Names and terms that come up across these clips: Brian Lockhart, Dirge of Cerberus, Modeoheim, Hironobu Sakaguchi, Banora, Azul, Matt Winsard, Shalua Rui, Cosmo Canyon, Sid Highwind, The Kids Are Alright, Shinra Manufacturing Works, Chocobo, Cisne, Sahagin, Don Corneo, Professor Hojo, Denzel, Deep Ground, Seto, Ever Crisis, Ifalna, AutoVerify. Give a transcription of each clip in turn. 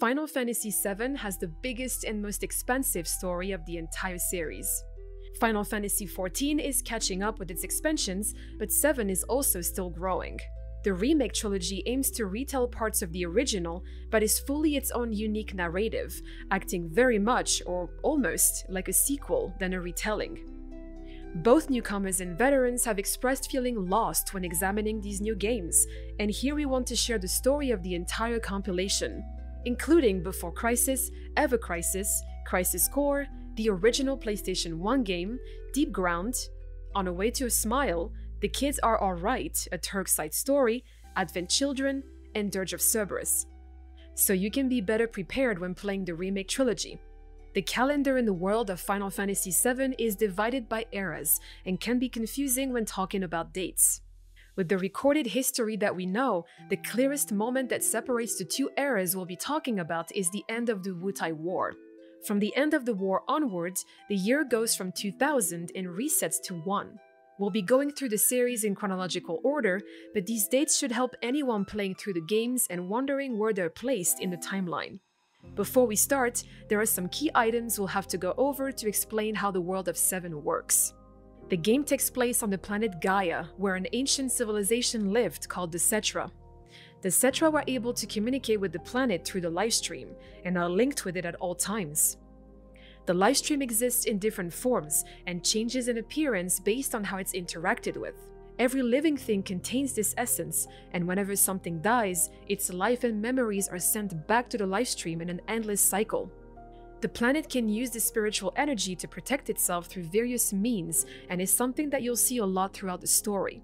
Final Fantasy VII has the biggest and most expansive story of the entire series. Final Fantasy XIV is catching up with its expansions, but VII is also still growing. The remake trilogy aims to retell parts of the original, but is fully its own unique narrative, acting very much, or almost, like a sequel than a retelling. Both newcomers and veterans have expressed feeling lost when examining these new games, and here we want to share the story of the entire compilation, including Before Crisis, Ever Crisis, Crisis Core, the original PlayStation 1 game, Deep Ground, On a Way to a Smile, The Kids Are Alright, A Turks Side Story, Advent Children, and Dirge of Cerberus. So you can be better prepared when playing the remake trilogy. The calendar in the world of Final Fantasy VII is divided by eras and can be confusing when talking about dates. With the recorded history that we know, the clearest moment that separates the two eras we'll be talking about is the end of the Wutai War. From the end of the war onwards, the year goes from 2000 and resets to 1. We'll be going through the series in chronological order, but these dates should help anyone playing through the games and wondering where they're placed in the timeline. Before we start, there are some key items we'll have to go over to explain how the world of Seven works. The game takes place on the planet Gaia, where an ancient civilization lived called the Cetra. The Cetra were able to communicate with the planet through the Lifestream, and are linked with it at all times. The Lifestream exists in different forms and changes in appearance based on how it's interacted with. Every living thing contains this essence, and whenever something dies, its life and memories are sent back to the Lifestream in an endless cycle. The planet can use this spiritual energy to protect itself through various means, and is something that you'll see a lot throughout the story.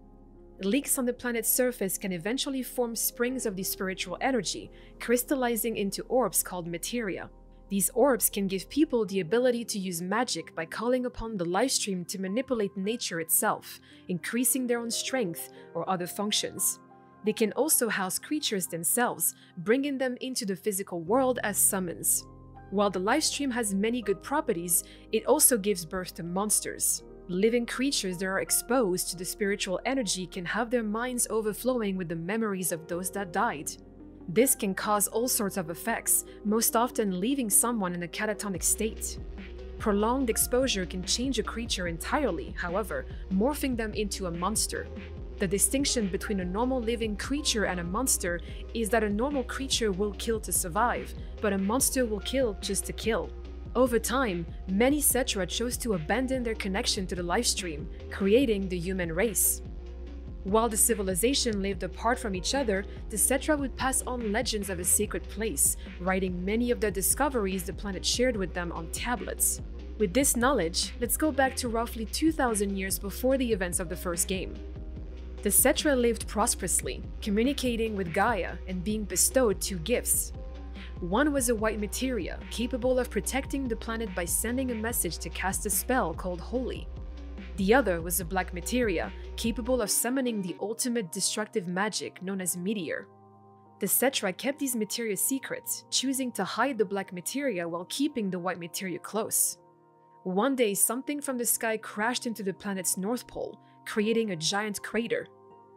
Leaks on the planet's surface can eventually form springs of the spiritual energy, crystallizing into orbs called materia. These orbs can give people the ability to use magic by calling upon the Lifestream to manipulate nature itself, increasing their own strength or other functions. They can also house creatures themselves, bringing them into the physical world as summons. While the Lifestream has many good properties, it also gives birth to monsters. Living creatures that are exposed to the spiritual energy can have their minds overflowing with the memories of those that died. This can cause all sorts of effects, most often leaving someone in a catatonic state. Prolonged exposure can change a creature entirely, however, morphing them into a monster. The distinction between a normal living creature and a monster is that a normal creature will kill to survive, but a monster will kill just to kill. Over time, many Cetra chose to abandon their connection to the Lifestream, creating the human race. While the civilization lived apart from each other, the Cetra would pass on legends of a sacred place, writing many of their discoveries the planet shared with them on tablets. With this knowledge, let's go back to roughly 2,000 years before the events of the first game. The Cetra lived prosperously, communicating with Gaia and being bestowed two gifts. One was a white materia, capable of protecting the planet by sending a message to cast a spell called Holy. The other was a black materia, capable of summoning the ultimate destructive magic known as Meteor. The Cetra kept these materia secret, choosing to hide the black materia while keeping the white materia close. One day, something from the sky crashed into the planet's north pole, creating a giant crater.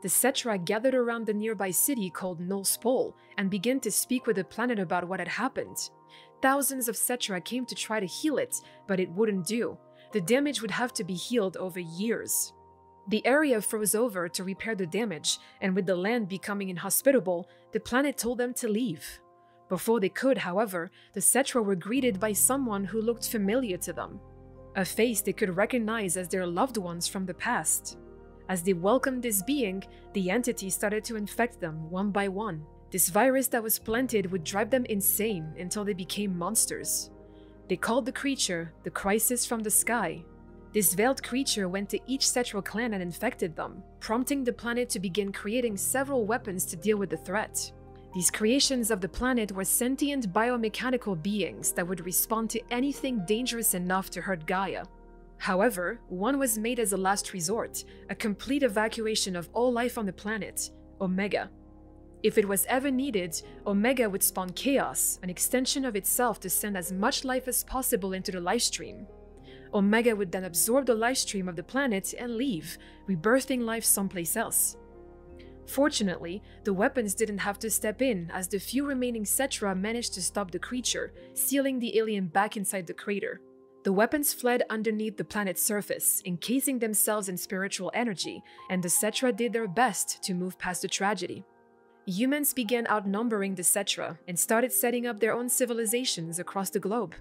The Cetra gathered around the nearby city called Null's Pole and began to speak with the planet about what had happened. Thousands of Cetra came to try to heal it, but it wouldn't do. The damage would have to be healed over years. The area froze over to repair the damage, and with the land becoming inhospitable, the planet told them to leave. Before they could, however, the Cetra were greeted by someone who looked familiar to them, a face they could recognize as their loved ones from the past. As they welcomed this being, the entity started to infect them one by one. This virus that was planted would drive them insane until they became monsters. They called the creature the Crisis from the Sky. This veiled creature went to each Cetra clan and infected them, prompting the planet to begin creating several weapons to deal with the threat. These creations of the planet were sentient biomechanical beings that would respond to anything dangerous enough to hurt Gaia. However, one was made as a last resort, a complete evacuation of all life on the planet, Omega. If it was ever needed, Omega would spawn chaos, an extension of itself to send as much life as possible into the Lifestream. Omega would then absorb the Lifestream of the planet and leave, rebirthing life someplace else. Fortunately, the weapons didn't have to step in, as the few remaining Cetra managed to stop the creature, sealing the alien back inside the crater. The weapons fled underneath the planet's surface, encasing themselves in spiritual energy, and the Cetra did their best to move past the tragedy. Humans began outnumbering the Cetra and started setting up their own civilizations across the globe.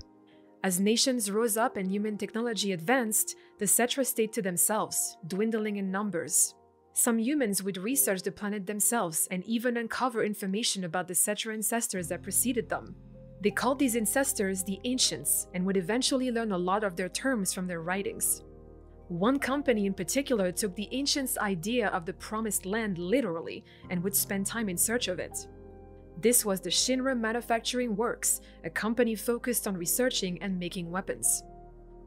As nations rose up and human technology advanced, the Cetra stayed to themselves, dwindling in numbers. Some humans would research the planet themselves and even uncover information about the Cetra ancestors that preceded them. They called these ancestors the Ancients and would eventually learn a lot of their terms from their writings. One company in particular took the Ancients' idea of the Promised Land literally and would spend time in search of it. This was the Shinra Manufacturing Works, a company focused on researching and making weapons.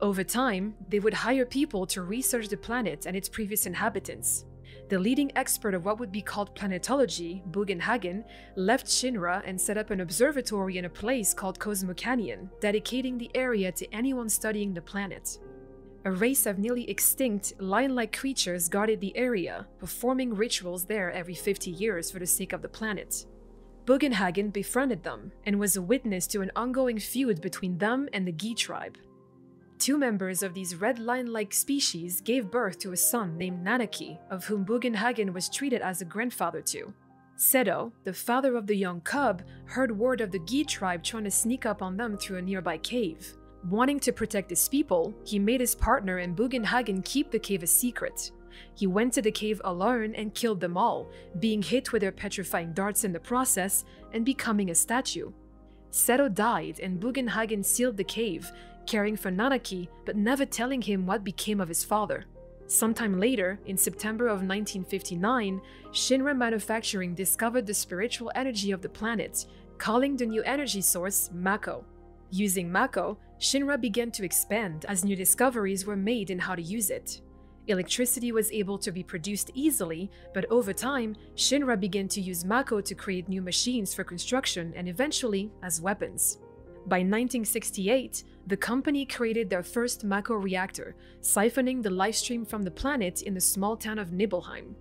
Over time, they would hire people to research the planet and its previous inhabitants. The leading expert of what would be called planetology, Bugenhagen, left Shinra and set up an observatory in a place called Cosmo Canyon, dedicating the area to anyone studying the planet. A race of nearly extinct, lion-like creatures guarded the area, performing rituals there every 50 years for the sake of the planet. Bugenhagen befriended them and was a witness to an ongoing feud between them and the Gi tribe. Two members of these red lion-like species gave birth to a son named Nanaki, of whom Bugenhagen was treated as a grandfather to. Seto, the father of the young cub, heard word of the Gi tribe trying to sneak up on them through a nearby cave. Wanting to protect his people, he made his partner and Bugenhagen keep the cave a secret. He went to the cave alone and killed them all, being hit with their petrifying darts in the process and becoming a statue. Seto died and Bugenhagen sealed the cave, caring for Nanaki, but never telling him what became of his father. Sometime later, in September of 1959, Shinra Manufacturing discovered the spiritual energy of the planet, calling the new energy source Mako. Using Mako, Shinra began to expand as new discoveries were made in how to use it. Electricity was able to be produced easily, but over time, Shinra began to use Mako to create new machines for construction and eventually as weapons. By 1968, the company created their first Mako reactor, siphoning the Lifestream from the planet in the small town of Nibelheim.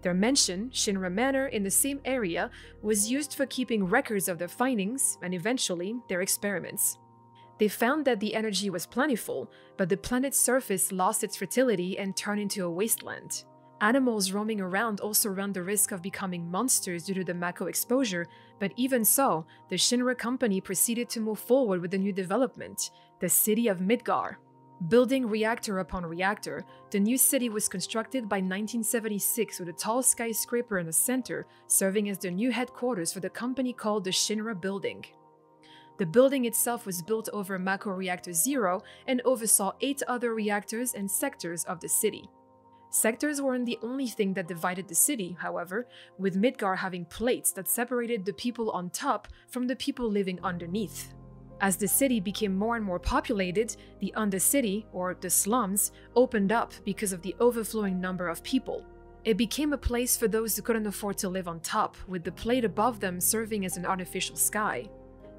Their mansion, Shinra Manor, in the same area, was used for keeping records of their findings and eventually their experiments. They found that the energy was plentiful, but the planet's surface lost its fertility and turned into a wasteland. Animals roaming around also run the risk of becoming monsters due to the Mako exposure, but even so, the Shinra company proceeded to move forward with the new development, the city of Midgar. Building reactor upon reactor, the new city was constructed by 1976 with a tall skyscraper in the center, serving as the new headquarters for the company called the Shinra Building. The building itself was built over Mako Reactor Zero and oversaw 8 other reactors and sectors of the city. Sectors weren't the only thing that divided the city, however, with Midgar having plates that separated the people on top from the people living underneath. As the city became more and more populated, the undercity, or the slums, opened up because of the overflowing number of people. It became a place for those who couldn't afford to live on top, with the plate above them serving as an artificial sky.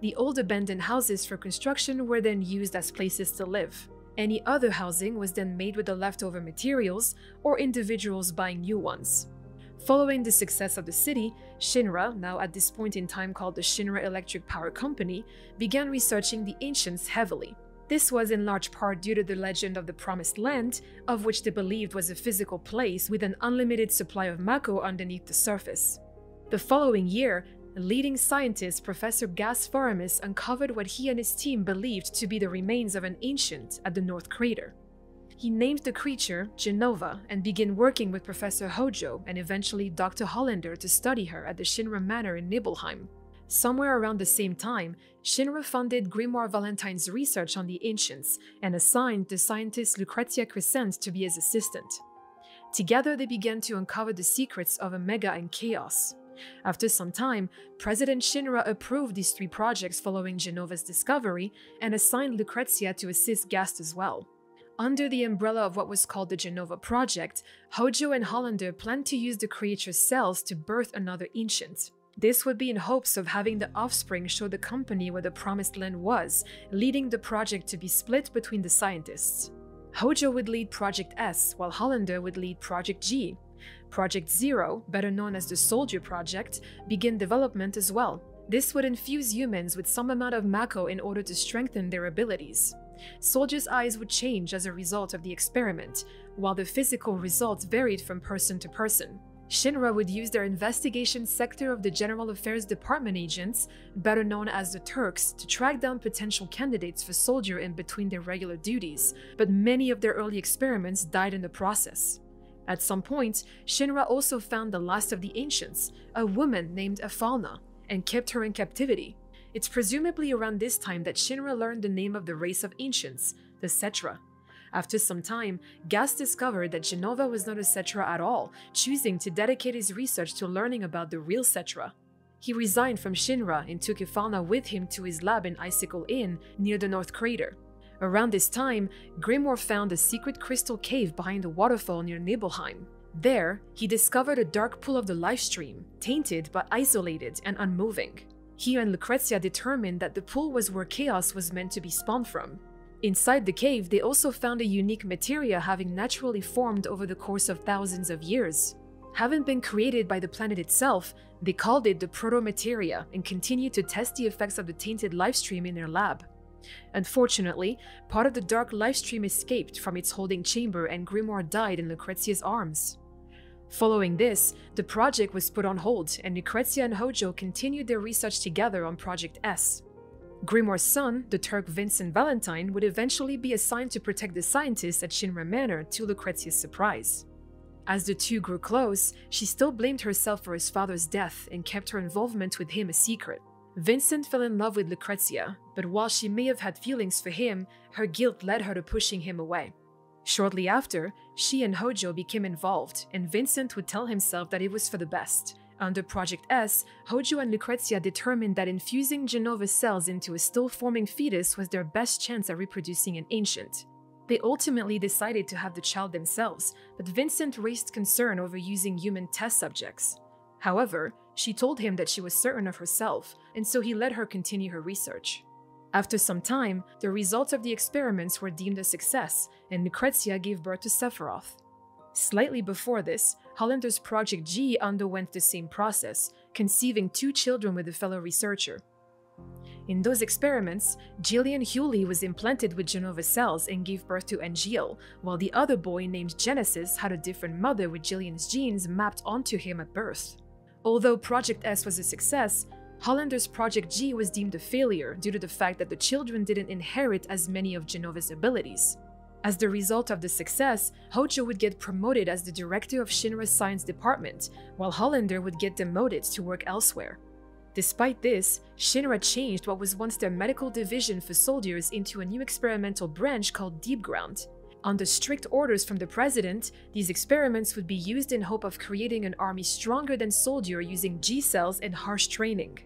The old abandoned houses for construction were then used as places to live. Any other housing was then made with the leftover materials or individuals buying new ones. Following the success of the city, Shinra, now at this point in time called the Shinra Electric Power Company, began researching the Ancients heavily. This was in large part due to the legend of the Promised Land, of which they believed was a physical place with an unlimited supply of Mako underneath the surface. The following year, leading scientist Professor Gast Fargus uncovered what he and his team believed to be the remains of an Ancient at the North Crater. He named the creature Jenova and began working with Professor Hojo and eventually Dr. Hollander to study her at the Shinra Manor in Nibelheim. Somewhere around the same time, Shinra funded Grimoire Valentine's research on the Ancients and assigned the scientist Lucrecia Crescent to be his assistant. Together they began to uncover the secrets of Omega and Chaos. After some time, President Shinra approved these 3 projects following Genova's discovery and assigned Lucrecia to assist Gast as well. Under the umbrella of what was called the Jenova Project, Hojo and Hollander planned to use the creature's cells to birth another Ancient. This would be in hopes of having the offspring show the company where the Promised Land was, leading the project to be split between the scientists. Hojo would lead Project S, while Hollander would lead Project G, Project Zero, better known as the Soldier Project, began development as well. This would infuse humans with some amount of Mako in order to strengthen their abilities. Soldiers' eyes would change as a result of the experiment, while the physical results varied from person to person. Shinra would use their investigation sector of the General Affairs Department agents, better known as the Turks, to track down potential candidates for soldier in between their regular duties, but many of their early experiments died in the process. At some point, Shinra also found the last of the ancients, a woman named Ifalna, and kept her in captivity. It's presumably around this time that Shinra learned the name of the race of ancients, the Cetra. After some time, Gast discovered that Jenova was not a Cetra at all, choosing to dedicate his research to learning about the real Cetra. He resigned from Shinra and took Ifalna with him to his lab in Icicle Inn near the North Crater. Around this time, Grimoire found a secret crystal cave behind a waterfall near Nibelheim. There, he discovered a dark pool of the Lifestream, tainted but isolated and unmoving. He and Lucrecia determined that the pool was where chaos was meant to be spawned from. Inside the cave, they also found a unique materia having naturally formed over the course of thousands of years. Having been created by the planet itself, they called it the Protomateria and continued to test the effects of the tainted Lifestream in their lab. Unfortunately, part of the dark Lifestream escaped from its holding chamber and Grimoire died in Lucrezia's arms. Following this, the project was put on hold and Lucrecia and Hojo continued their research together on Project S. Grimoire's son, the Turk Vincent Valentine, would eventually be assigned to protect the scientists at Shinra Manor, to Lucrezia's surprise. As the two grew close, she still blamed herself for his father's death and kept her involvement with him a secret. Vincent fell in love with Lucrecia, but while she may have had feelings for him, her guilt led her to pushing him away. Shortly after, she and Hojo became involved, and Vincent would tell himself that it was for the best. Under Project S, Hojo and Lucrecia determined that infusing Jenova cells into a still-forming fetus was their best chance at reproducing an ancient. They ultimately decided to have the child themselves, but Vincent raised concern over using human test subjects. However, she told him that she was certain of herself, and so he let her continue her research. After some time, the results of the experiments were deemed a success, and Lucrecia gave birth to Sephiroth. Slightly before this, Hollander's Project G underwent the same process, conceiving two children with a fellow researcher. In those experiments, Jillian Hewley was implanted with Jenova cells and gave birth to Angeal, while the other boy named Genesis had a different mother with Jillian's genes mapped onto him at birth. Although Project S was a success, Hollander's Project G was deemed a failure due to the fact that the children didn't inherit as many of Genova's abilities. As the result of the success, Hojo would get promoted as the director of Shinra's science department, while Hollander would get demoted to work elsewhere. Despite this, Shinra changed what was once their medical division for soldiers into a new experimental branch called Deep Ground. Under strict orders from the president, these experiments would be used in hope of creating an army stronger than soldier using G-cells and harsh training.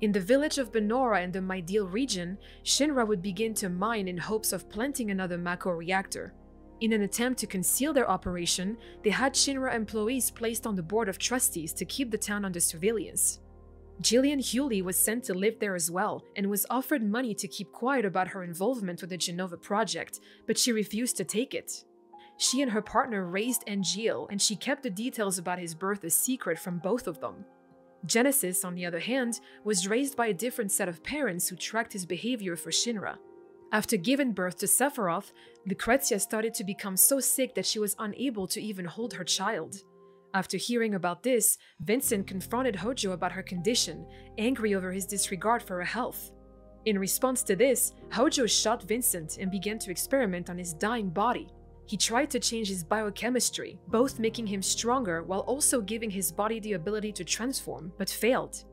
In the village of Banora in the Midgar region, Shinra would begin to mine in hopes of planting another Mako reactor. In an attempt to conceal their operation, they had Shinra employees placed on the board of trustees to keep the town under surveillance. Jillian Hewley was sent to live there as well and was offered money to keep quiet about her involvement with the Jenova Project, but she refused to take it. She and her partner raised Angeal, and she kept the details about his birth a secret from both of them. Genesis, on the other hand, was raised by a different set of parents who tracked his behavior for Shinra. After giving birth to Sephiroth, Lucrecia started to become so sick that she was unable to even hold her child. After hearing about this, Vincent confronted Hojo about her condition, angry over his disregard for her health. In response to this, Hojo shot Vincent and began to experiment on his dying body. He tried to change his biochemistry, both making him stronger while also giving his body the ability to transform, but failed.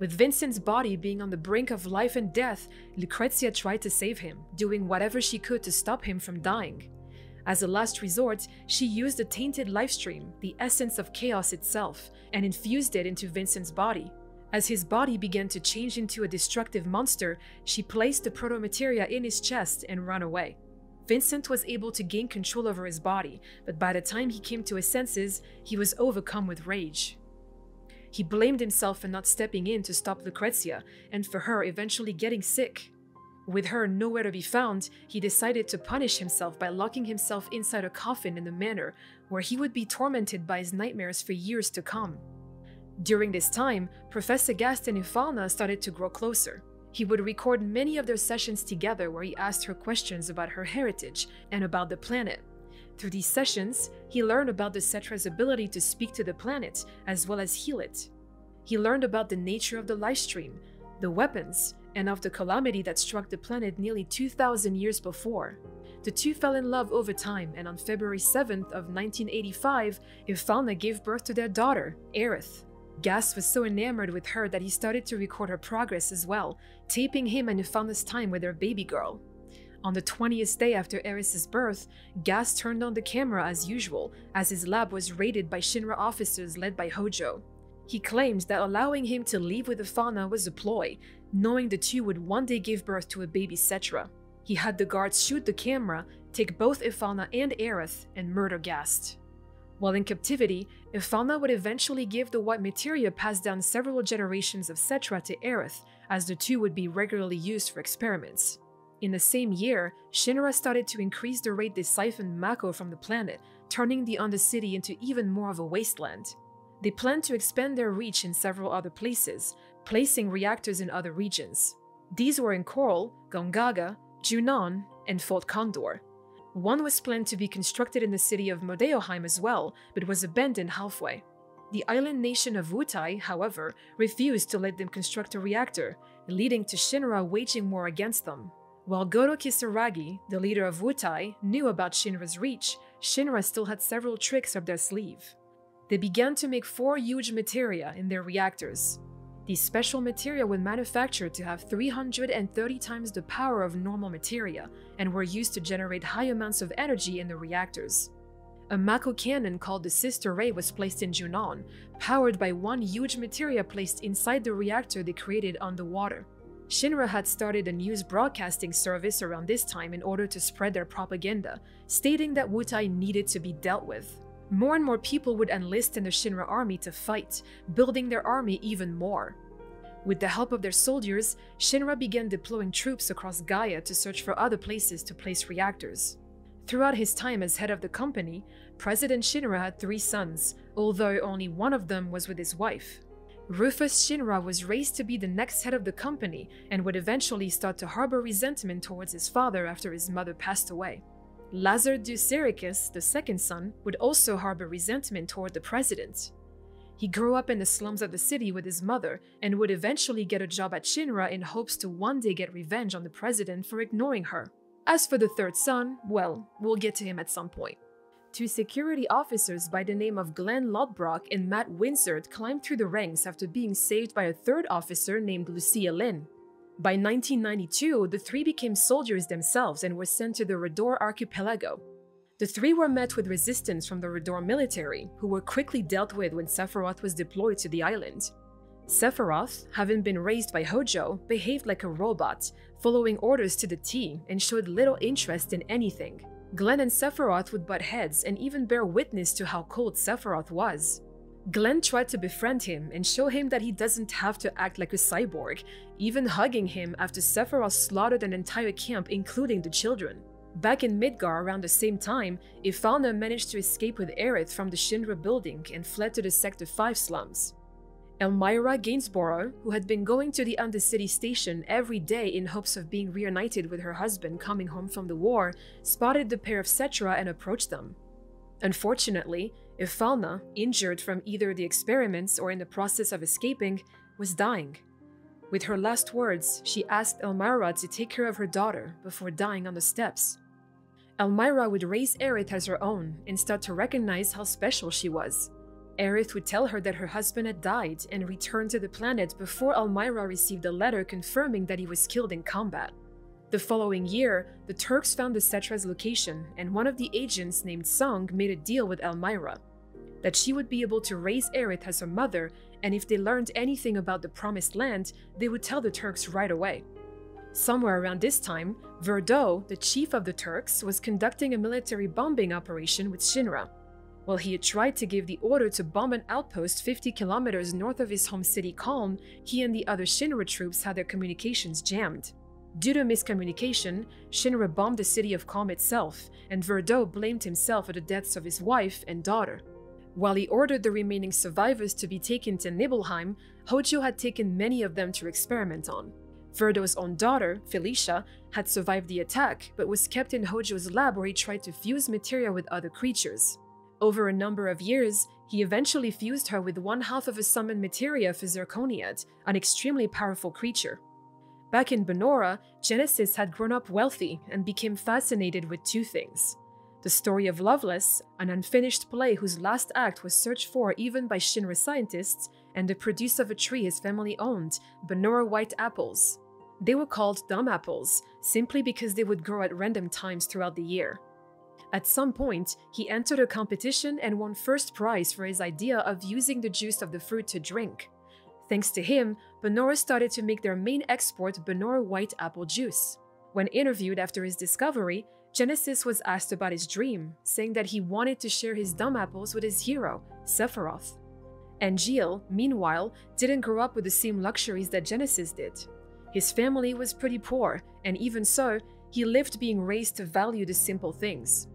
With Vincent's body being on the brink of life and death, Lucrecia tried to save him, doing whatever she could to stop him from dying. As a last resort, she used the tainted Lifestream, the essence of chaos itself, and infused it into Vincent's body. As his body began to change into a destructive monster, she placed the Protomateria in his chest and ran away. Vincent was able to gain control over his body, but by the time he came to his senses, he was overcome with rage. He blamed himself for not stepping in to stop Lucrecia, and for her eventually getting sick. With her nowhere to be found, he decided to punish himself by locking himself inside a coffin in the manor, where he would be tormented by his nightmares for years to come. During this time, Professor Gast and Ifalna started to grow closer. He would record many of their sessions together where he asked her questions about her heritage and about the planet. Through these sessions, he learned about the Cetra's ability to speak to the planet as well as heal it. He learned about the nature of the Lifestream, the weapons, and of the calamity that struck the planet nearly 2,000 years before. The two fell in love over time, and on February 7th of 1985, Ifalna gave birth to their daughter, Aerith. Gast was so enamored with her that he started to record her progress as well, taping him and Ifalna's time with their baby girl. On the 20th day after Aerith's birth, Gast turned on the camera as usual, as his lab was raided by Shinra officers led by Hojo. He claimed that allowing him to leave with Ifalna was a ploy, knowing the two would one day give birth to a baby Cetra. He had the guards shoot the camera, take both Ifalna and Aerith, and murder Gast. While in captivity, Ifalna would eventually give the white materia passed down several generations of Cetra to Aerith, as the two would be regularly used for experiments. In the same year, Shinra started to increase the rate they siphoned Mako from the planet, turning the Undercity into even more of a wasteland. They planned to expand their reach in several other places, placing reactors in other regions. These were in Coral, Gongaga, Junon, and Fort Condor. One was planned to be constructed in the city of Modeoheim as well, but was abandoned halfway. The island nation of Wutai, however, refused to let them construct a reactor, leading to Shinra waging war against them. While Goro Kisaragi, the leader of Wutai, knew about Shinra's reach, Shinra still had several tricks up their sleeve. They began to make four huge materia in their reactors. These special materia were manufactured to have 330 times the power of normal materia, and were used to generate high amounts of energy in the reactors. A Mako cannon called the Sister Ray was placed in Junon, powered by one huge materia placed inside the reactor they created underwater. Shinra had started a news broadcasting service around this time in order to spread their propaganda, stating that Wutai needed to be dealt with. More and more people would enlist in the Shinra army to fight, building their army even more. With the help of their soldiers, Shinra began deploying troops across Gaia to search for other places to place reactors. Throughout his time as head of the company, President Shinra had three sons, although only one of them was with his wife. Rufus Shinra was raised to be the next head of the company and would eventually start to harbor resentment towards his father after his mother passed away. Lazard Deusericus, the second son, would also harbor resentment toward the president. He grew up in the slums of the city with his mother and would eventually get a job at Shinra in hopes to one day get revenge on the president for ignoring her. As for the third son, well, we'll get to him at some point. Two security officers by the name of Glenn Lodbrock and Matt Winsard climbed through the ranks after being saved by a third officer named Lucia Lynn. By 1992, the three became soldiers themselves and were sent to the Rador Archipelago. The three were met with resistance from the Rador military, who were quickly dealt with when Sephiroth was deployed to the island. Sephiroth, having been raised by Hojo, behaved like a robot, following orders to the T, and showed little interest in anything. Glenn and Sephiroth would butt heads and even bear witness to how cold Sephiroth was. Glenn tried to befriend him and show him that he doesn't have to act like a cyborg, even hugging him after Sephiroth slaughtered an entire camp including the children. Back in Midgar around the same time, Ifalna managed to escape with Aerith from the Shinra building and fled to the Sector 5 slums. Elmyra Gainsborough, who had been going to the Undercity station every day in hopes of being reunited with her husband coming home from the war, spotted the pair of Cetra and approached them. Unfortunately, Ifalna, injured from either the experiments or in the process of escaping, was dying. With her last words, she asked Elmyra to take care of her daughter before dying on the steps. Elmyra would raise Aerith as her own and start to recognize how special she was. Aerith would tell her that her husband had died and returned to the planet before Elmyra received a letter confirming that he was killed in combat. The following year, the Turks found the Cetra's location, and one of the agents named Song made a deal with Elmyra that she would be able to raise Aerith as her mother, and if they learned anything about the Promised Land, they would tell the Turks right away. Somewhere around this time, Verdeau, the chief of the Turks, was conducting a military bombing operation with Shinra. While he had tried to give the order to bomb an outpost 50 kilometers north of his home city Calm, he and the other Shinra troops had their communications jammed. Due to miscommunication, Shinra bombed the city of Calm itself, and Verdot blamed himself for the deaths of his wife and daughter. While he ordered the remaining survivors to be taken to Nibelheim, Hojo had taken many of them to experiment on. Verdot's own daughter, Felicia, had survived the attack, but was kept in Hojo's lab where he tried to fuse materia with other creatures. Over a number of years, he eventually fused her with one half of a summoned materia for Zirconiat, an extremely powerful creature. Back in Banora, Genesis had grown up wealthy and became fascinated with two things. The story of Loveless, an unfinished play whose last act was searched for even by Shinra scientists, and the produce of a tree his family owned, Banora White Apples. They were called dumb apples, simply because they would grow at random times throughout the year. At some point, he entered a competition and won first prize for his idea of using the juice of the fruit to drink. Thanks to him, Banora started to make their main export Banora White Apple juice. When interviewed after his discovery, Genesis was asked about his dream, saying that he wanted to share his dumb apples with his hero, Sephiroth. Angeal, meanwhile, didn't grow up with the same luxuries that Genesis did. His family was pretty poor, and even so, he lived being raised to value the simple things.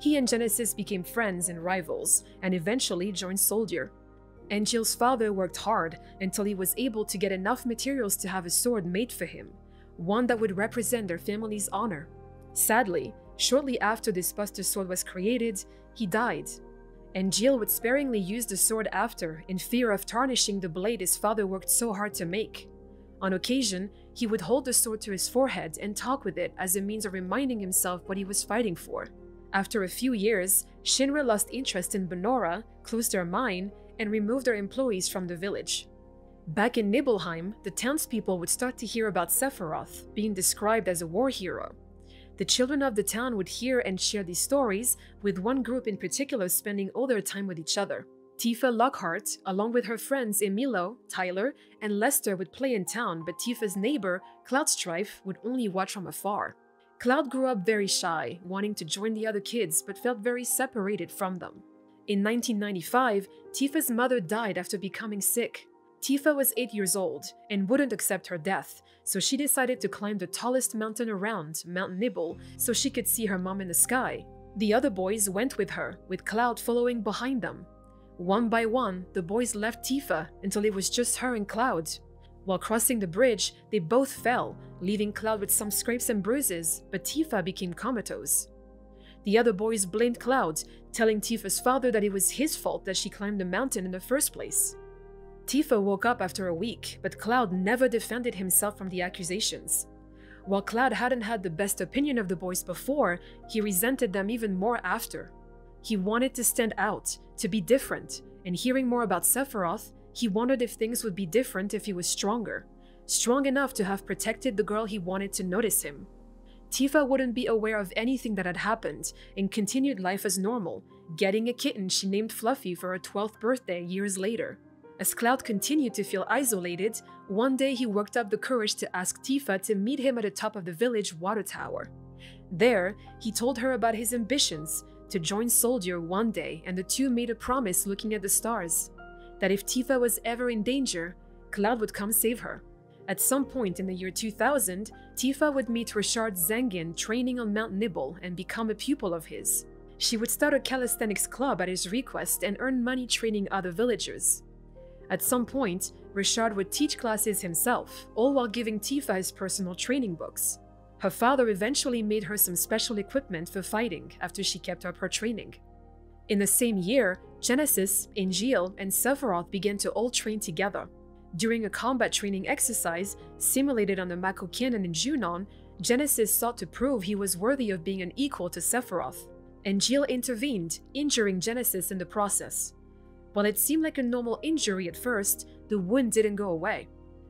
He and Genesis became friends and rivals, and eventually joined Soldier. Angeal's father worked hard until he was able to get enough materials to have a sword made for him, one that would represent their family's honor. Sadly, shortly after this Buster Sword was created, he died. Angeal would sparingly use the sword after, in fear of tarnishing the blade his father worked so hard to make. On occasion, he would hold the sword to his forehead and talk with it as a means of reminding himself what he was fighting for. After a few years, Shinra lost interest in Banora, closed their mine, and removed their employees from the village. Back in Nibelheim, the townspeople would start to hear about Sephiroth, being described as a war hero. The children of the town would hear and share these stories, with one group in particular spending all their time with each other. Tifa Lockhart, along with her friends Emilio, Tyler, and Lester would play in town, but Tifa's neighbor, Cloud Strife, would only watch from afar. Cloud grew up very shy, wanting to join the other kids, but felt very separated from them. In 1995, Tifa's mother died after becoming sick. Tifa was 8 years old and wouldn't accept her death, so she decided to climb the tallest mountain around, Mount Nibel, so she could see her mom in the sky. The other boys went with her, with Cloud following behind them. One by one, the boys left Tifa until it was just her and Cloud. While crossing the bridge, they both fell, leaving Cloud with some scrapes and bruises, but Tifa became comatose. The other boys blamed Cloud, telling Tifa's father that it was his fault that she climbed the mountain in the first place. Tifa woke up after a week, but Cloud never defended himself from the accusations. While Cloud hadn't had the best opinion of the boys before, he resented them even more after. He wanted to stand out, to be different, and hearing more about Sephiroth, he wondered if things would be different if he was stronger, strong enough to have protected the girl he wanted to notice him. Tifa wouldn't be aware of anything that had happened and continued life as normal, getting a kitten she named Fluffy for her 12th birthday years later. As Cloud continued to feel isolated, one day he worked up the courage to ask Tifa to meet him at the top of the village water tower. There, he told her about his ambitions to join Soldier one day, and the two made a promise looking at the stars, that if Tifa was ever in danger, Cloud would come save her. At some point in the year 2000, Tifa would meet Richard Zangin training on Mount Nibel and become a pupil of his. She would start a calisthenics club at his request and earn money training other villagers. At some point, Richard would teach classes himself, all while giving Tifa his personal training books. Her father eventually made her some special equipment for fighting after she kept up her training. In the same year, Genesis, Angeal, and Sephiroth began to all train together. During a combat training exercise, simulated on the Mako Canyon in Junon, Genesis sought to prove he was worthy of being an equal to Sephiroth. Angeal intervened, injuring Genesis in the process. While it seemed like a normal injury at first, the wound didn't go away.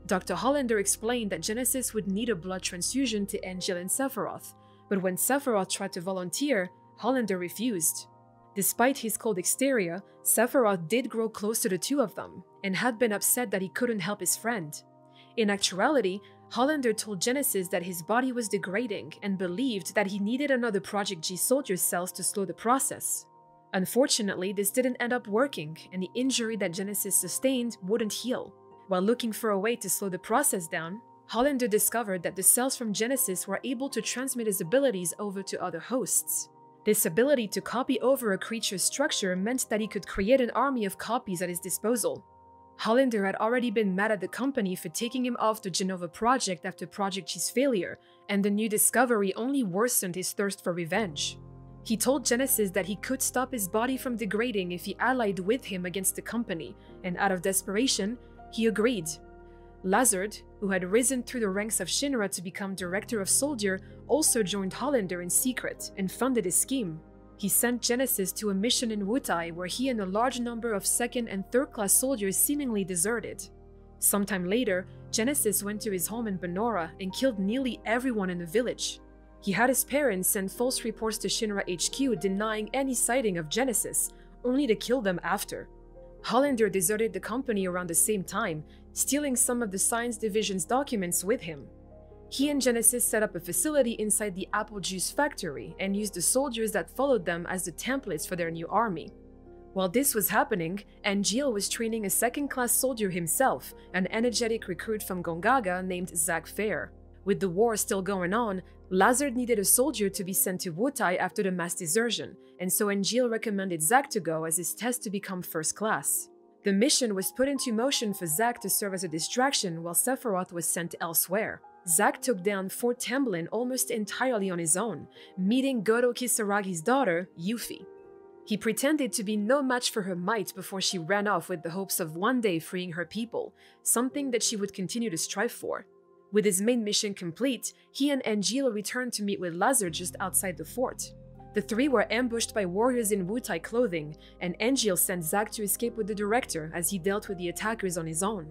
Dr. Hollander explained that Genesis would need a blood transfusion to Angeal and Sephiroth, but when Sephiroth tried to volunteer, Hollander refused. Despite his cold exterior, Sephiroth did grow close to the two of them, and had been upset that he couldn't help his friend. In actuality, Hollander told Genesis that his body was degrading and believed that he needed another Project G soldier cells to slow the process. Unfortunately, this didn't end up working, and the injury that Genesis sustained wouldn't heal. While looking for a way to slow the process down, Hollander discovered that the cells from Genesis were able to transmit his abilities over to other hosts. This ability to copy over a creature's structure meant that he could create an army of copies at his disposal. Hollander had already been mad at the company for taking him off the Jenova Project after Project G's failure, and the new discovery only worsened his thirst for revenge. He told Genesis that he could stop his body from degrading if he allied with him against the company, and out of desperation, he agreed. Lazard, who had risen through the ranks of Shinra to become Director of Soldier, also joined Hollander in secret and funded his scheme. He sent Genesis to a mission in Wutai where he and a large number of second- and third-class soldiers seemingly deserted. Sometime later, Genesis went to his home in Banora and killed nearly everyone in the village. He had his parents send false reports to Shinra HQ denying any sighting of Genesis, only to kill them after. Hollander deserted the company around the same time, stealing some of the Science Division's documents with him. He and Genesis set up a facility inside the apple juice factory and used the soldiers that followed them as the templates for their new army. While this was happening, Angeal was training a second-class soldier himself, an energetic recruit from Gongaga named Zack Fair. With the war still going on, Lazard needed a soldier to be sent to Wutai after the mass desertion, and so Angeal recommended Zack to go as his test to become first class. The mission was put into motion for Zack to serve as a distraction while Sephiroth was sent elsewhere. Zack took down Fort Temblin almost entirely on his own, meeting Goto Kisaragi's daughter, Yuffie. He pretended to be no match for her might before she ran off with the hopes of one day freeing her people, something that she would continue to strive for. With his main mission complete, he and Angeal returned to meet with Lazard just outside the fort. The three were ambushed by warriors in Wutai clothing, and Angeal sent Zack to escape with the director as he dealt with the attackers on his own.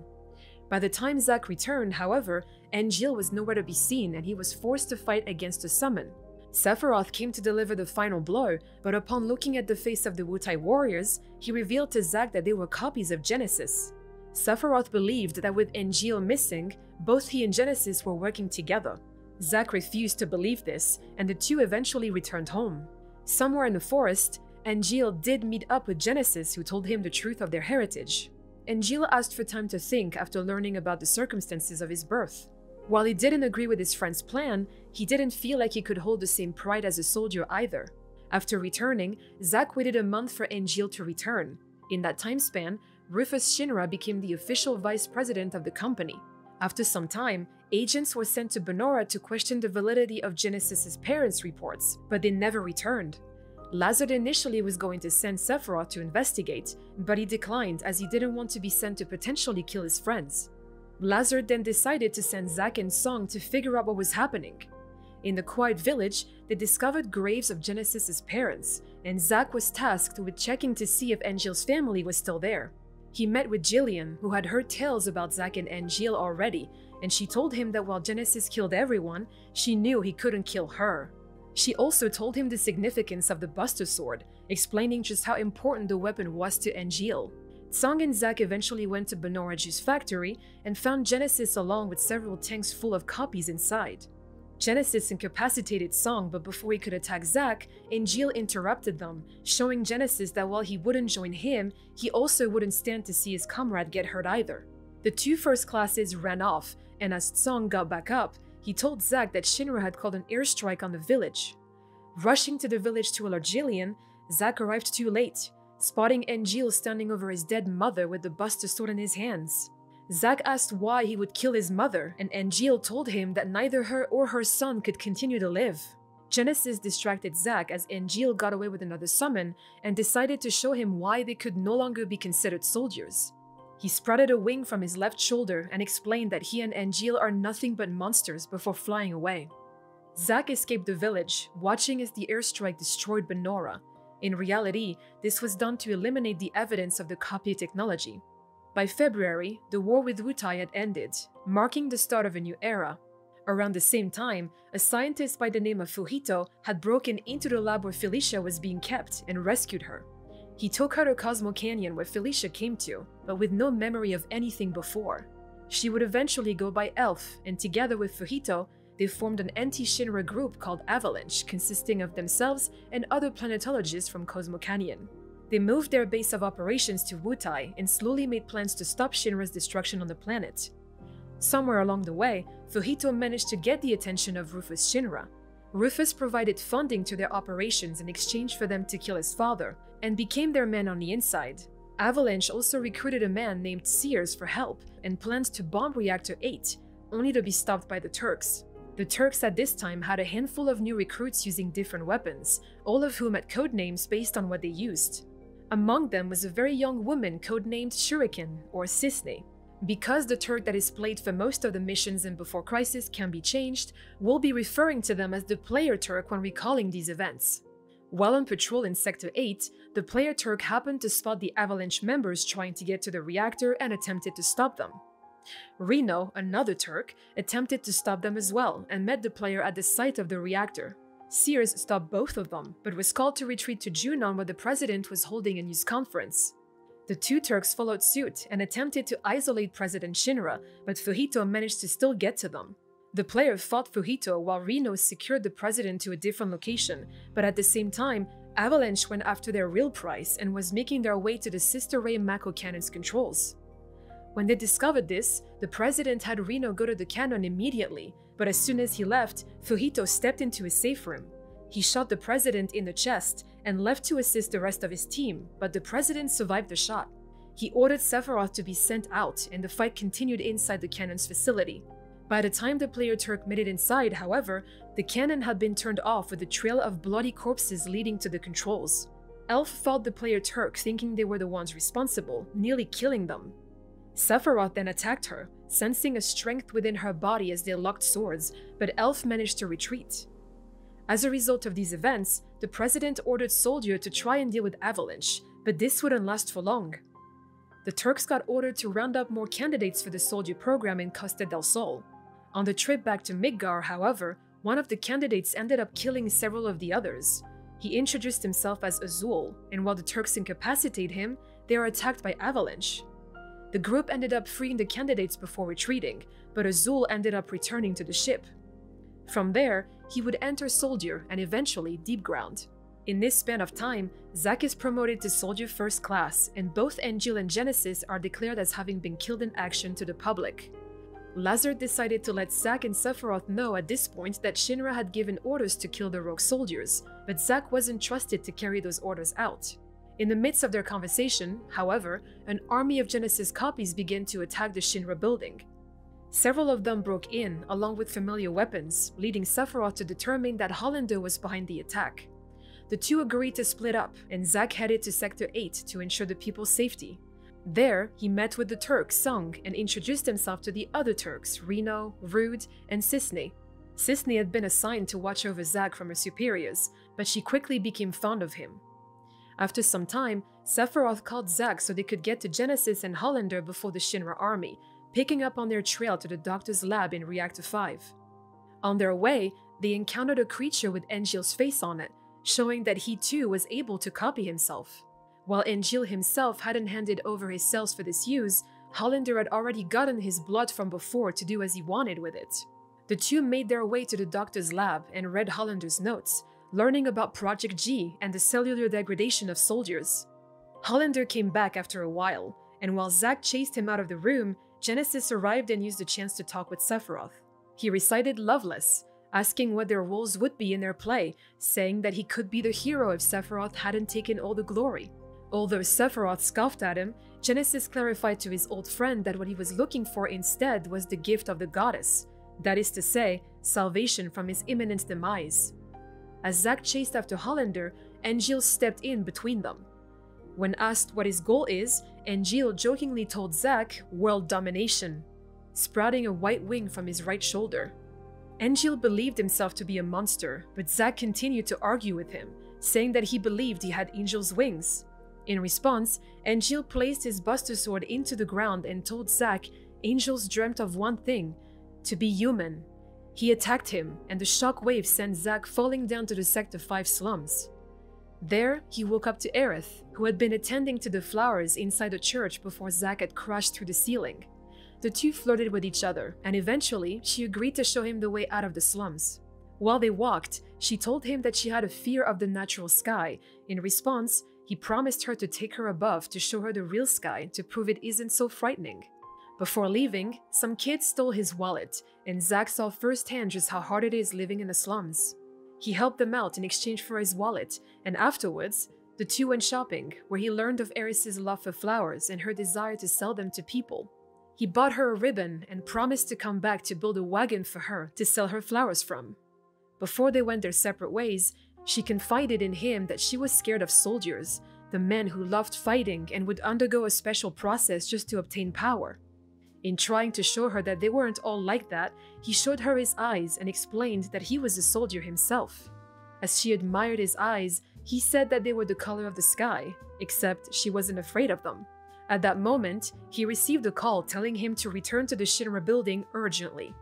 By the time Zack returned, however, Angeal was nowhere to be seen and he was forced to fight against a summon. Sephiroth came to deliver the final blow, but upon looking at the face of the Wutai warriors, he revealed to Zack that they were copies of Genesis. Sephiroth believed that with Angeal missing, both he and Genesis were working together. Zack refused to believe this, and the two eventually returned home. Somewhere in the forest, Angeal did meet up with Genesis, who told him the truth of their heritage. Angeal asked for time to think after learning about the circumstances of his birth. While he didn't agree with his friend's plan, he didn't feel like he could hold the same pride as a soldier either. After returning, Zack waited a month for Angeal to return. In that time span, Rufus Shinra became the official vice president of the company. After some time, agents were sent to Banora to question the validity of Genesis's parents' reports, but they never returned. Lazard initially was going to send Sephiroth to investigate, but he declined as he didn't want to be sent to potentially kill his friends. Lazard then decided to send Zack and Song to figure out what was happening. In the quiet village, they discovered graves of Genesis's parents, and Zack was tasked with checking to see if Angeal's family was still there. He met with Jillian, who had heard tales about Zack and Angeal already, and she told him that while Genesis killed everyone, she knew he couldn't kill her. She also told him the significance of the Buster Sword, explaining just how important the weapon was to Angeal. Song and Zack eventually went to Banora Juice Factory and found Genesis along with several tanks full of copies inside. Genesis incapacitated Song, but before he could attack Zack, Angeal interrupted them, showing Genesis that while he wouldn't join him, he also wouldn't stand to see his comrade get hurt either. The two first classes ran off, and as Song got back up, he told Zack that Shinra had called an airstrike on the village. Rushing to the village to alert Jillian, Zack arrived too late, spotting Angeal standing over his dead mother with the Buster Sword in his hands. Zack asked why he would kill his mother, and Angeal told him that neither her or her son could continue to live. Genesis distracted Zack as Angeal got away with another summon and decided to show him why they could no longer be considered soldiers. He sprouted a wing from his left shoulder and explained that he and Angeal are nothing but monsters before flying away. Zack escaped the village, watching as the airstrike destroyed Banora. In reality, this was done to eliminate the evidence of the copy technology. By February, the war with Wutai had ended, marking the start of a new era. Around the same time, a scientist by the name of Fujito had broken into the lab where Felicia was being kept and rescued her. He took her to Cosmo Canyon where Felicia came to, but with no memory of anything before. She would eventually go by Elf, and together with Fujito, they formed an anti-Shinra group called Avalanche, consisting of themselves and other planetologists from Cosmo Canyon. They moved their base of operations to Wutai and slowly made plans to stop Shinra's destruction on the planet. Somewhere along the way, Fujito managed to get the attention of Rufus Shinra. Rufus provided funding to their operations in exchange for them to kill his father, and became their man on the inside. Avalanche also recruited a man named Sears for help and planned to bomb Reactor 8, only to be stopped by the Turks. The Turks at this time had a handful of new recruits using different weapons, all of whom had codenames based on what they used. Among them was a very young woman codenamed Shuriken, or Cisne. Because the Turk that is played for most of the missions in Before Crisis can be changed, we'll be referring to them as the Player Turk when recalling these events. While on patrol in Sector 8, the Player Turk happened to spot the Avalanche members trying to get to the reactor and attempted to stop them. Reno, another Turk, attempted to stop them as well and met the player at the site of the reactor. Sears stopped both of them, but was called to retreat to Junon where the president was holding a news conference. The two Turks followed suit and attempted to isolate President Shinra, but Fujito managed to still get to them. The player fought Fujito while Reno secured the president to a different location, but at the same time, Avalanche went after their real prize and was making their way to the Sister Ray Mako Cannon's controls. When they discovered this, the president had Reno go to the cannon immediately, but as soon as he left, Fujito stepped into a safe room. He shot the president in the chest and left to assist the rest of his team, but the president survived the shot. He ordered Sephiroth to be sent out, and the fight continued inside the cannon's facility. By the time the player Turk made it inside, however, the cannon had been turned off with a trail of bloody corpses leading to the controls. Elf fought the player Turk thinking they were the ones responsible, nearly killing them. Sephiroth then attacked her, sensing a strength within her body as they locked swords, but Elf managed to retreat. As a result of these events, the president ordered Soldier to try and deal with Avalanche, but this wouldn't last for long. The Turks got ordered to round up more candidates for the Soldier program in Costa del Sol. On the trip back to Midgar, however, one of the candidates ended up killing several of the others. He introduced himself as Azul, and while the Turks incapacitate him, they are attacked by Avalanche. The group ended up freeing the candidates before retreating, but Azul ended up returning to the ship. From there, he would enter Soldier and eventually Deep Ground. In this span of time, Zack is promoted to Soldier First Class, and both Angeal and Genesis are declared as having been killed in action to the public. Lazard decided to let Zack and Sephiroth know at this point that Shinra had given orders to kill the rogue soldiers, but Zack wasn't trusted to carry those orders out. In the midst of their conversation, however, an army of Genesis copies began to attack the Shinra building. Several of them broke in, along with familiar weapons, leading Sephiroth to determine that Hollander was behind the attack. The two agreed to split up, and Zack headed to Sector 8 to ensure the people's safety. There, he met with the Turk, Song, and introduced himself to the other Turks, Reno, Rude, and Cisne. Cisne had been assigned to watch over Zack from her superiors, but she quickly became fond of him. After some time, Sephiroth called Zack so they could get to Genesis and Hollander before the Shinra army, picking up on their trail to the doctor's lab in Reactor 5. On their way, they encountered a creature with Angeal's face on it, showing that he too was able to copy himself. While Angeal himself hadn't handed over his cells for this use, Hollander had already gotten his blood from before to do as he wanted with it. The two made their way to the doctor's lab and read Hollander's notes, learning about Project G and the cellular degradation of soldiers. Hollander came back after a while, and while Zack chased him out of the room, Genesis arrived and used the chance to talk with Sephiroth. He recited Loveless, asking what their roles would be in their play, saying that he could be the hero if Sephiroth hadn't taken all the glory. Although Sephiroth scoffed at him, Genesis clarified to his old friend that what he was looking for instead was the gift of the goddess, that is to say, salvation from his imminent demise. As Zack chased after Hollander, Angeal stepped in between them. When asked what his goal is, Angeal jokingly told Zack, "World domination," sprouting a white wing from his right shoulder. Angeal believed himself to be a monster, but Zack continued to argue with him, saying that he believed he had Angeal's wings. In response, Angeal placed his Buster Sword into the ground and told Zack, "Angeals dreamt of one thing, to be human." He attacked him, and the shockwave sent Zack falling down to the Sector 5 slums. There, he woke up to Aerith, who had been attending to the flowers inside a church before Zack had crashed through the ceiling. The two flirted with each other, and eventually, she agreed to show him the way out of the slums. While they walked, she told him that she had a fear of the natural sky. In response, he promised her to take her above to show her the real sky to prove it isn't so frightening. Before leaving, some kids stole his wallet, and Zack saw firsthand just how hard it is living in the slums. He helped them out in exchange for his wallet, and afterwards, the two went shopping, where he learned of Eris's love for flowers and her desire to sell them to people. He bought her a ribbon and promised to come back to build a wagon for her to sell her flowers from. Before they went their separate ways, she confided in him that she was scared of soldiers, the men who loved fighting and would undergo a special process just to obtain power. In trying to show her that they weren't all like that, he showed her his eyes and explained that he was a soldier himself. As she admired his eyes, he said that they were the color of the sky, except she wasn't afraid of them. At that moment, he received a call telling him to return to the Shinra building urgently.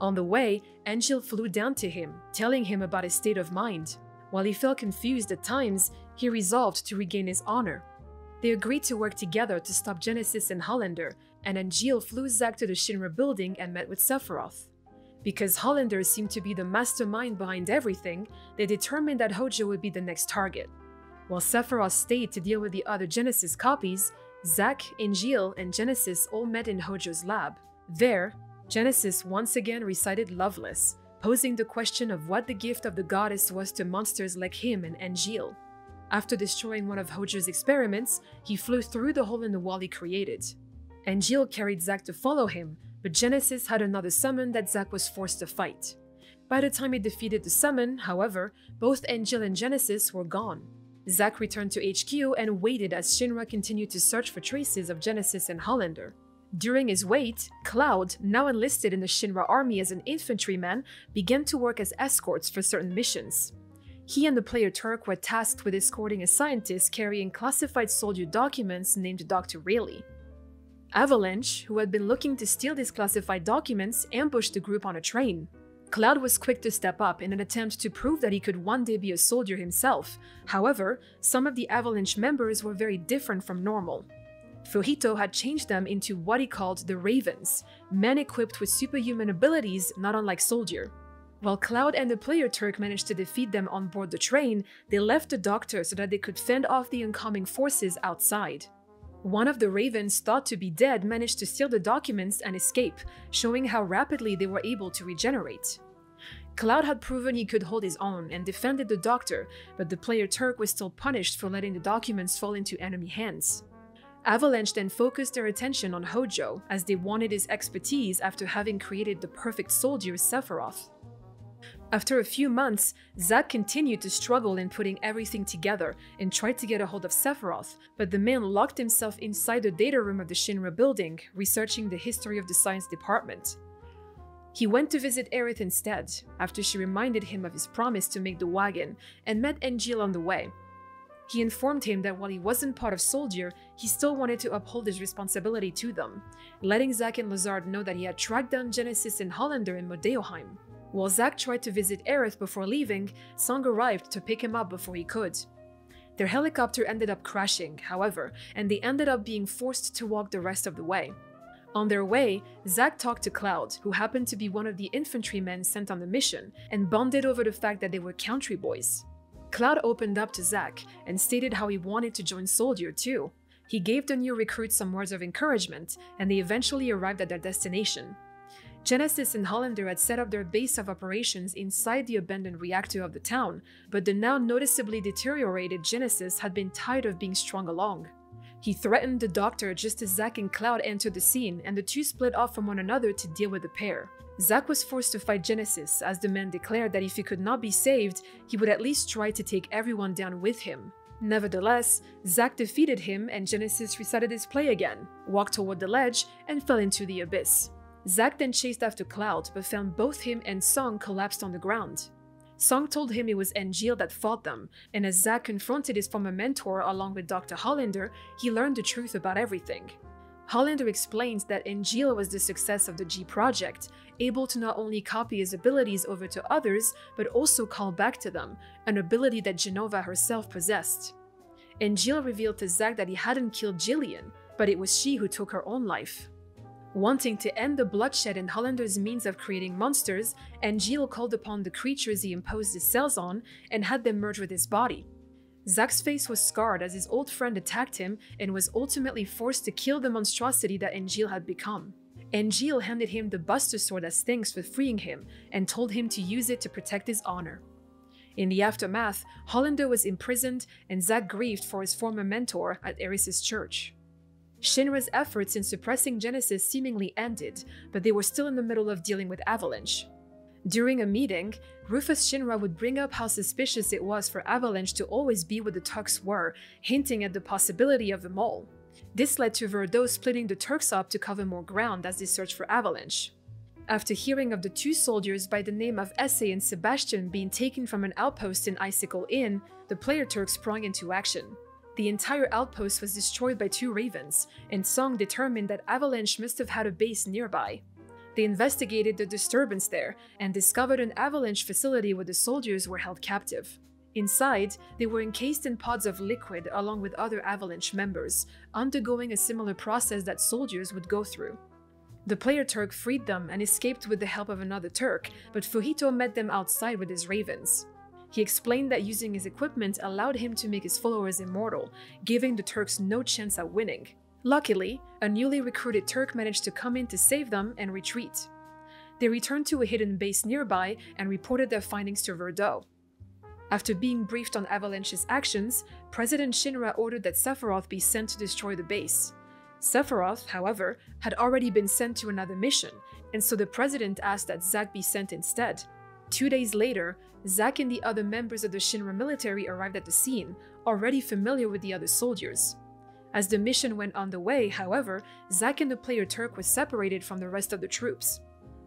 On the way, Angeal flew down to him, telling him about his state of mind. While he felt confused at times, he resolved to regain his honor. They agreed to work together to stop Genesis and Hollander, and Angeal flew Zack to the Shinra building and met with Sephiroth. Because Hollander seemed to be the mastermind behind everything, they determined that Hojo would be the next target. While Sephiroth stayed to deal with the other Genesis copies, Zack, Angeal, and Genesis all met in Hojo's lab. There, Genesis once again recited Loveless, posing the question of what the gift of the goddess was to monsters like him and Angeal. After destroying one of Hojo's experiments, he flew through the hole in the wall he created. Angeal carried Zack to follow him, but Genesis had another summon that Zack was forced to fight. By the time he defeated the summon, however, both Angeal and Genesis were gone. Zack returned to HQ and waited as Shinra continued to search for traces of Genesis and Hollander. During his wait, Cloud, now enlisted in the Shinra army as an infantryman, began to work as escorts for certain missions. He and the player Turk were tasked with escorting a scientist carrying classified soldier documents named Dr. Rayleigh. Avalanche, who had been looking to steal these classified documents, ambushed the group on a train. Cloud was quick to step up in an attempt to prove that he could one day be a soldier himself. However, some of the Avalanche members were very different from normal. Fujito had changed them into what he called the Ravens, men equipped with superhuman abilities not unlike Soldier. While Cloud and the player Turk managed to defeat them on board the train, they left the doctor so that they could fend off the oncoming forces outside. One of the Ravens thought to be dead managed to steal the documents and escape, showing how rapidly they were able to regenerate. Cloud had proven he could hold his own and defended the doctor, but the player Turk was still punished for letting the documents fall into enemy hands. Avalanche then focused their attention on Hojo, as they wanted his expertise after having created the perfect soldier, Sephiroth. After a few months, Zack continued to struggle in putting everything together and tried to get a hold of Sephiroth, but the man locked himself inside the data room of the Shinra building, researching the history of the science department. He went to visit Aerith instead, after she reminded him of his promise to make the wagon, and met Angeal on the way. He informed him that while he wasn't part of Soldier, he still wanted to uphold his responsibility to them, letting Zack and Lazard know that he had tracked down Genesis and Hollander in Modeoheim. While Zack tried to visit Aerith before leaving, Song arrived to pick him up before he could. Their helicopter ended up crashing, however, and they ended up being forced to walk the rest of the way. On their way, Zack talked to Cloud, who happened to be one of the infantrymen sent on the mission, and bonded over the fact that they were country boys. Cloud opened up to Zack and stated how he wanted to join Soldier too. He gave the new recruit some words of encouragement, and they eventually arrived at their destination. Genesis and Hollander had set up their base of operations inside the abandoned reactor of the town, but the now noticeably deteriorated Genesis had been tired of being strung along. He threatened the doctor just as Zack and Cloud entered the scene, and the two split off from one another to deal with the pair. Zack was forced to fight Genesis, as the man declared that if he could not be saved, he would at least try to take everyone down with him. Nevertheless, Zack defeated him, and Genesis recited his play again, walked toward the ledge, and fell into the abyss. Zack then chased after Cloud, but found both him and Song collapsed on the ground. Song told him it was Angeal that fought them, and as Zack confronted his former mentor along with Dr. Hollander, he learned the truth about everything. Hollander explained that Angeal was the success of the G Project, able to not only copy his abilities over to others, but also call back to them, an ability that Jenova herself possessed. Angeal revealed to Zack that he hadn't killed Jillian, but it was she who took her own life. Wanting to end the bloodshed and Hollander's means of creating monsters, Angeal called upon the creatures he imposed his cells on and had them merge with his body. Zack's face was scarred as his old friend attacked him and was ultimately forced to kill the monstrosity that Angeal had become. Angeal handed him the Buster Sword as thanks for freeing him and told him to use it to protect his honor. In the aftermath, Hollander was imprisoned and Zack grieved for his former mentor at Eris's church. Shinra's efforts in suppressing Genesis seemingly ended, but they were still in the middle of dealing with Avalanche. During a meeting, Rufus Shinra would bring up how suspicious it was for Avalanche to always be where the Turks were, hinting at the possibility of a mole. This led to Verdot splitting the Turks up to cover more ground as they searched for Avalanche. After hearing of the two soldiers by the name of Esse and Sebastian being taken from an outpost in Icicle Inn, the player Turks sprung into action. The entire outpost was destroyed by two ravens, and Song determined that Avalanche must have had a base nearby. They investigated the disturbance there and discovered an Avalanche facility where the soldiers were held captive. Inside, they were encased in pods of liquid along with other Avalanche members, undergoing a similar process that soldiers would go through. The player Turk freed them and escaped with the help of another Turk, but Fujito met them outside with his ravens. He explained that using his equipment allowed him to make his followers immortal, giving the Turks no chance at winning. Luckily, a newly recruited Turk managed to come in to save them and retreat. They returned to a hidden base nearby and reported their findings to Verdot. After being briefed on Avalanche's actions, President Shinra ordered that Sephiroth be sent to destroy the base. Sephiroth, however, had already been sent to another mission, and so the president asked that Zack be sent instead. 2 days later, Zack and the other members of the Shinra military arrived at the scene, already familiar with the other soldiers. As the mission went underway, however, Zack and the player Turk were separated from the rest of the troops.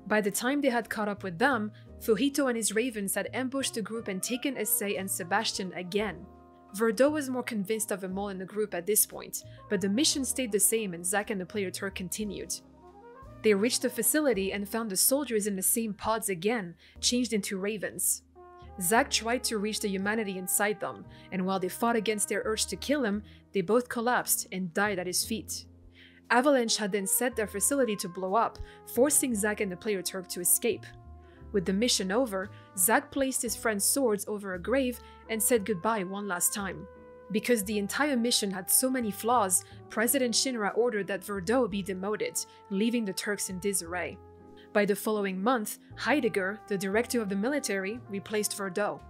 By the time they had caught up with them, Fujito and his ravens had ambushed the group and taken Esse and Sebastian again. Verdot was more convinced of a mole in the group at this point, but the mission stayed the same and Zack and the player Turk continued. They reached the facility and found the soldiers in the same pods again, changed into ravens. Zack tried to reach the humanity inside them, and while they fought against their urge to kill him, they both collapsed and died at his feet. Avalanche had then set their facility to blow up, forcing Zack and the player Turk to escape. With the mission over, Zack placed his friend's swords over a grave and said goodbye one last time. Because the entire mission had so many flaws, President Shinra ordered that Verdot be demoted, leaving the Turks in disarray. By the following month, Heidegger, the director of the military, replaced Verdot.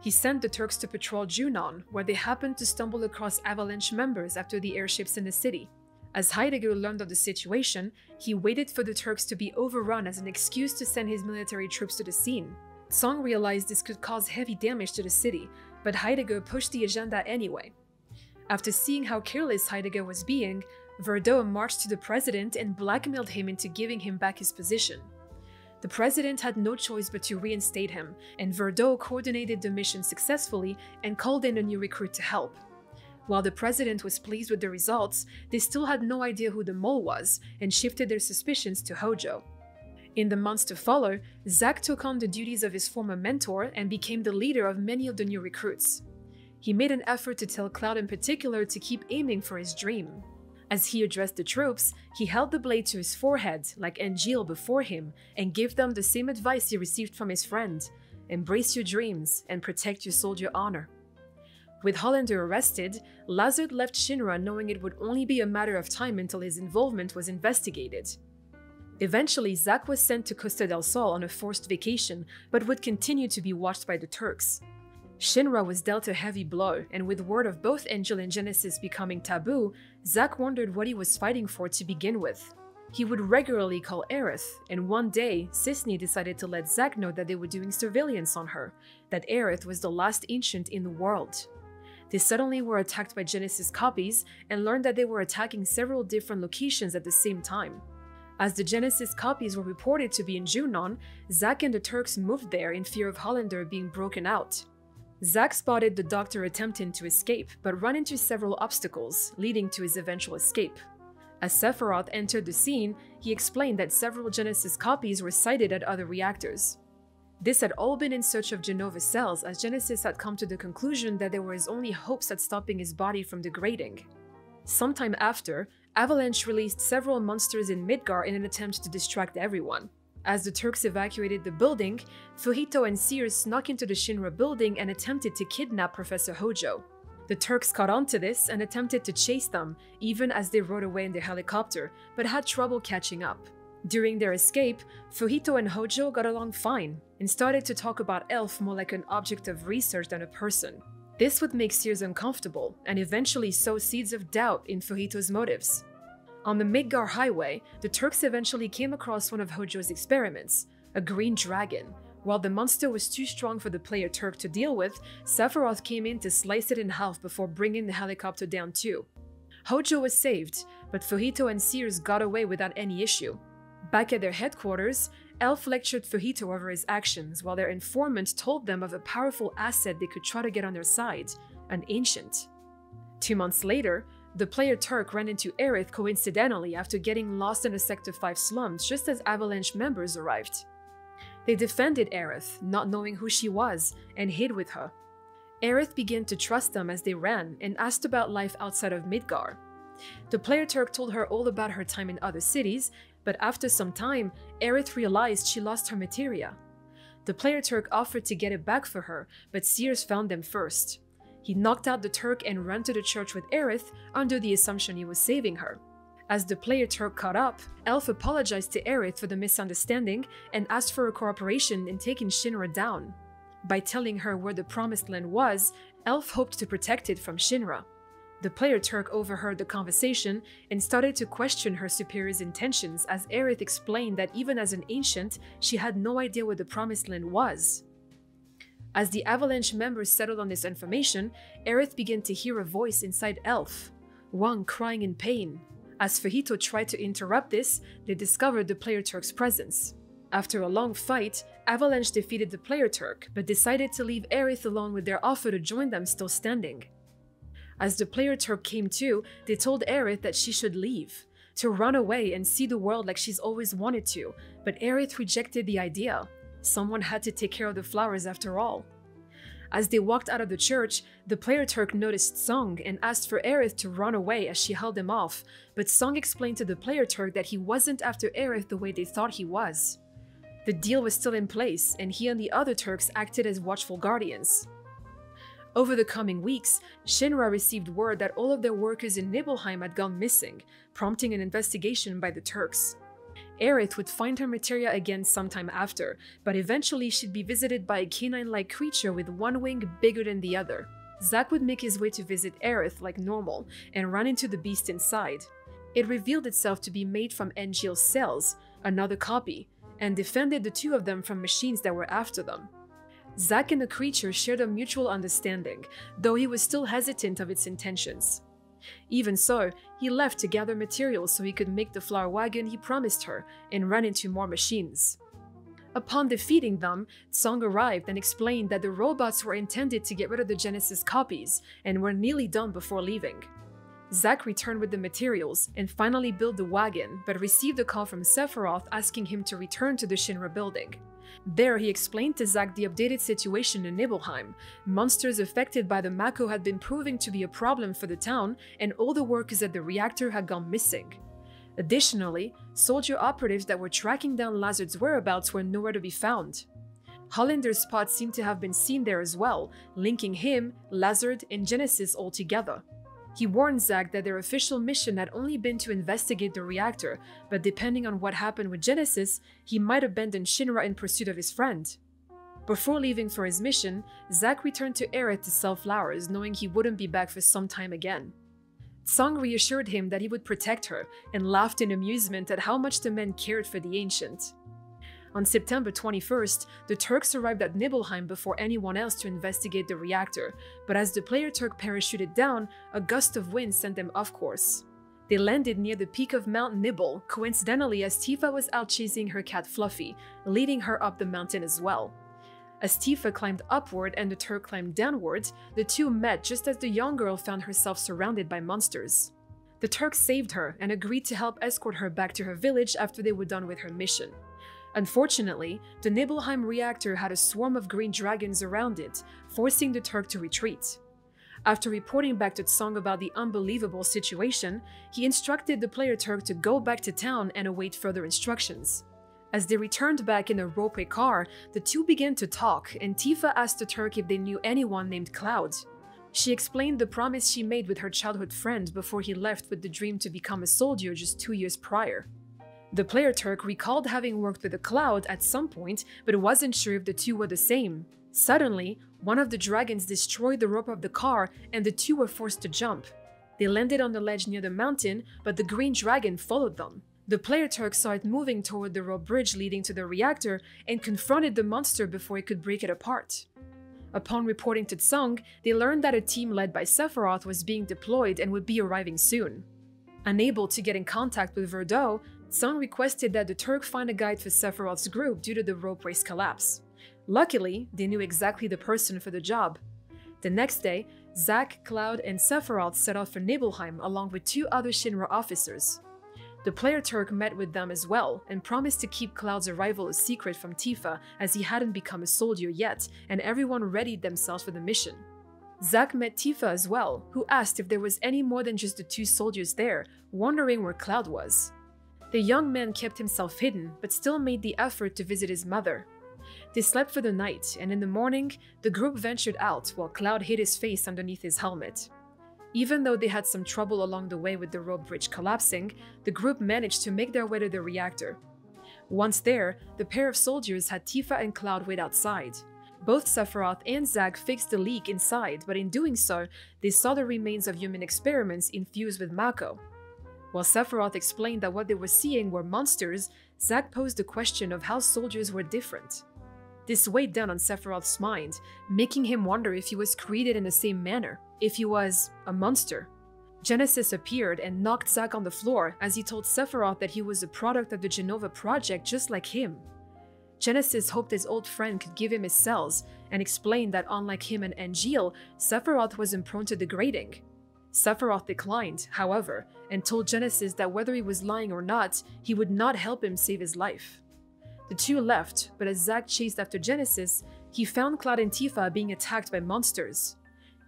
He sent the Turks to patrol Junon, where they happened to stumble across Avalanche members after the airships in the city. As Heidegger learned of the situation, he waited for the Turks to be overrun as an excuse to send his military troops to the scene. Song realized this could cause heavy damage to the city, but Heidegger pushed the agenda anyway. After seeing how careless Heidegger was being, Verdot marched to the president and blackmailed him into giving him back his position. The president had no choice but to reinstate him, and Verdot coordinated the mission successfully and called in a new recruit to help. While the president was pleased with the results, they still had no idea who the mole was and shifted their suspicions to Hojo. In the months to follow, Zack took on the duties of his former mentor and became the leader of many of the new recruits. He made an effort to tell Cloud in particular to keep aiming for his dream. As he addressed the troops, he held the blade to his forehead, like Angeal before him, and gave them the same advice he received from his friend: embrace your dreams and protect your soldier honor. With Hollander arrested, Lazard left Shinra knowing it would only be a matter of time until his involvement was investigated. Eventually, Zack was sent to Costa del Sol on a forced vacation, but would continue to be watched by the Turks. Shinra was dealt a heavy blow, and with word of both Angeal and Genesis becoming taboo, Zack wondered what he was fighting for to begin with. He would regularly call Aerith, and one day, Cisne decided to let Zack know that they were doing surveillance on her, that Aerith was the last ancient in the world. They suddenly were attacked by Genesis copies and learned that they were attacking several different locations at the same time. As the Genesis copies were reported to be in Junon, Zack and the Turks moved there in fear of Hollander being broken out. Zack spotted the doctor attempting to escape, but ran into several obstacles, leading to his eventual escape. As Sephiroth entered the scene, he explained that several Genesis copies were sighted at other reactors. This had all been in search of Jenova cells, as Genesis had come to the conclusion that they were his only hopes at stopping his body from degrading. Sometime after, Avalanche released several monsters in Midgar in an attempt to distract everyone. As the Turks evacuated the building, Fujito and Sears snuck into the Shinra building and attempted to kidnap Professor Hojo. The Turks caught on to this and attempted to chase them, even as they rode away in their helicopter, but had trouble catching up. During their escape, Fujito and Hojo got along fine and started to talk about Elf more like an object of research than a person. This would make Sears uncomfortable and eventually sow seeds of doubt in Fujito's motives. On the Midgar highway, the Turks eventually came across one of Hojo's experiments, a green dragon. While the monster was too strong for the player Turk to deal with, Sephiroth came in to slice it in half before bringing the helicopter down too. Hojo was saved, but Fujito and Sears got away without any issue. Back at their headquarters, Elf lectured Fujito over his actions while their informant told them of a powerful asset they could try to get on their side, an ancient. 2 months later, the player Turk ran into Aerith coincidentally after getting lost in the Sector 5 slums just as Avalanche members arrived. They defended Aerith, not knowing who she was, and hid with her. Aerith began to trust them as they ran and asked about life outside of Midgar. The player Turk told her all about her time in other cities, but after some time, Aerith realized she lost her materia. The player Turk offered to get it back for her, but Sears found them first. He knocked out the Turk and ran to the church with Aerith under the assumption he was saving her. As the player Turk caught up, Elf apologized to Aerith for the misunderstanding and asked for her cooperation in taking Shinra down. By telling her where the Promised Land was, Elf hoped to protect it from Shinra. The player Turk overheard the conversation and started to question her superior's intentions as Aerith explained that even as an ancient, she had no idea where the Promised Land was. As the Avalanche members settled on this information, Aerith began to hear a voice inside Elf, one crying in pain. As Fujito tried to interrupt this, they discovered the player Turk's presence. After a long fight, Avalanche defeated the player Turk, but decided to leave Aerith alone with their offer to join them still standing. As the player Turk came to, they told Aerith that she should leave, to run away and see the world like she's always wanted to, but Aerith rejected the idea. Someone had to take care of the flowers after all. As they walked out of the church, the player Turk noticed Song and asked for Aerith to run away as she held him off, but Song explained to the player Turk that he wasn't after Aerith the way they thought he was. The deal was still in place, and he and the other Turks acted as watchful guardians. Over the coming weeks, Shinra received word that all of their workers in Nibelheim had gone missing, prompting an investigation by the Turks. Aerith would find her materia again sometime after, but eventually she'd be visited by a canine-like creature with one wing bigger than the other. Zack would make his way to visit Aerith like normal and run into the beast inside. It revealed itself to be made from Angeal's cells, another copy, and defended the two of them from machines that were after them. Zack and the creature shared a mutual understanding, though he was still hesitant of its intentions. Even so, he left to gather materials so he could make the flower wagon he promised her and ran into more machines. Upon defeating them, Song arrived and explained that the robots were intended to get rid of the Genesis copies and were nearly done before leaving. Zack returned with the materials and finally built the wagon, but received a call from Sephiroth asking him to return to the Shinra Building. There, he explained to Zack the updated situation in Nibelheim. Monsters affected by the Mako had been proving to be a problem for the town, and all the workers at the reactor had gone missing. Additionally, soldier operatives that were tracking down Lazard's whereabouts were nowhere to be found. Hollander's spot seemed to have been seen there as well, linking him, Lazard, and Genesis all together. He warned Zack that their official mission had only been to investigate the reactor, but depending on what happened with Genesis, he might abandon Shinra in pursuit of his friend. Before leaving for his mission, Zack returned to Aerith to sell flowers, knowing he wouldn't be back for some time again. Song reassured him that he would protect her, and laughed in amusement at how much the men cared for the ancient. On September 21st, the Turks arrived at Nibelheim before anyone else to investigate the reactor, but as the player Turk parachuted down, a gust of wind sent them off course. They landed near the peak of Mount Nibel, coincidentally as Tifa was out chasing her cat Fluffy, leading her up the mountain as well. As Tifa climbed upward and the Turk climbed downward, the two met just as the young girl found herself surrounded by monsters. The Turk saved her and agreed to help escort her back to her village after they were done with her mission. Unfortunately, the Nibelheim reactor had a swarm of green dragons around it, forcing the Turk to retreat. After reporting back to Tsong about the unbelievable situation, he instructed the player Turk to go back to town and await further instructions. As they returned back in a ropeway car, the two began to talk, and Tifa asked the Turk if they knew anyone named Cloud. She explained the promise she made with her childhood friend before he left with the dream to become a soldier just 2 years prior. The player Turk recalled having worked with a Cloud at some point, but wasn't sure if the two were the same. Suddenly, one of the dragons destroyed the rope of the car and the two were forced to jump. They landed on the ledge near the mountain, but the green dragon followed them. The player Turk saw it moving toward the rope bridge leading to the reactor and confronted the monster before it could break it apart. Upon reporting to Song, they learned that a team led by Sephiroth was being deployed and would be arriving soon. Unable to get in contact with Verdot, Song requested that the Turk find a guide for Sephiroth's group due to the rope race collapse. Luckily, they knew exactly the person for the job. The next day, Zack, Cloud, and Sephiroth set off for Nibelheim along with two other Shinra officers. The player Turk met with them as well and promised to keep Cloud's arrival a secret from Tifa as he hadn't become a soldier yet and everyone readied themselves for the mission. Zack met Tifa as well, who asked if there was any more than just the two soldiers there, wondering where Cloud was. The young man kept himself hidden but still made the effort to visit his mother. They slept for the night and in the morning, the group ventured out while Cloud hid his face underneath his helmet. Even though they had some trouble along the way with the rope bridge collapsing, the group managed to make their way to the reactor. Once there, the pair of soldiers had Tifa and Cloud wait outside. Both Sephiroth and Zack fixed the leak inside, but in doing so, they saw the remains of human experiments infused with Mako. While Sephiroth explained that what they were seeing were monsters, Zack posed the question of how soldiers were different. This weighed down on Sephiroth's mind, making him wonder if he was created in the same manner, if he was a monster. Genesis appeared and knocked Zack on the floor as he told Sephiroth that he was a product of the Jenova Project just like him. Genesis hoped his old friend could give him his cells and explained that unlike him and Angeal, Sephiroth wasn't prone to degrading. Sephiroth declined, however, and told Genesis that whether he was lying or not, he would not help him save his life. The two left, but as Zack chased after Genesis, he found Cloud and Tifa being attacked by monsters.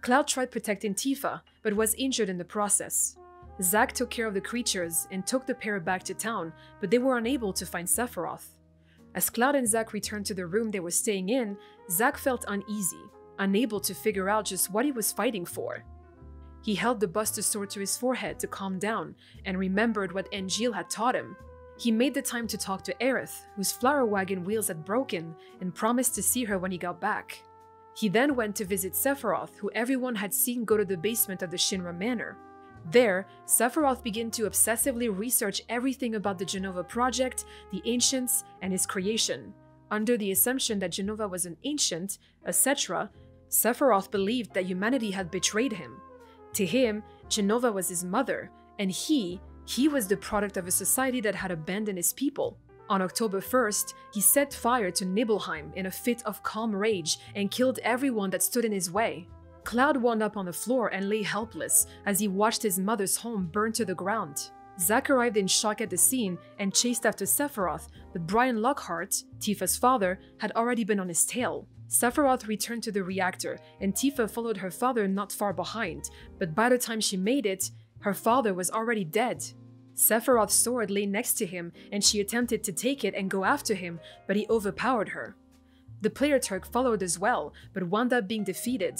Cloud tried protecting Tifa, but was injured in the process. Zack took care of the creatures and took the pair back to town, but they were unable to find Sephiroth. As Cloud and Zack returned to the room they were staying in, Zack felt uneasy, unable to figure out just what he was fighting for. He held the Buster Sword to his forehead to calm down and remembered what Angeal had taught him. He made the time to talk to Aerith, whose flower wagon wheels had broken, and promised to see her when he got back. He then went to visit Sephiroth, who everyone had seen go to the basement of the Shinra Manor. There, Sephiroth began to obsessively research everything about the Jenova Project, the Ancients, and his creation. Under the assumption that Jenova was an Ancient, a Cetra, Sephiroth believed that humanity had betrayed him. To him, Jenova was his mother, and he was the product of a society that had abandoned his people. On October 1st, he set fire to Nibelheim in a fit of calm rage and killed everyone that stood in his way. Cloud wound up on the floor and lay helpless as he watched his mother's home burn to the ground. Zack arrived in shock at the scene and chased after Sephiroth, but Brian Lockhart, Tifa's father, had already been on his tail. Sephiroth returned to the reactor, and Tifa followed her father not far behind, but by the time she made it, her father was already dead. Sephiroth's sword lay next to him and she attempted to take it and go after him, but he overpowered her. The player Turk followed as well, but wound up being defeated.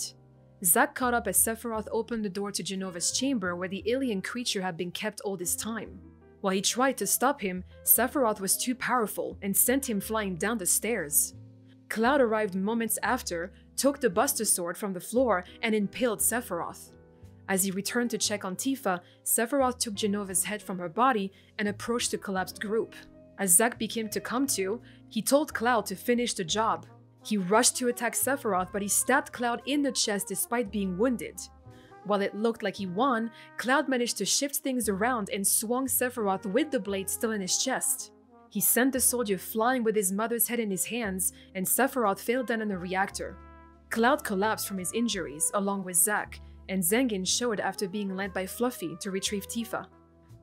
Zack caught up as Sephiroth opened the door to Genova's chamber where the alien creature had been kept all this time. While he tried to stop him, Sephiroth was too powerful and sent him flying down the stairs. Cloud arrived moments after, took the Buster Sword from the floor and impaled Sephiroth. As he returned to check on Tifa, Sephiroth took Genova's head from her body and approached the collapsed group. As Zack began to come to, he told Cloud to finish the job. He rushed to attack Sephiroth, but he stabbed Cloud in the chest despite being wounded. While it looked like he won, Cloud managed to shift things around and swung Sephiroth with the blade still in his chest. He sent the soldier flying with his mother's head in his hands, and Sephiroth fell down in the reactor. Cloud collapsed from his injuries, along with Zack, and Zengin showed after being led by Fluffy to retrieve Tifa.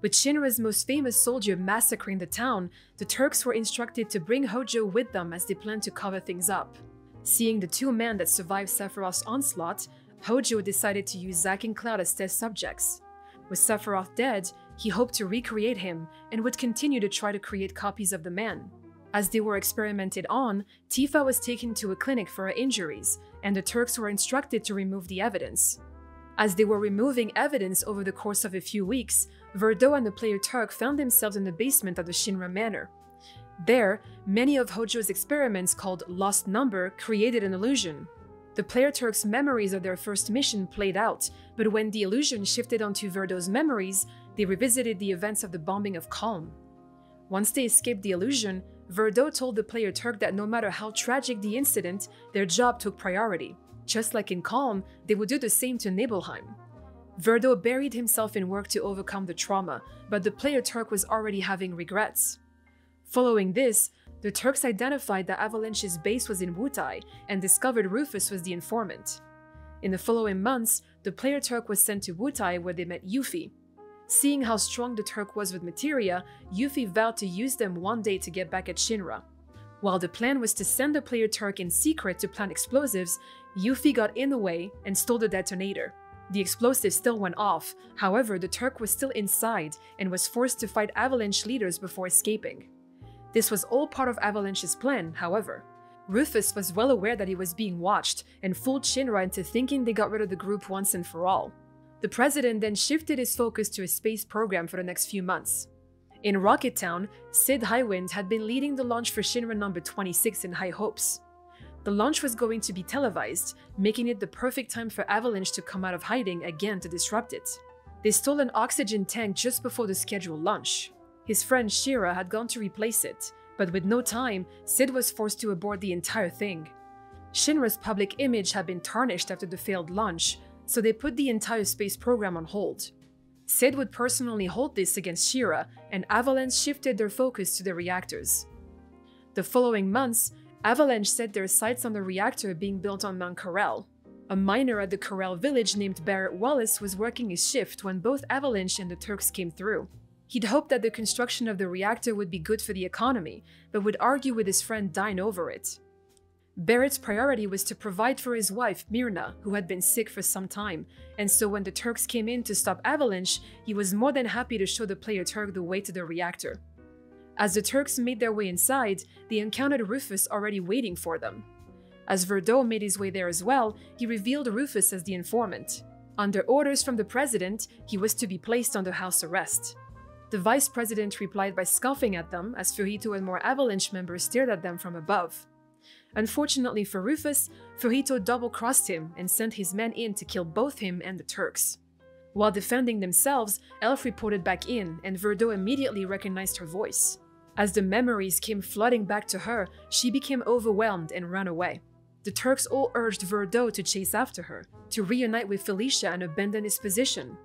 With Shinra's most famous soldier massacring the town, the Turks were instructed to bring Hojo with them as they planned to cover things up. Seeing the two men that survived Sephiroth's onslaught, Hojo decided to use Zack and Cloud as test subjects. With Sephiroth dead, he hoped to recreate him and would continue to try to create copies of the man. As they were experimented on, Tifa was taken to a clinic for her injuries, and the Turks were instructed to remove the evidence. As they were removing evidence over the course of a few weeks, Verdeaux and the player Turk found themselves in the basement of the Shinra Manor. There, many of Hojo's experiments called Lost Number created an illusion. The player Turk's memories of their first mission played out, but when the illusion shifted onto Verdeaux's memories, they revisited the events of the bombing of Calm. Once they escaped the illusion, Verdeaux told the player Turk that no matter how tragic the incident, their job took priority. Just like in Calm, they would do the same to Nibelheim. Verdeaux buried himself in work to overcome the trauma, but the player Turk was already having regrets. Following this, the Turks identified that Avalanche's base was in Wutai and discovered Rufus was the informant. In the following months, the player Turk was sent to Wutai where they met Yuffie. Seeing how strong the Turk was with materia, Yuffie vowed to use them one day to get back at Shinra. While the plan was to send the player Turk in secret to plant explosives, Yuffie got in the way and stole the detonator. The explosive still went off, however the Turk was still inside and was forced to fight Avalanche leaders before escaping. This was all part of Avalanche's plan, however. Rufus was well aware that he was being watched and fooled Shinra into thinking they got rid of the group once and for all. The president then shifted his focus to a space program for the next few months. In Rocket Town, Sid Highwind had been leading the launch for Shinra number 26 in high hopes. The launch was going to be televised, making it the perfect time for Avalanche to come out of hiding again to disrupt it. They stole an oxygen tank just before the scheduled launch. His friend Shira had gone to replace it, but with no time, Sid was forced to abort the entire thing. Shinra's public image had been tarnished after the failed launch, so they put the entire space program on hold. Sid would personally hold this against Shira, and Avalanche shifted their focus to the reactors. The following months, Avalanche set their sights on the reactor being built on Mount Corel. A miner at the Corel village named Barrett Wallace was working his shift when both Avalanche and the Turks came through. He'd hoped that the construction of the reactor would be good for the economy, but would argue with his friend Dine over it. Barrett's priority was to provide for his wife, Myrna, who had been sick for some time, and so when the Turks came in to stop Avalanche, he was more than happy to show the player Turk the way to the reactor. As the Turks made their way inside, they encountered Rufus already waiting for them. As Verdeaux made his way there as well, he revealed Rufus as the informant. Under orders from the president, he was to be placed under house arrest. The vice president replied by scoffing at them as Furito and more Avalanche members stared at them from above. Unfortunately for Rufus, Furito double-crossed him and sent his men in to kill both him and the Turks. While defending themselves, Elf reported back in, and Verdeaux immediately recognized her voice. As the memories came flooding back to her, she became overwhelmed and ran away. The Turks all urged Verdeaux to chase after her, to reunite with Felicia and abandon his position.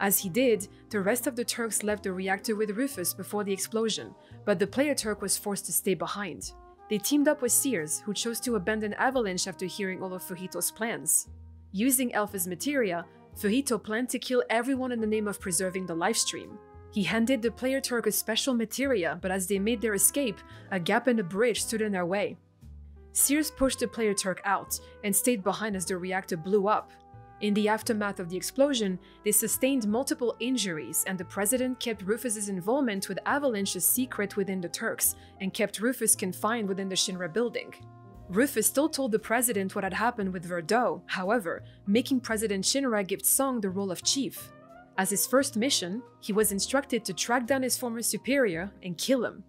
As he did, the rest of the Turks left the reactor with Rufus before the explosion, but the player Turk was forced to stay behind. They teamed up with Sears, who chose to abandon Avalanche after hearing all of Fujito's plans. Using Elf as materia, Fujito planned to kill everyone in the name of preserving the Lifestream. He handed the player Turk a special materia, but as they made their escape, a gap in the bridge stood in their way. Sears pushed the player Turk out and stayed behind as the reactor blew up. In the aftermath of the explosion, they sustained multiple injuries, and the president kept Rufus's involvement with Avalanche a secret within the Turks and kept Rufus confined within the Shinra building. Rufus still told the president what had happened with Verdeaux, however, making President Shinra give Song the role of chief. As his first mission, he was instructed to track down his former superior and kill him.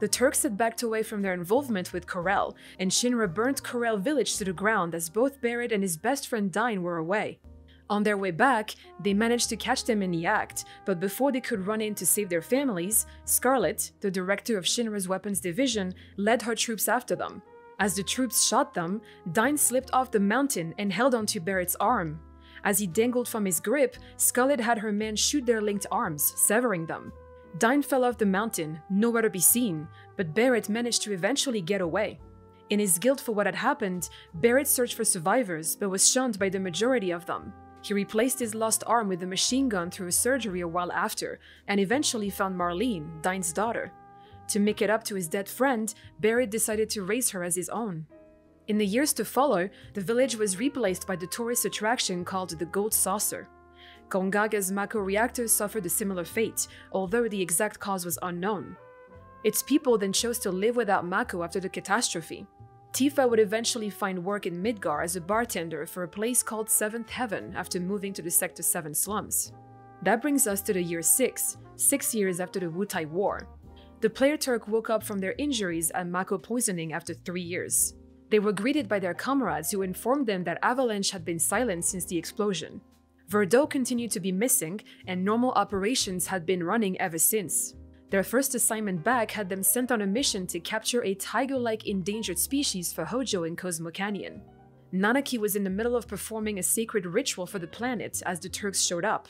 The Turks had backed away from their involvement with Corel, and Shinra burnt Corel village to the ground as both Barrett and his best friend Dine were away. On their way back, they managed to catch them in the act, but before they could run in to save their families, Scarlet, the director of Shinra's weapons division, led her troops after them. As the troops shot them, Dine slipped off the mountain and held onto Barrett's arm. As he dangled from his grip, Scarlet had her men shoot their linked arms, severing them. Dine fell off the mountain, nowhere to be seen, but Barrett managed to eventually get away. In his guilt for what had happened, Barrett searched for survivors but was shunned by the majority of them. He replaced his lost arm with a machine gun through a surgery a while after, and eventually found Marlene, Dine's daughter. To make it up to his dead friend, Barrett decided to raise her as his own. In the years to follow, the village was replaced by the tourist attraction called the Gold Saucer. Kongaga's Mako reactor suffered a similar fate, although the exact cause was unknown. Its people then chose to live without Mako after the catastrophe. Tifa would eventually find work in Midgar as a bartender for a place called Seventh Heaven after moving to the Sector 7 slums. That brings us to the year 6, 6 years after the Wutai War. The player Turk woke up from their injuries and Mako poisoning after 3 years. They were greeted by their comrades who informed them that Avalanche had been silent since the explosion. Verdot continued to be missing and normal operations had been running ever since. Their first assignment back had them sent on a mission to capture a tiger-like endangered species for Hojo in Cosmo Canyon. Nanaki was in the middle of performing a sacred ritual for the planet as the Turks showed up.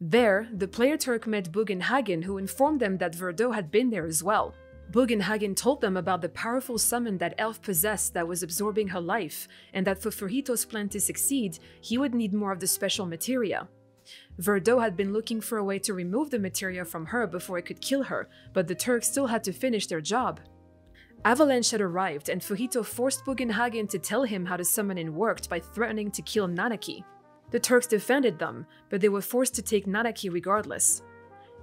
There, the player Turk met Bugenhagen, who informed them that Verdot had been there as well. Bugenhagen told them about the powerful summon that Elf possessed that was absorbing her life, and that for Furito's plan to succeed, he would need more of the special materia. Verdot had been looking for a way to remove the materia from her before it could kill her, but the Turks still had to finish their job. Avalanche had arrived, and Fujito forced Bugenhagen to tell him how the summoning worked by threatening to kill Nanaki. The Turks defended them, but they were forced to take Nanaki regardless.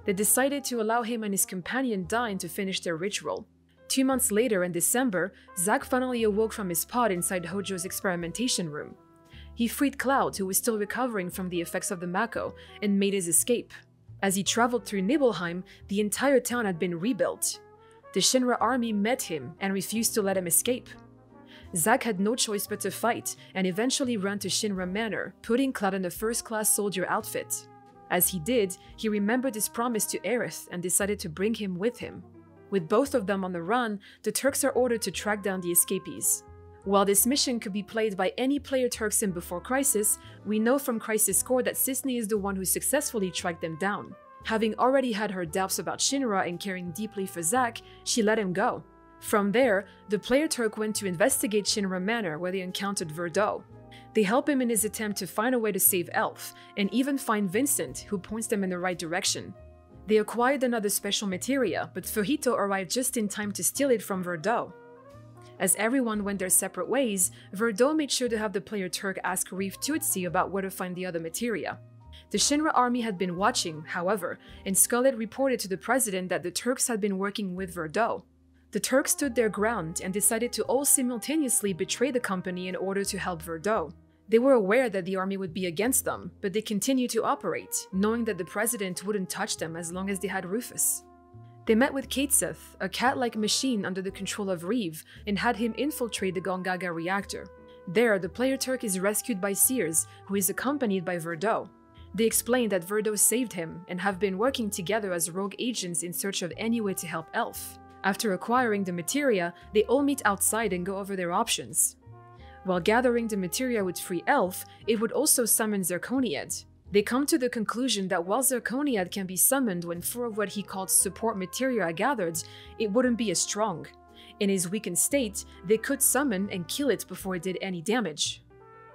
They decided to allow him and his companion Dine to finish their ritual. 2 months later, in December, Zack finally awoke from his pod inside Hojo's experimentation room. He freed Cloud, who was still recovering from the effects of the Mako, and made his escape. As he traveled through Nibelheim, the entire town had been rebuilt. The Shinra army met him and refused to let him escape. Zack had no choice but to fight, and eventually ran to Shinra Manor, putting Cloud in a first-class soldier outfit. As he did, he remembered his promise to Aerith and decided to bring him with him. With both of them on the run, the Turks are ordered to track down the escapees. While this mission could be played by any player Turks in Before Crisis, we know from Crisis Core that Cisne is the one who successfully tracked them down. Having already had her doubts about Shinra and caring deeply for Zack, she let him go. From there, the player Turk went to investigate Shinra Manor, where they encountered Verdot. They help him in his attempt to find a way to save Elf, and even find Vincent, who points them in the right direction. They acquired another special materia, but Fujito arrived just in time to steal it from Verdot. As everyone went their separate ways, Verdot made sure to have the player Turk ask Reef Tutsi about where to find the other materia. The Shinra army had been watching, however, and Scarlet reported to the president that the Turks had been working with Verdot. The Turks stood their ground and decided to all simultaneously betray the company in order to help Verdot. They were aware that the army would be against them, but they continued to operate, knowing that the president wouldn't touch them as long as they had Rufus. They met with Kateseth, a cat-like machine under the control of Reeve, and had him infiltrate the Gongaga reactor. There, the player Turk is rescued by Sears, who is accompanied by Verdot. They explain that Verdot saved him and have been working together as rogue agents in search of any way to help Elf. After acquiring the materia, they all meet outside and go over their options. While gathering the materia would free Elf, it would also summon Zirconiad. They come to the conclusion that while Zirconiad can be summoned when 4 of what he called support materia are gathered, it wouldn't be as strong. In his weakened state, they could summon and kill it before it did any damage.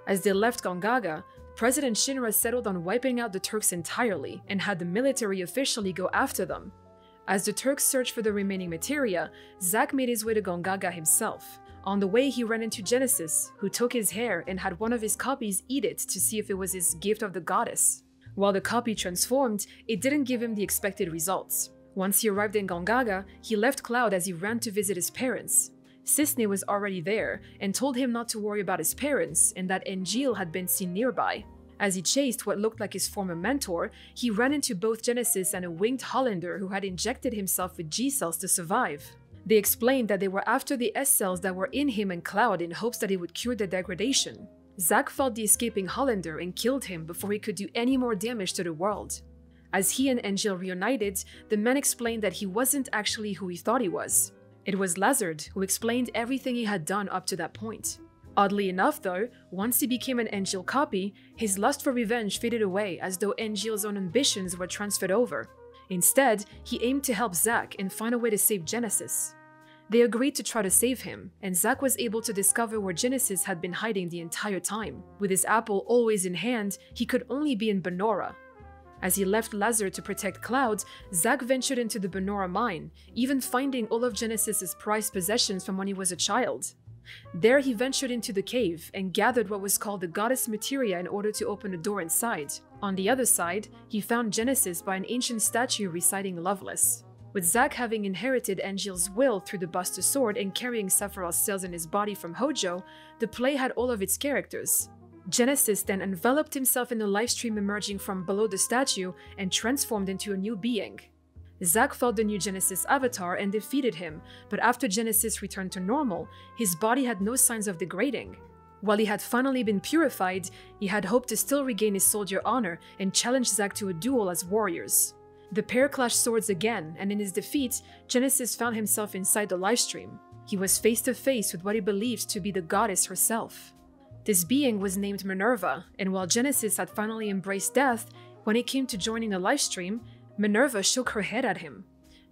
As they left Gongaga, President Shinra settled on wiping out the Turks entirely and had the military officially go after them. As the Turks searched for the remaining materia, Zack made his way to Gongaga himself. On the way, he ran into Genesis, who took his hair and had one of his copies eat it to see if it was his gift of the goddess. While the copy transformed, it didn't give him the expected results. Once he arrived in Gongaga, he left Cloud as he ran to visit his parents. Cisne was already there and told him not to worry about his parents and that Angeal had been seen nearby. As he chased what looked like his former mentor, he ran into both Genesis and a winged Hollander who had injected himself with G-cells to survive. They explained that they were after the S-cells that were in him and Cloud in hopes that it would cure their degradation. Zack fought the escaping Hollander and killed him before he could do any more damage to the world. As he and Angeal reunited, the man explained that he wasn't actually who he thought he was. It was Lazard who explained everything he had done up to that point. Oddly enough though, once he became an Angeal copy, his lust for revenge faded away as though Angeal's own ambitions were transferred over. Instead, he aimed to help Zack and find a way to save Genesis. They agreed to try to save him, and Zack was able to discover where Genesis had been hiding the entire time. With his apple always in hand, he could only be in Banora. As he left Lazard to protect Cloud, Zack ventured into the Banora mine, even finding all of Genesis's prized possessions from when he was a child. There he ventured into the cave and gathered what was called the goddess materia in order to open a door inside. On the other side, he found Genesis by an ancient statue reciting Loveless. with Zack having inherited Angeal's will through the Buster Sword and carrying Sephiroth's cells in his body from Hojo, the play had all of its characters. Genesis then enveloped himself in the Lifestream, emerging from below the statue and transformed into a new being. Zack fought the new Genesis avatar and defeated him, but after Genesis returned to normal, his body had no signs of degrading. While he had finally been purified, he had hoped to still regain his soldier honor and challenged Zack to a duel as warriors. The pair clashed swords again, and in his defeat, Genesis found himself inside the Lifestream. He was face to face with what he believed to be the goddess herself. This being was named Minerva, and while Genesis had finally embraced death, when he came to joining the Lifestream, Minerva shook her head at him.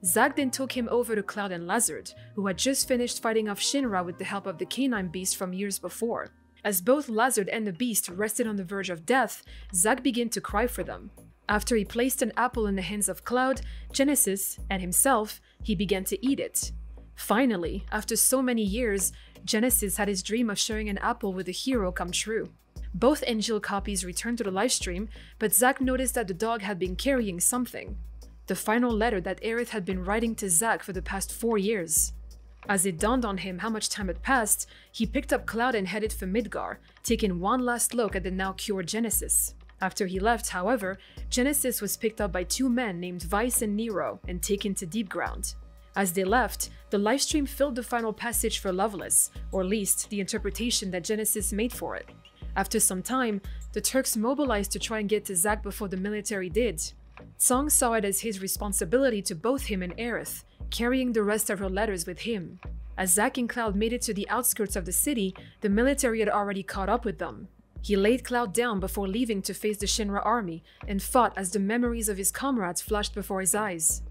Zack then took him over to Cloud and Lazard, who had just finished fighting off Shinra with the help of the canine beast from years before. As both Lazard and the beast rested on the verge of death, Zack began to cry for them. After he placed an apple in the hands of Cloud, Genesis, and himself, he began to eat it. Finally, after so many years, Genesis had his dream of sharing an apple with a hero come true. Both Angeal copies returned to the Lifestream, but Zack noticed that the dog had been carrying something. The final letter that Aerith had been writing to Zack for the past 4 years. As it dawned on him how much time had passed, he picked up Cloud and headed for Midgar, taking one last look at the now-cured Genesis. After he left, however, Genesis was picked up by two men named Vice and Nero and taken to Deep Ground. As they left, the Lifestream filled the final passage for Loveless, or at least the interpretation that Genesis made for it. After some time, the Turks mobilized to try and get to Zack before the military did. Song saw it as his responsibility to both him and Aerith, carrying the rest of her letters with him. As Zack and Cloud made it to the outskirts of the city, the military had already caught up with them. He laid Cloud down before leaving to face the Shinra army and fought as the memories of his comrades flashed before his eyes.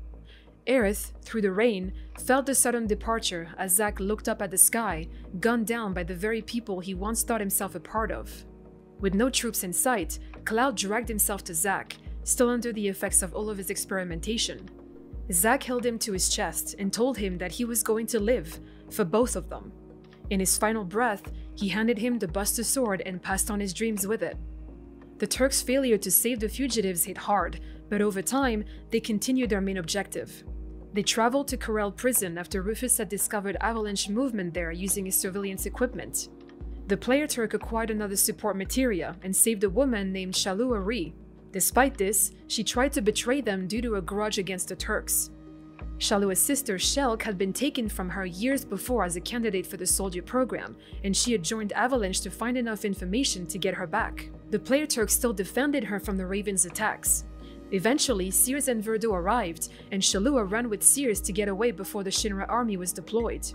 Aerith, through the rain, felt the sudden departure as Zack looked up at the sky, gunned down by the very people he once thought himself a part of. With no troops in sight, Cloud dragged himself to Zack, still under the effects of all of his experimentation. Zack held him to his chest and told him that he was going to live, for both of them. In his final breath, he handed him the Buster Sword and passed on his dreams with it. The Turks' failure to save the fugitives hit hard, but over time, they continued their main objective. They traveled to Corell Prison after Rufus had discovered avalanche movement there using his surveillance equipment. The player Turk acquired another support materia and saved a woman named Shalua Ree. Despite this, she tried to betray them due to a grudge against the Turks. Shalua's sister Shelk had been taken from her years before as a candidate for the soldier program, and she had joined Avalanche to find enough information to get her back. The player Turk still defended her from the Raven's attacks. Eventually, Sears and Verdo arrived, and Shalua ran with Sears to get away before the Shinra army was deployed.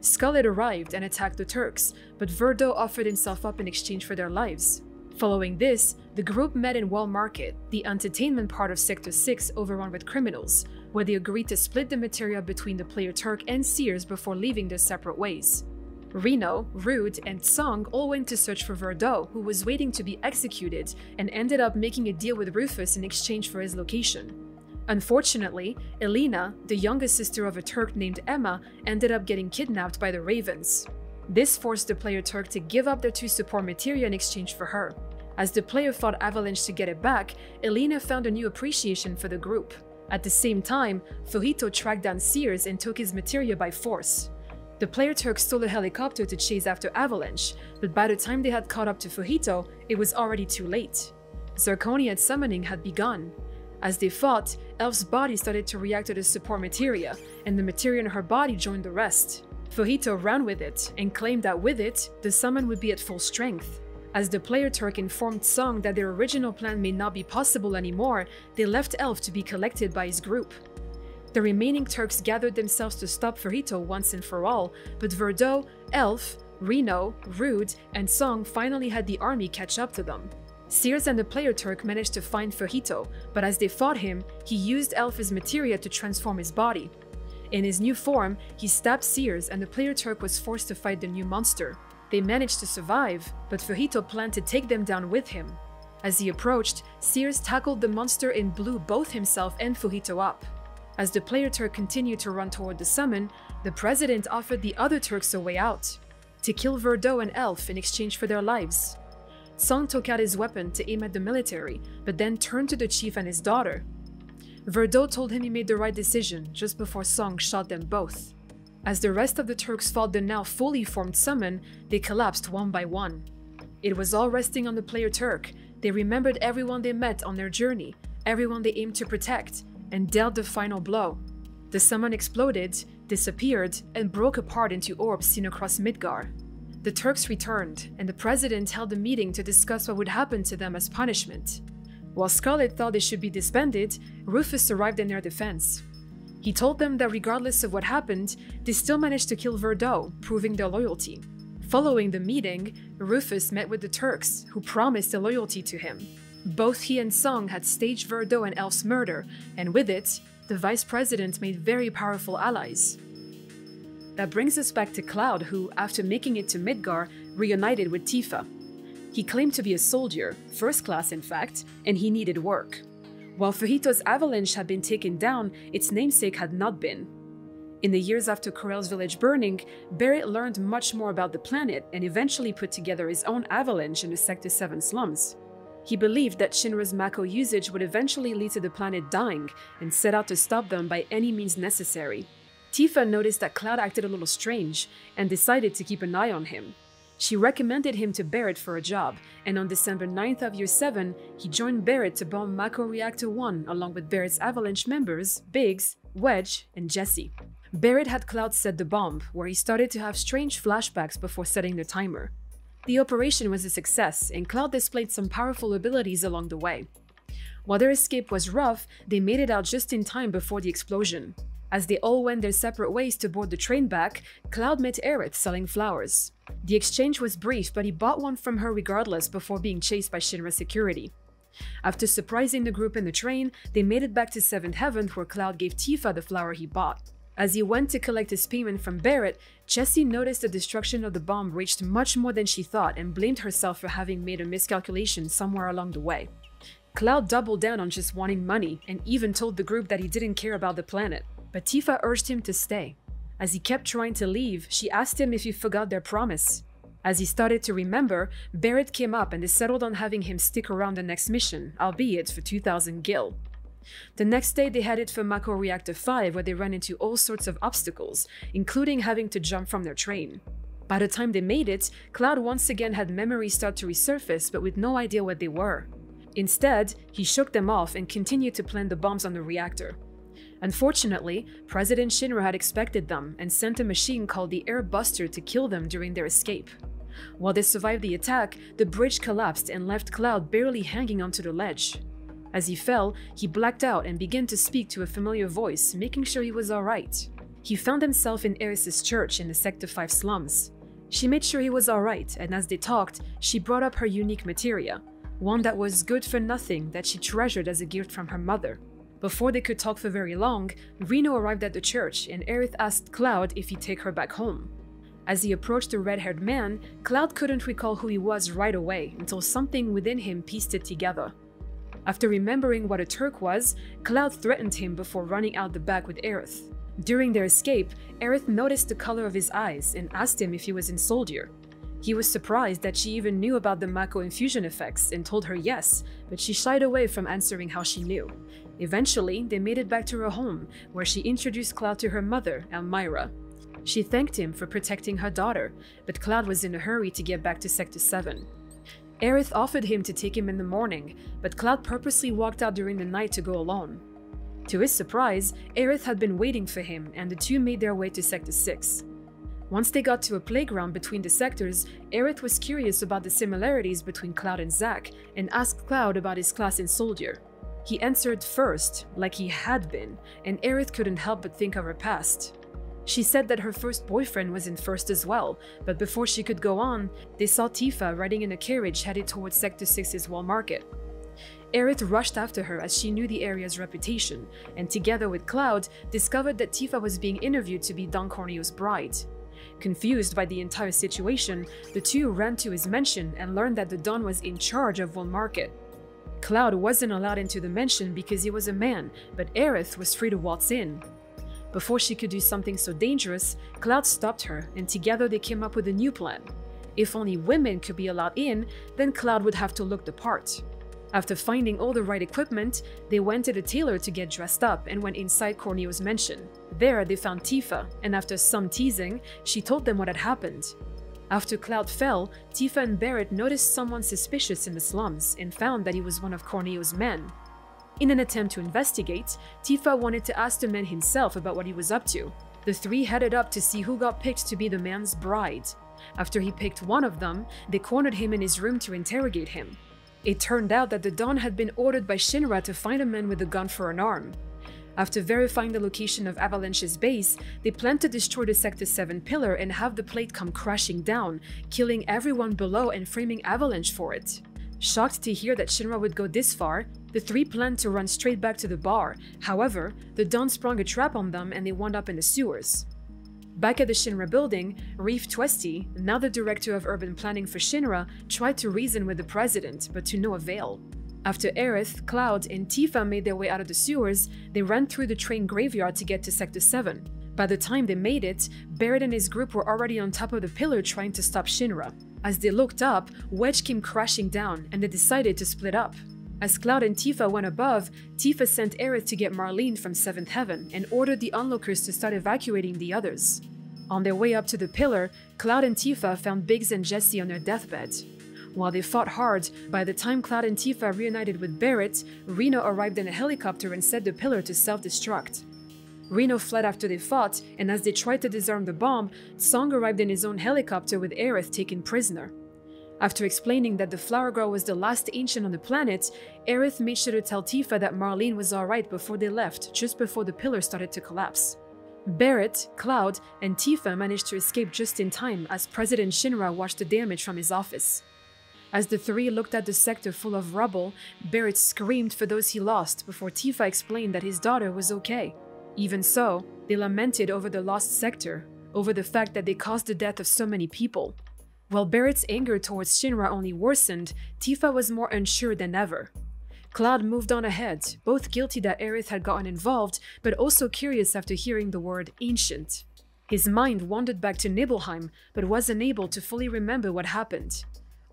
Scarlet arrived and attacked the Turks, but Verdo offered himself up in exchange for their lives. Following this, the group met in Wall Market, the entertainment part of Sector 6 overrun with criminals, where they agreed to split the materia between the player Turk and Sears before leaving their separate ways. Reno, Rude, and Song all went to search for Verdo, who was waiting to be executed, and ended up making a deal with Rufus in exchange for his location. Unfortunately, Elena, the younger sister of a Turk named Emma, ended up getting kidnapped by the Ravens. This forced the player Turk to give up their two support materia in exchange for her. As the player fought Avalanche to get it back, Elena found a new appreciation for the group. At the same time, Fujito tracked down Sears and took his materia by force. The player Turk stole a helicopter to chase after Avalanche, but by the time they had caught up to Fujito, it was already too late. Zirconian summoning had begun. As they fought, Elf's body started to react to the support materia, and the materia in her body joined the rest. Fujito ran with it, and claimed that with it, the summon would be at full strength. As the player Turk informed Song that their original plan may not be possible anymore, they left Elf to be collected by his group. The remaining Turks gathered themselves to stop Fujito once and for all, but Verdo, Elf, Reno, Rude, and Song finally had the army catch up to them. Sears and the player Turk managed to find Fujito, but as they fought him, he used Elf's materia to transform his body. In his new form, he stabbed Sears and the player Turk was forced to fight the new monster. They managed to survive, but Fujito planned to take them down with him. As he approached, Sears tackled the monster and blew both himself and Fujito up. As the player Turk continued to run toward the summon, the president offered the other Turks a way out, to kill Verdo and Elf in exchange for their lives. Song took out his weapon to aim at the military, but then turned to the chief and his daughter. Verdot told him he made the right decision just before Song shot them both. As the rest of the Turks fought the now fully formed summon, they collapsed one by one. It was all resting on the player Turk. They remembered everyone they met on their journey, everyone they aimed to protect, and dealt the final blow. The summon exploded, disappeared, and broke apart into orbs seen across Midgar. The Turks returned, and the president held a meeting to discuss what would happen to them as punishment. While Scarlet thought they should be disbanded, Rufus arrived in their defense. He told them that regardless of what happened, they still managed to kill Verdot, proving their loyalty. Following the meeting, Rufus met with the Turks, who promised their loyalty to him. Both he and Song had staged Verdot and Elf's murder, and with it, the vice president made very powerful allies. That brings us back to Cloud, who, after making it to Midgar, reunited with Tifa. He claimed to be a soldier, first class in fact, and he needed work. While Fujito's avalanche had been taken down, its namesake had not been. In the years after Corell's village burning, Barrett learned much more about the planet and eventually put together his own avalanche in the Sector 7 slums. He believed that Shinra's Mako usage would eventually lead to the planet dying and set out to stop them by any means necessary. Tifa noticed that Cloud acted a little strange and decided to keep an eye on him. She recommended him to Barrett for a job, and on December 9th of Year 7, he joined Barrett to bomb Mako Reactor 1 along with Barrett's Avalanche members, Biggs, Wedge, and Jesse. Barrett had Cloud set the bomb, where he started to have strange flashbacks before setting the timer. The operation was a success, and Cloud displayed some powerful abilities along the way. While their escape was rough, they made it out just in time before the explosion. As they all went their separate ways to board the train back, Cloud met Aerith selling flowers. The exchange was brief, but he bought one from her regardless before being chased by Shinra security. After surprising the group in the train, they made it back to Seventh Heaven, where Cloud gave Tifa the flower he bought. As he went to collect his payment from Barrett, Jessie noticed the destruction of the bomb reached much more than she thought and blamed herself for having made a miscalculation somewhere along the way. Cloud doubled down on just wanting money and even told the group that he didn't care about the planet. But Tifa urged him to stay. As he kept trying to leave, she asked him if he forgot their promise. As he started to remember, Barrett came up and they settled on having him stick around the next mission, albeit for 2,000 gil. The next day they headed for Mako Reactor 5, where they ran into all sorts of obstacles, including having to jump from their train. By the time they made it, Cloud once again had memories start to resurface, but with no idea what they were. Instead, he shook them off and continued to plant the bombs on the reactor. Unfortunately, President Shinra had expected them and sent a machine called the Air Buster to kill them during their escape. While they survived the attack, the bridge collapsed and left Cloud barely hanging onto the ledge. As he fell, he blacked out and began to speak to a familiar voice, making sure he was alright. He found himself in Eris's church in the Sector 5 slums. She made sure he was alright, and as they talked, she brought up her unique materia, one that was good for nothing that she treasured as a gift from her mother. Before they could talk for very long, Reno arrived at the church and Aerith asked Cloud if he'd take her back home. As he approached the red-haired man, Cloud couldn't recall who he was right away until something within him pieced it together. After remembering what a Turk was, Cloud threatened him before running out the back with Aerith. During their escape, Aerith noticed the color of his eyes and asked him if he was in soldier. He was surprised that she even knew about the Mako infusion effects and told her yes, but she shied away from answering how she knew. Eventually, they made it back to her home, where she introduced Cloud to her mother, Elmyra. She thanked him for protecting her daughter, but Cloud was in a hurry to get back to Sector 7. Aerith offered him to take him in the morning, but Cloud purposely walked out during the night to go alone. To his surprise, Aerith had been waiting for him, and the two made their way to Sector 6. Once they got to a playground between the sectors, Aerith was curious about the similarities between Cloud and Zack and asked Cloud about his class in Soldier. He answered first, like he had been, and Aerith couldn't help but think of her past. She said that her first boyfriend was in first as well, but before she could go on, they saw Tifa riding in a carriage headed towards Sector 6's Wall Market. Aerith rushed after her as she knew the area's reputation, and together with Cloud, discovered that Tifa was being interviewed to be Don Corneo's bride. Confused by the entire situation, the two ran to his mansion and learned that the Don was in charge of Wall Market. Cloud wasn't allowed into the mansion because he was a man, but Aerith was free to waltz in. Before she could do something so dangerous, Cloud stopped her, and together they came up with a new plan. If only women could be allowed in, then Cloud would have to look the part. After finding all the right equipment, they went to the tailor to get dressed up and went inside Corneo's mansion. There they found Tifa, and after some teasing, she told them what had happened. After Cloud fell, Tifa and Barrett noticed someone suspicious in the slums and found that he was one of Corneo's men. In an attempt to investigate, Tifa wanted to ask the man himself about what he was up to. The three headed up to see who got picked to be the man's bride. After he picked one of them, they cornered him in his room to interrogate him. It turned out that the Don had been ordered by Shinra to find a man with a gun for an arm. After verifying the location of Avalanche's base, they planned to destroy the Sector 7 pillar and have the plate come crashing down, killing everyone below and framing Avalanche for it. Shocked to hear that Shinra would go this far, the three planned to run straight back to the bar. However, the Don sprung a trap on them and they wound up in the sewers. Back at the Shinra building, Reef Twesty, now the director of urban planning for Shinra, tried to reason with the president, but to no avail. After Aerith, Cloud, and Tifa made their way out of the sewers, they ran through the train graveyard to get to Sector 7. By the time they made it, Barrett and his group were already on top of the pillar trying to stop Shinra. As they looked up, Wedge came crashing down, and they decided to split up. As Cloud and Tifa went above, Tifa sent Aerith to get Marlene from 7th Heaven and ordered the Onlookers to start evacuating the others. On their way up to the pillar, Cloud and Tifa found Biggs and Jesse on their deathbed. While they fought hard, by the time Cloud and Tifa reunited with Barrett, Reno arrived in a helicopter and set the pillar to self-destruct. Reno fled after they fought, and as they tried to disarm the bomb, Song arrived in his own helicopter with Aerith taken prisoner. After explaining that the flower girl was the last ancient on the planet, Aerith made sure to tell Tifa that Marlene was alright before they left, just before the pillar started to collapse. Barrett, Cloud, and Tifa managed to escape just in time as President Shinra watched the damage from his office. As the three looked at the sector full of rubble, Barrett screamed for those he lost before Tifa explained that his daughter was okay. Even so, they lamented over the lost sector, over the fact that they caused the death of so many people. While Barrett's anger towards Shinra only worsened, Tifa was more unsure than ever. Cloud moved on ahead, both guilty that Aerith had gotten involved, but also curious after hearing the word ancient. His mind wandered back to Nibelheim, but was unable to fully remember what happened.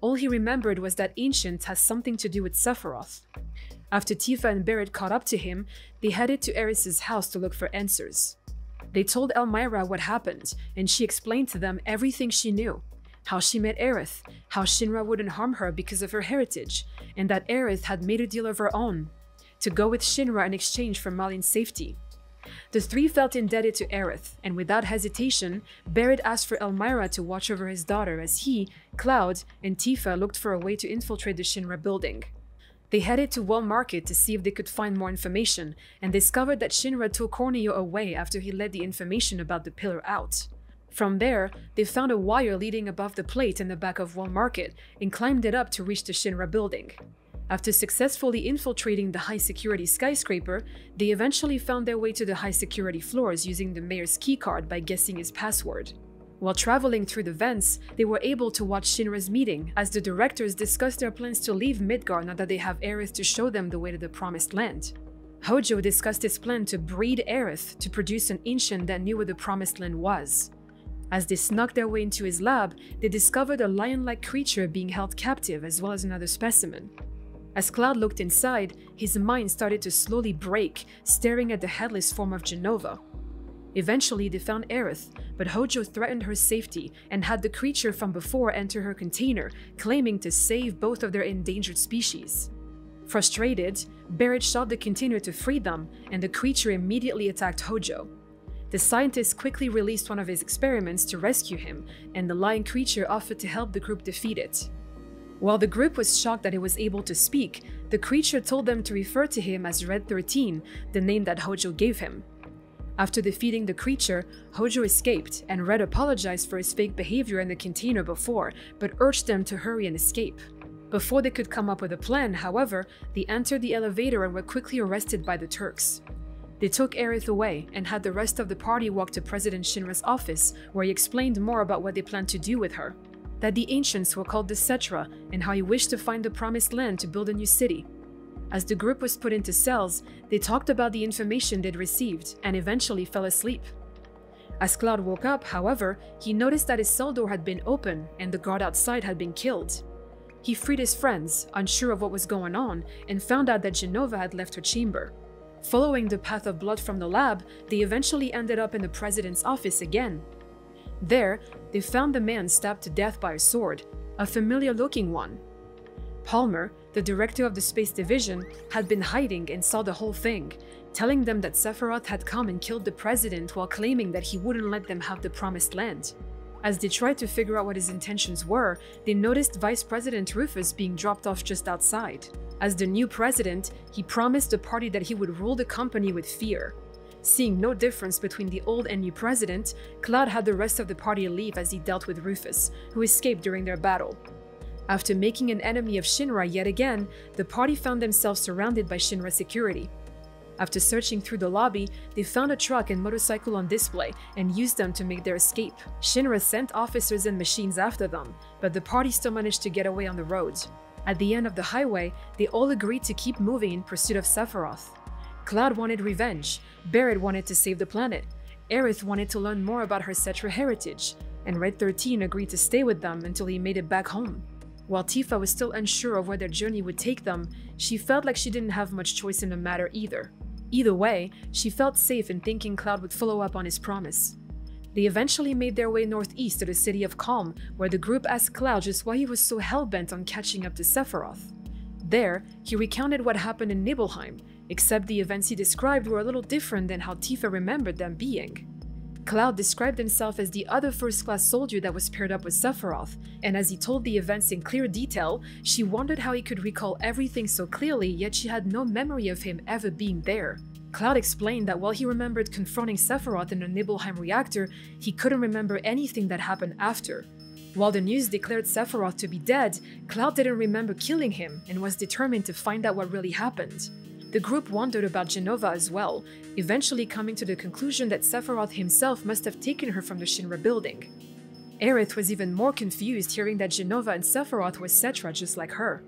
All he remembered was that ancient has something to do with Sephiroth. After Tifa and Barrett caught up to him, they headed to Aerith's house to look for answers. They told Elmyra what happened, and she explained to them everything she knew. How she met Aerith, how Shinra wouldn't harm her because of her heritage, and that Aerith had made a deal of her own, to go with Shinra in exchange for Marlene's safety. The three felt indebted to Aerith, and without hesitation, Barrett asked for Elmyra to watch over his daughter as he, Cloud, and Tifa looked for a way to infiltrate the Shinra building. They headed to Wall Market to see if they could find more information, and discovered that Shinra took Corneo away after he let the information about the pillar out. From there, they found a wire leading above the plate in the back of Wall Market, and climbed it up to reach the Shinra building. After successfully infiltrating the high-security skyscraper, they eventually found their way to the high-security floors using the mayor's keycard by guessing his password. While traveling through the vents, they were able to watch Shinra's meeting as the directors discussed their plans to leave Midgar now that they have Aerith to show them the way to the Promised Land. Hojo discussed his plan to breed Aerith to produce an ancient that knew where the Promised Land was. As they snuck their way into his lab, they discovered a lion-like creature being held captive as well as another specimen. As Cloud looked inside, his mind started to slowly break, staring at the headless form of Jenova. Eventually, they found Aerith, but Hojo threatened her safety and had the creature from before enter her container, claiming to save both of their endangered species. Frustrated, Barrett shot the container to free them, and the creature immediately attacked Hojo. The scientist quickly released one of his experiments to rescue him, and the lion creature offered to help the group defeat it. While the group was shocked that it was able to speak, the creature told them to refer to him as Red 13, the name that Hojo gave him. After defeating the creature, Hojo escaped, and Red apologized for his fake behavior in the container before, but urged them to hurry and escape. Before they could come up with a plan, however, they entered the elevator and were quickly arrested by the Turks. They took Aerith away and had the rest of the party walk to President Shinra's office, where he explained more about what they planned to do with her. That the ancients were called the Cetra, and how he wished to find the Promised Land to build a new city. As the group was put into cells, they talked about the information they'd received, and eventually fell asleep. As Cloud woke up, however, he noticed that his cell door had been open, and the guard outside had been killed. He freed his friends, unsure of what was going on, and found out that Jenova had left her chamber. Following the path of blood from the lab, they eventually ended up in the president's office again. There, they found the man stabbed to death by a sword, a familiar-looking one. Palmer, the director of the Space Division, had been hiding and saw the whole thing, telling them that Sephiroth had come and killed the president while claiming that he wouldn't let them have the promised land. As they tried to figure out what his intentions were, they noticed Vice President Rufus being dropped off just outside. As the new president, he promised the party that he would rule the company with fear. Seeing no difference between the old and new president, Cloud had the rest of the party leave as he dealt with Rufus, who escaped during their battle. After making an enemy of Shinra yet again, the party found themselves surrounded by Shinra security. After searching through the lobby, they found a truck and motorcycle on display and used them to make their escape. Shinra sent officers and machines after them, but the party still managed to get away on the road. At the end of the highway, they all agreed to keep moving in pursuit of Sephiroth. Cloud wanted revenge, Barret wanted to save the planet, Aerith wanted to learn more about her Cetra heritage, and Red 13 agreed to stay with them until he made it back home. While Tifa was still unsure of where their journey would take them, she felt like she didn't have much choice in the matter either. Either way, she felt safe in thinking Cloud would follow up on his promise. They eventually made their way northeast to the city of Calm, where the group asked Cloud just why he was so hellbent on catching up to Sephiroth. There, he recounted what happened in Nibelheim, except the events he described were a little different than how Tifa remembered them being. Cloud described himself as the other first-class soldier that was paired up with Sephiroth, and as he told the events in clear detail, she wondered how he could recall everything so clearly, yet she had no memory of him ever being there. Cloud explained that while he remembered confronting Sephiroth in the Nibelheim reactor, he couldn't remember anything that happened after. While the news declared Sephiroth to be dead, Cloud didn't remember killing him and was determined to find out what really happened. The group wondered about Jenova as well, eventually coming to the conclusion that Sephiroth himself must have taken her from the Shinra building. Aerith was even more confused hearing that Jenova and Sephiroth were Cetra just like her.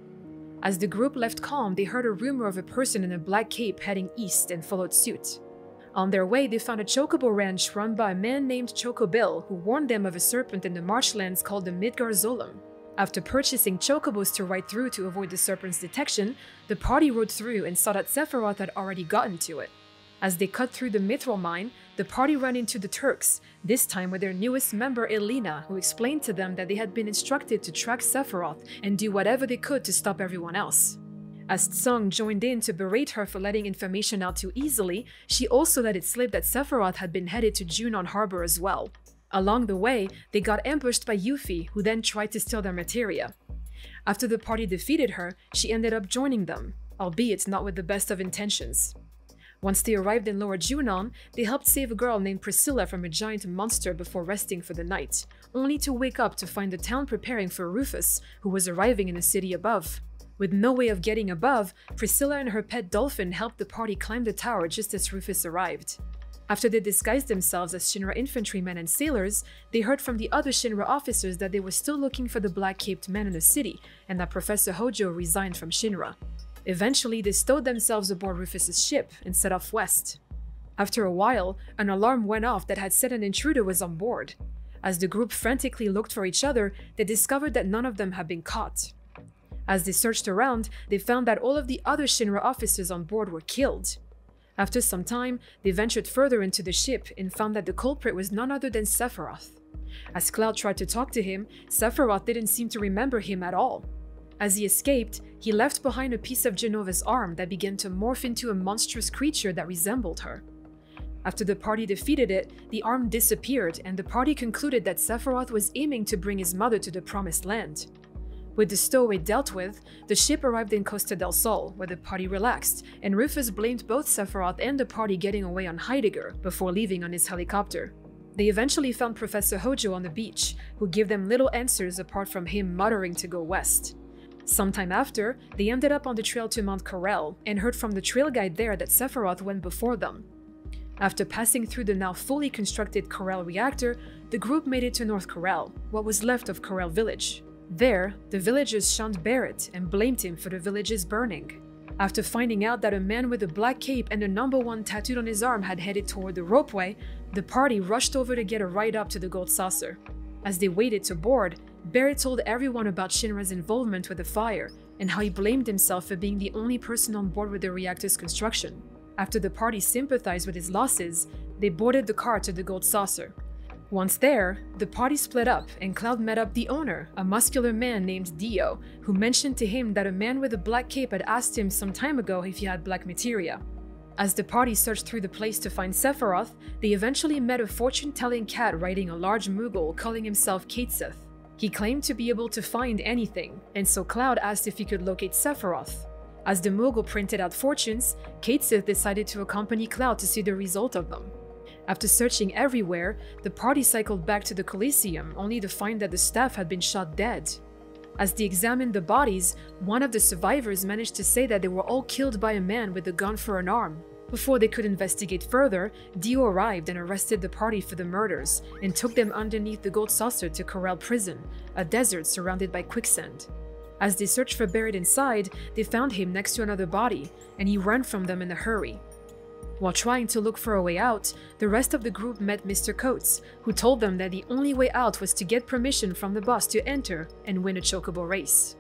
As the group left Calm, they heard a rumor of a person in a black cape heading east and followed suit. On their way, they found a chocobo ranch run by a man named Choco Bill, who warned them of a serpent in the marshlands called the Midgar Zolom. After purchasing chocobos to ride through to avoid the serpent's detection, the party rode through and saw that Sephiroth had already gotten to it. As they cut through the mithril mine, the party ran into the Turks, this time with their newest member Elena, who explained to them that they had been instructed to track Sephiroth and do whatever they could to stop everyone else. As Song joined in to berate her for letting information out too easily, she also let it slip that Sephiroth had been headed to Junon Harbor as well. Along the way, they got ambushed by Yuffie, who then tried to steal their materia. After the party defeated her, she ended up joining them, albeit not with the best of intentions. Once they arrived in Lower Junon, they helped save a girl named Priscilla from a giant monster before resting for the night, only to wake up to find the town preparing for Rufus, who was arriving in a city above. With no way of getting above, Priscilla and her pet dolphin helped the party climb the tower just as Rufus arrived. After they disguised themselves as Shinra infantrymen and sailors, they heard from the other Shinra officers that they were still looking for the black-caped man in the city, and that Professor Hojo resigned from Shinra. Eventually, they stowed themselves aboard Rufus's ship and set off west. After a while, an alarm went off that had said an intruder was on board. As the group frantically looked for each other, they discovered that none of them had been caught. As they searched around, they found that all of the other Shinra officers on board were killed. After some time, they ventured further into the ship and found that the culprit was none other than Sephiroth. As Cloud tried to talk to him, Sephiroth didn't seem to remember him at all. As he escaped, he left behind a piece of Genova's arm that began to morph into a monstrous creature that resembled her. After the party defeated it, the arm disappeared, and the party concluded that Sephiroth was aiming to bring his mother to the promised land. With the stowaway dealt with, the ship arrived in Costa del Sol, where the party relaxed, and Rufus blamed both Sephiroth and the party getting away on Heidegger before leaving on his helicopter. They eventually found Professor Hojo on the beach, who gave them little answers apart from him muttering to go west. Sometime after, they ended up on the trail to Mount Corell and heard from the trail guide there that Sephiroth went before them. After passing through the now fully constructed Corell reactor, the group made it to North Corell, what was left of Corell Village. There, the villagers shunned Barret and blamed him for the village's burning. After finding out that a man with a black cape and the #1 tattooed on his arm had headed toward the ropeway, the party rushed over to get a ride up to the Gold Saucer. As they waited to board, Barrett told everyone about Shinra's involvement with the fire and how he blamed himself for being the only person on board with the reactor's construction. After the party sympathized with his losses, they boarded the car to the Gold Saucer. Once there, the party split up and Cloud met up the owner, a muscular man named Dio, who mentioned to him that a man with a black cape had asked him some time ago if he had black materia. As the party searched through the place to find Sephiroth, they eventually met a fortune-telling cat riding a large Moogle calling himself Kateseth. He claimed to be able to find anything, and so Cloud asked if he could locate Sephiroth. As the Moogle printed out fortunes, Kateseth decided to accompany Cloud to see the result of them. After searching everywhere, the party cycled back to the Coliseum, only to find that the staff had been shot dead. As they examined the bodies, one of the survivors managed to say that they were all killed by a man with a gun for an arm. Before they could investigate further, Dio arrived and arrested the party for the murders, and took them underneath the Gold Saucer to Corral Prison, a desert surrounded by quicksand. As they searched for Barrett inside, they found him next to another body, and he ran from them in a hurry. While trying to look for a way out, the rest of the group met Mr. Coates, who told them that the only way out was to get permission from the boss to enter and win a chocobo race.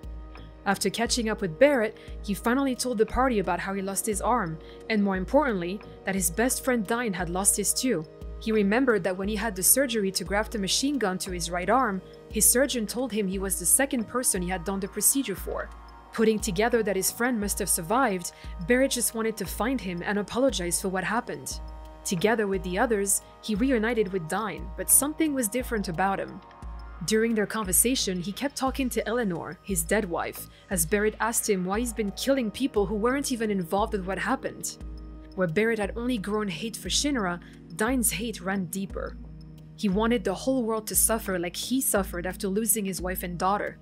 After catching up with Barrett, he finally told the party about how he lost his arm, and more importantly, that his best friend Dine had lost his too. He remembered that when he had the surgery to graft a machine gun to his right arm, his surgeon told him he was the second person he had done the procedure for. Putting together that his friend must have survived, Barrett just wanted to find him and apologize for what happened. Together with the others, he reunited with Dine, but something was different about him. During their conversation, he kept talking to Eleanor, his dead wife, as Barrett asked him why he's been killing people who weren't even involved with what happened. Where Barrett had only grown hate for Shinra, Dine's hate ran deeper. He wanted the whole world to suffer like he suffered after losing his wife and daughter.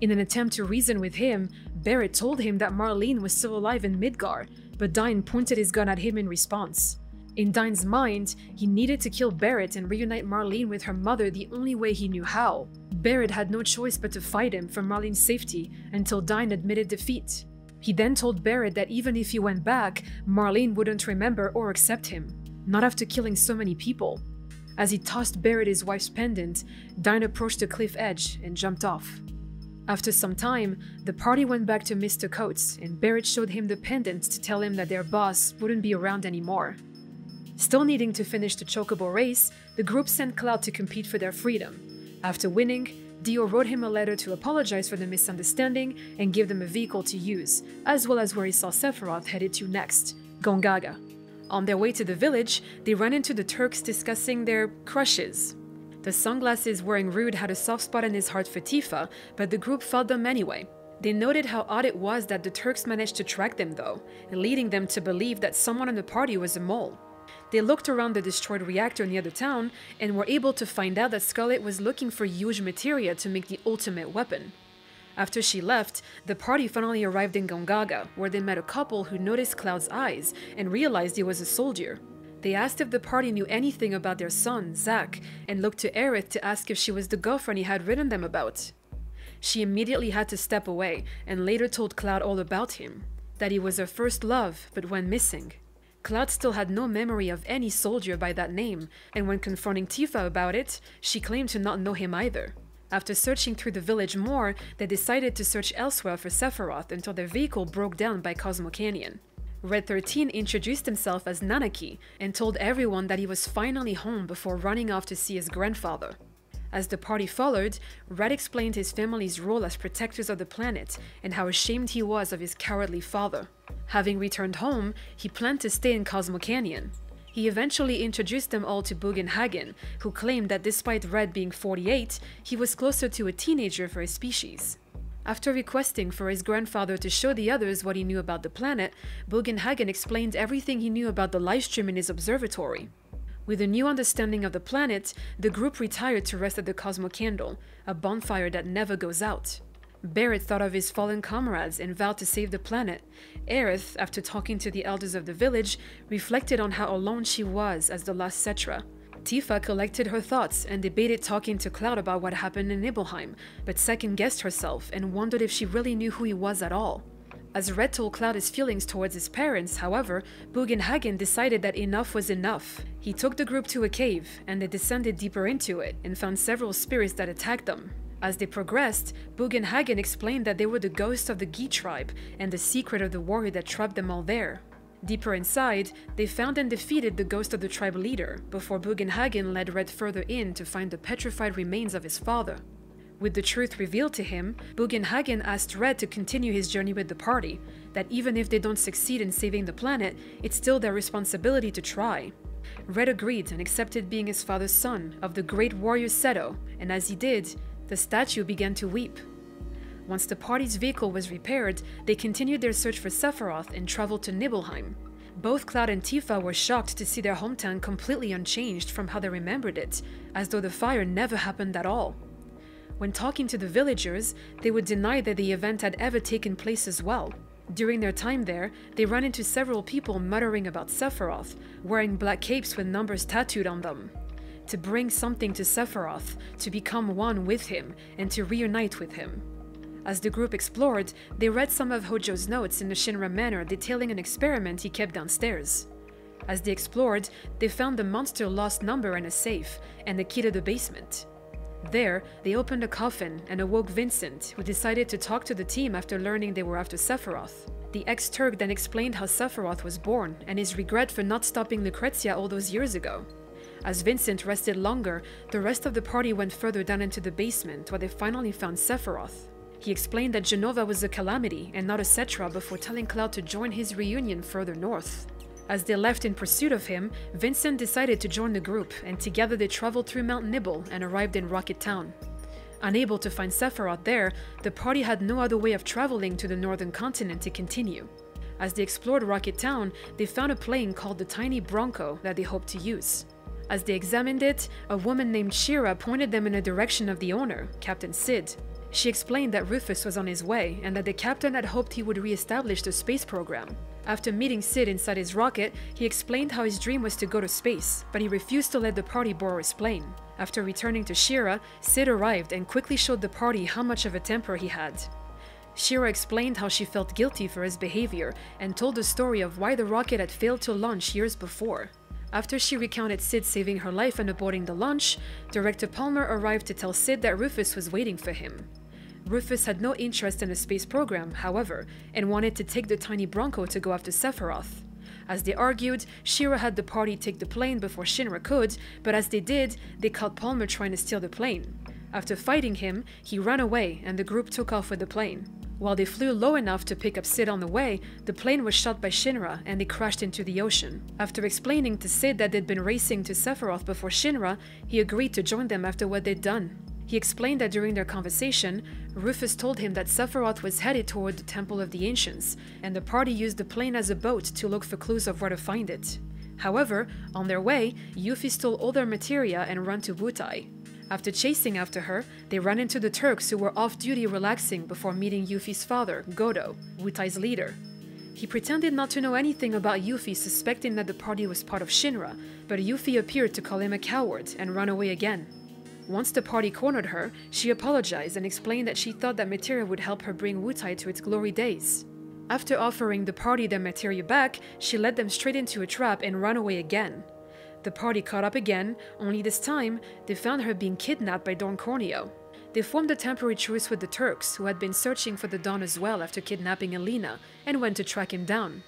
In an attempt to reason with him, Barrett told him that Marlene was still alive in Midgar, but Dine pointed his gun at him in response. In Dine's mind, he needed to kill Barrett and reunite Marlene with her mother the only way he knew how. Barrett had no choice but to fight him for Marlene's safety until Dine admitted defeat. He then told Barrett that even if he went back, Marlene wouldn't remember or accept him, not after killing so many people. As he tossed Barrett his wife's pendant, Dine approached a cliff edge and jumped off. After some time, the party went back to Mr. Coates, and Barrett showed him the pendant to tell him that their boss wouldn't be around anymore. Still needing to finish the chocobo race, the group sent Cloud to compete for their freedom. After winning, Dio wrote him a letter to apologize for the misunderstanding and give them a vehicle to use, as well as where he saw Sephiroth headed to next, Gongaga. On their way to the village, they ran into the Turks discussing their crushes. The sunglasses-wearing Rude had a soft spot in his heart for Tifa, but the group fought them anyway. They noted how odd it was that the Turks managed to track them though, leading them to believe that someone in the party was a mole. They looked around the destroyed reactor near the town and were able to find out that Scarlet was looking for huge materia to make the ultimate weapon. After she left, the party finally arrived in Gongaga, where they met a couple who noticed Cloud's eyes and realized he was a soldier. They asked if the party knew anything about their son, Zack, and looked to Aerith to ask if she was the girlfriend he had written them about. She immediately had to step away and later told Cloud all about him, that he was her first love but went missing. Cloud still had no memory of any soldier by that name, and when confronting Tifa about it, she claimed to not know him either. After searching through the village more, they decided to search elsewhere for Sephiroth until their vehicle broke down by Cosmo Canyon. Red 13 introduced himself as Nanaki and told everyone that he was finally home before running off to see his grandfather. As the party followed, Red explained his family's role as protectors of the planet and how ashamed he was of his cowardly father. Having returned home, he planned to stay in Cosmo Canyon. He eventually introduced them all to Bugenhagen, who claimed that despite Red being 48, he was closer to a teenager for his species. After requesting for his grandfather to show the others what he knew about the planet, Bugenhagen explained everything he knew about the livestream in his observatory. With a new understanding of the planet, the group retired to rest at the Cosmo Candle, a bonfire that never goes out. Barrett thought of his fallen comrades and vowed to save the planet. Aerith, after talking to the elders of the village, reflected on how alone she was as the last Cetra. Tifa collected her thoughts and debated talking to Cloud about what happened in Nibelheim, but second-guessed herself and wondered if she really knew who he was at all. As Red told Cloud his feelings towards his parents, however, Bugenhagen decided that enough was enough. He took the group to a cave, and they descended deeper into it and found several spirits that attacked them. As they progressed, Bugenhagen explained that they were the ghosts of the Gi tribe and the secret of the warrior that trapped them all there. Deeper inside, they found and defeated the ghost of the tribe leader, before Bugenhagen led Red further in to find the petrified remains of his father. With the truth revealed to him, Bugenhagen asked Red to continue his journey with the party, that even if they don't succeed in saving the planet, it's still their responsibility to try. Red agreed and accepted being his father's son, of the great warrior Seto, and as he did, the statue began to weep. Once the party's vehicle was repaired, they continued their search for Sephiroth and traveled to Nibelheim. Both Cloud and Tifa were shocked to see their hometown completely unchanged from how they remembered it, as though the fire never happened at all. When talking to the villagers, they would deny that the event had ever taken place as well. During their time there, they ran into several people muttering about Sephiroth, wearing black capes with numbers tattooed on them. To bring something to Sephiroth, to become one with him, and to reunite with him. As the group explored, they read some of Hojo's notes in the Shinra Manor detailing an experiment he kept downstairs. As they explored, they found the monster lost number in a safe, and the key to the basement. There, they opened a coffin and awoke Vincent, who decided to talk to the team after learning they were after Sephiroth. The ex-Turk then explained how Sephiroth was born, and his regret for not stopping Lucrecia all those years ago. As Vincent rested longer, the rest of the party went further down into the basement where they finally found Sephiroth. He explained that Jenova was a calamity and not a Cetra before telling Cloud to join his reunion further north. As they left in pursuit of him, Vincent decided to join the group, and together they traveled through Mount Nibel and arrived in Rocket Town. Unable to find Sephiroth there, the party had no other way of traveling to the northern continent to continue. As they explored Rocket Town, they found a plane called the Tiny Bronco that they hoped to use. As they examined it, a woman named Shira pointed them in the direction of the owner, Captain Sid. She explained that Rufus was on his way and that the captain had hoped he would re-establish the space program. After meeting Sid inside his rocket, he explained how his dream was to go to space, but he refused to let the party borrow his plane. After returning to Shira, Sid arrived and quickly showed the party how much of a temper he had. Shira explained how she felt guilty for his behavior and told the story of why the rocket had failed to launch years before. After she recounted Sid saving her life and aborting the launch, Director Palmer arrived to tell Sid that Rufus was waiting for him. Rufus had no interest in the space program, however, and wanted to take the Tiny Bronco to go after Sephiroth. As they argued, Shira had the party take the plane before Shinra could, but as they did, they caught Palmer trying to steal the plane. After fighting him, he ran away and the group took off with the plane. While they flew low enough to pick up Sid on the way, the plane was shot by Shinra and they crashed into the ocean. After explaining to Sid that they'd been racing to Sephiroth before Shinra, he agreed to join them after what they'd done. He explained that during their conversation, Rufus told him that Sephiroth was headed toward the Temple of the Ancients, and the party used the plane as a boat to look for clues of where to find it. However, on their way, Yuffie stole all their materia and ran to Wutai. After chasing after her, they ran into the Turks who were off-duty relaxing before meeting Yuffie's father, Godo, Wutai's leader. He pretended not to know anything about Yuffie, suspecting that the party was part of Shinra, but Yuffie appeared to call him a coward and ran away again. Once the party cornered her, she apologized and explained that she thought that materia would help her bring Wutai to its glory days. After offering the party their materia back, she led them straight into a trap and ran away again. The party caught up again, only this time, they found her being kidnapped by Don Corneo. They formed a temporary truce with the Turks, who had been searching for the Don as well after kidnapping Elena, and went to track him down.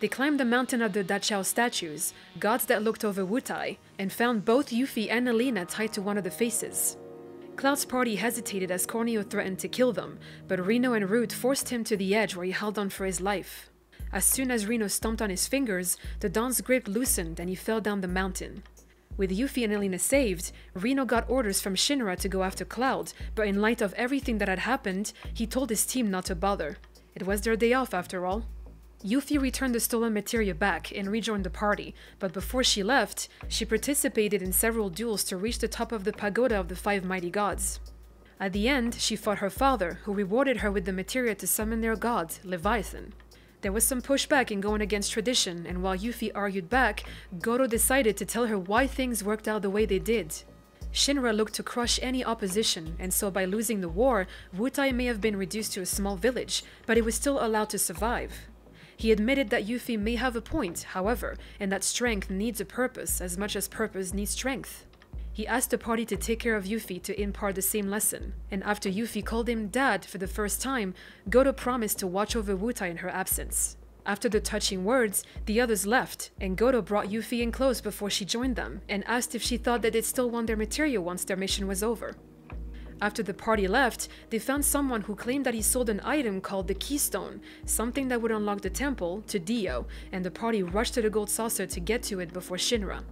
They climbed the mountain of the Dachau statues, gods that looked over Wutai, and found both Yuffie and Elena tied to one of the faces. Cloud's party hesitated as Corneo threatened to kill them, but Reno and Root forced him to the edge where he held on for his life. As soon as Reno stomped on his fingers, the Don's grip loosened and he fell down the mountain. With Yuffie and Elena saved, Reno got orders from Shinra to go after Cloud, but in light of everything that had happened, he told his team not to bother. It was their day off after all. Yuffie returned the stolen materia back and rejoined the party, but before she left, she participated in several duels to reach the top of the pagoda of the five mighty gods. At the end, she fought her father, who rewarded her with the materia to summon their god, Leviathan. There was some pushback in going against tradition, and while Yuffie argued back, Godo decided to tell her why things worked out the way they did. Shinra looked to crush any opposition, and so by losing the war, Wutai may have been reduced to a small village, but it was still allowed to survive. He admitted that Yuffie may have a point, however, and that strength needs a purpose as much as purpose needs strength. He asked the party to take care of Yuffie to impart the same lesson, and after Yuffie called him dad for the first time, Goto promised to watch over Wutai in her absence. After the touching words, the others left, and Goto brought Yuffie in close before she joined them, and asked if she thought that they'd still want their materia once their mission was over. After the party left, they found someone who claimed that he sold an item called the Keystone, something that would unlock the temple, to Dio, and the party rushed to the gold saucer to get to it before Shinra.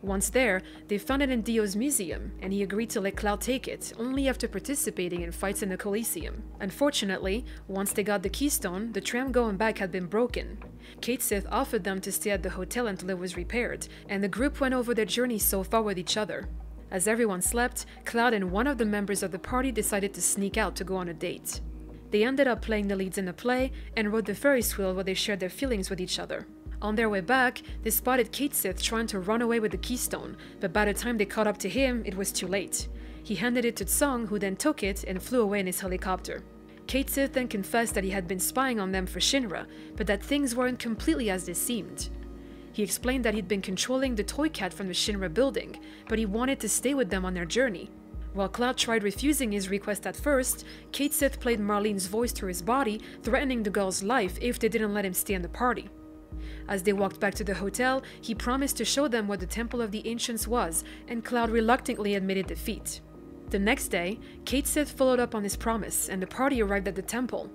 Once there, they found it in Dio's museum, and he agreed to let Cloud take it, only after participating in fights in the Coliseum. Unfortunately, once they got the Keystone, the tram going back had been broken. Kate Sith offered them to stay at the hotel until it was repaired, and the group went over their journey so far with each other. As everyone slept, Cloud and one of the members of the party decided to sneak out to go on a date. They ended up playing the leads in a play and rode the Ferris wheel where they shared their feelings with each other. On their way back, they spotted Kate Sith trying to run away with the Keystone, but by the time they caught up to him, it was too late. He handed it to Song, who then took it and flew away in his helicopter. Kate Sith then confessed that he had been spying on them for Shinra, but that things weren't completely as they seemed. He explained that he'd been controlling the toy cat from the Shinra building, but he wanted to stay with them on their journey. While Cloud tried refusing his request at first, Kate Sith played Marlene's voice through his body, threatening the girl's life if they didn't let him stay in the party. As they walked back to the hotel, he promised to show them what the Temple of the Ancients was, and Cloud reluctantly admitted defeat. The next day, Kate Sith followed up on his promise, and the party arrived at the temple.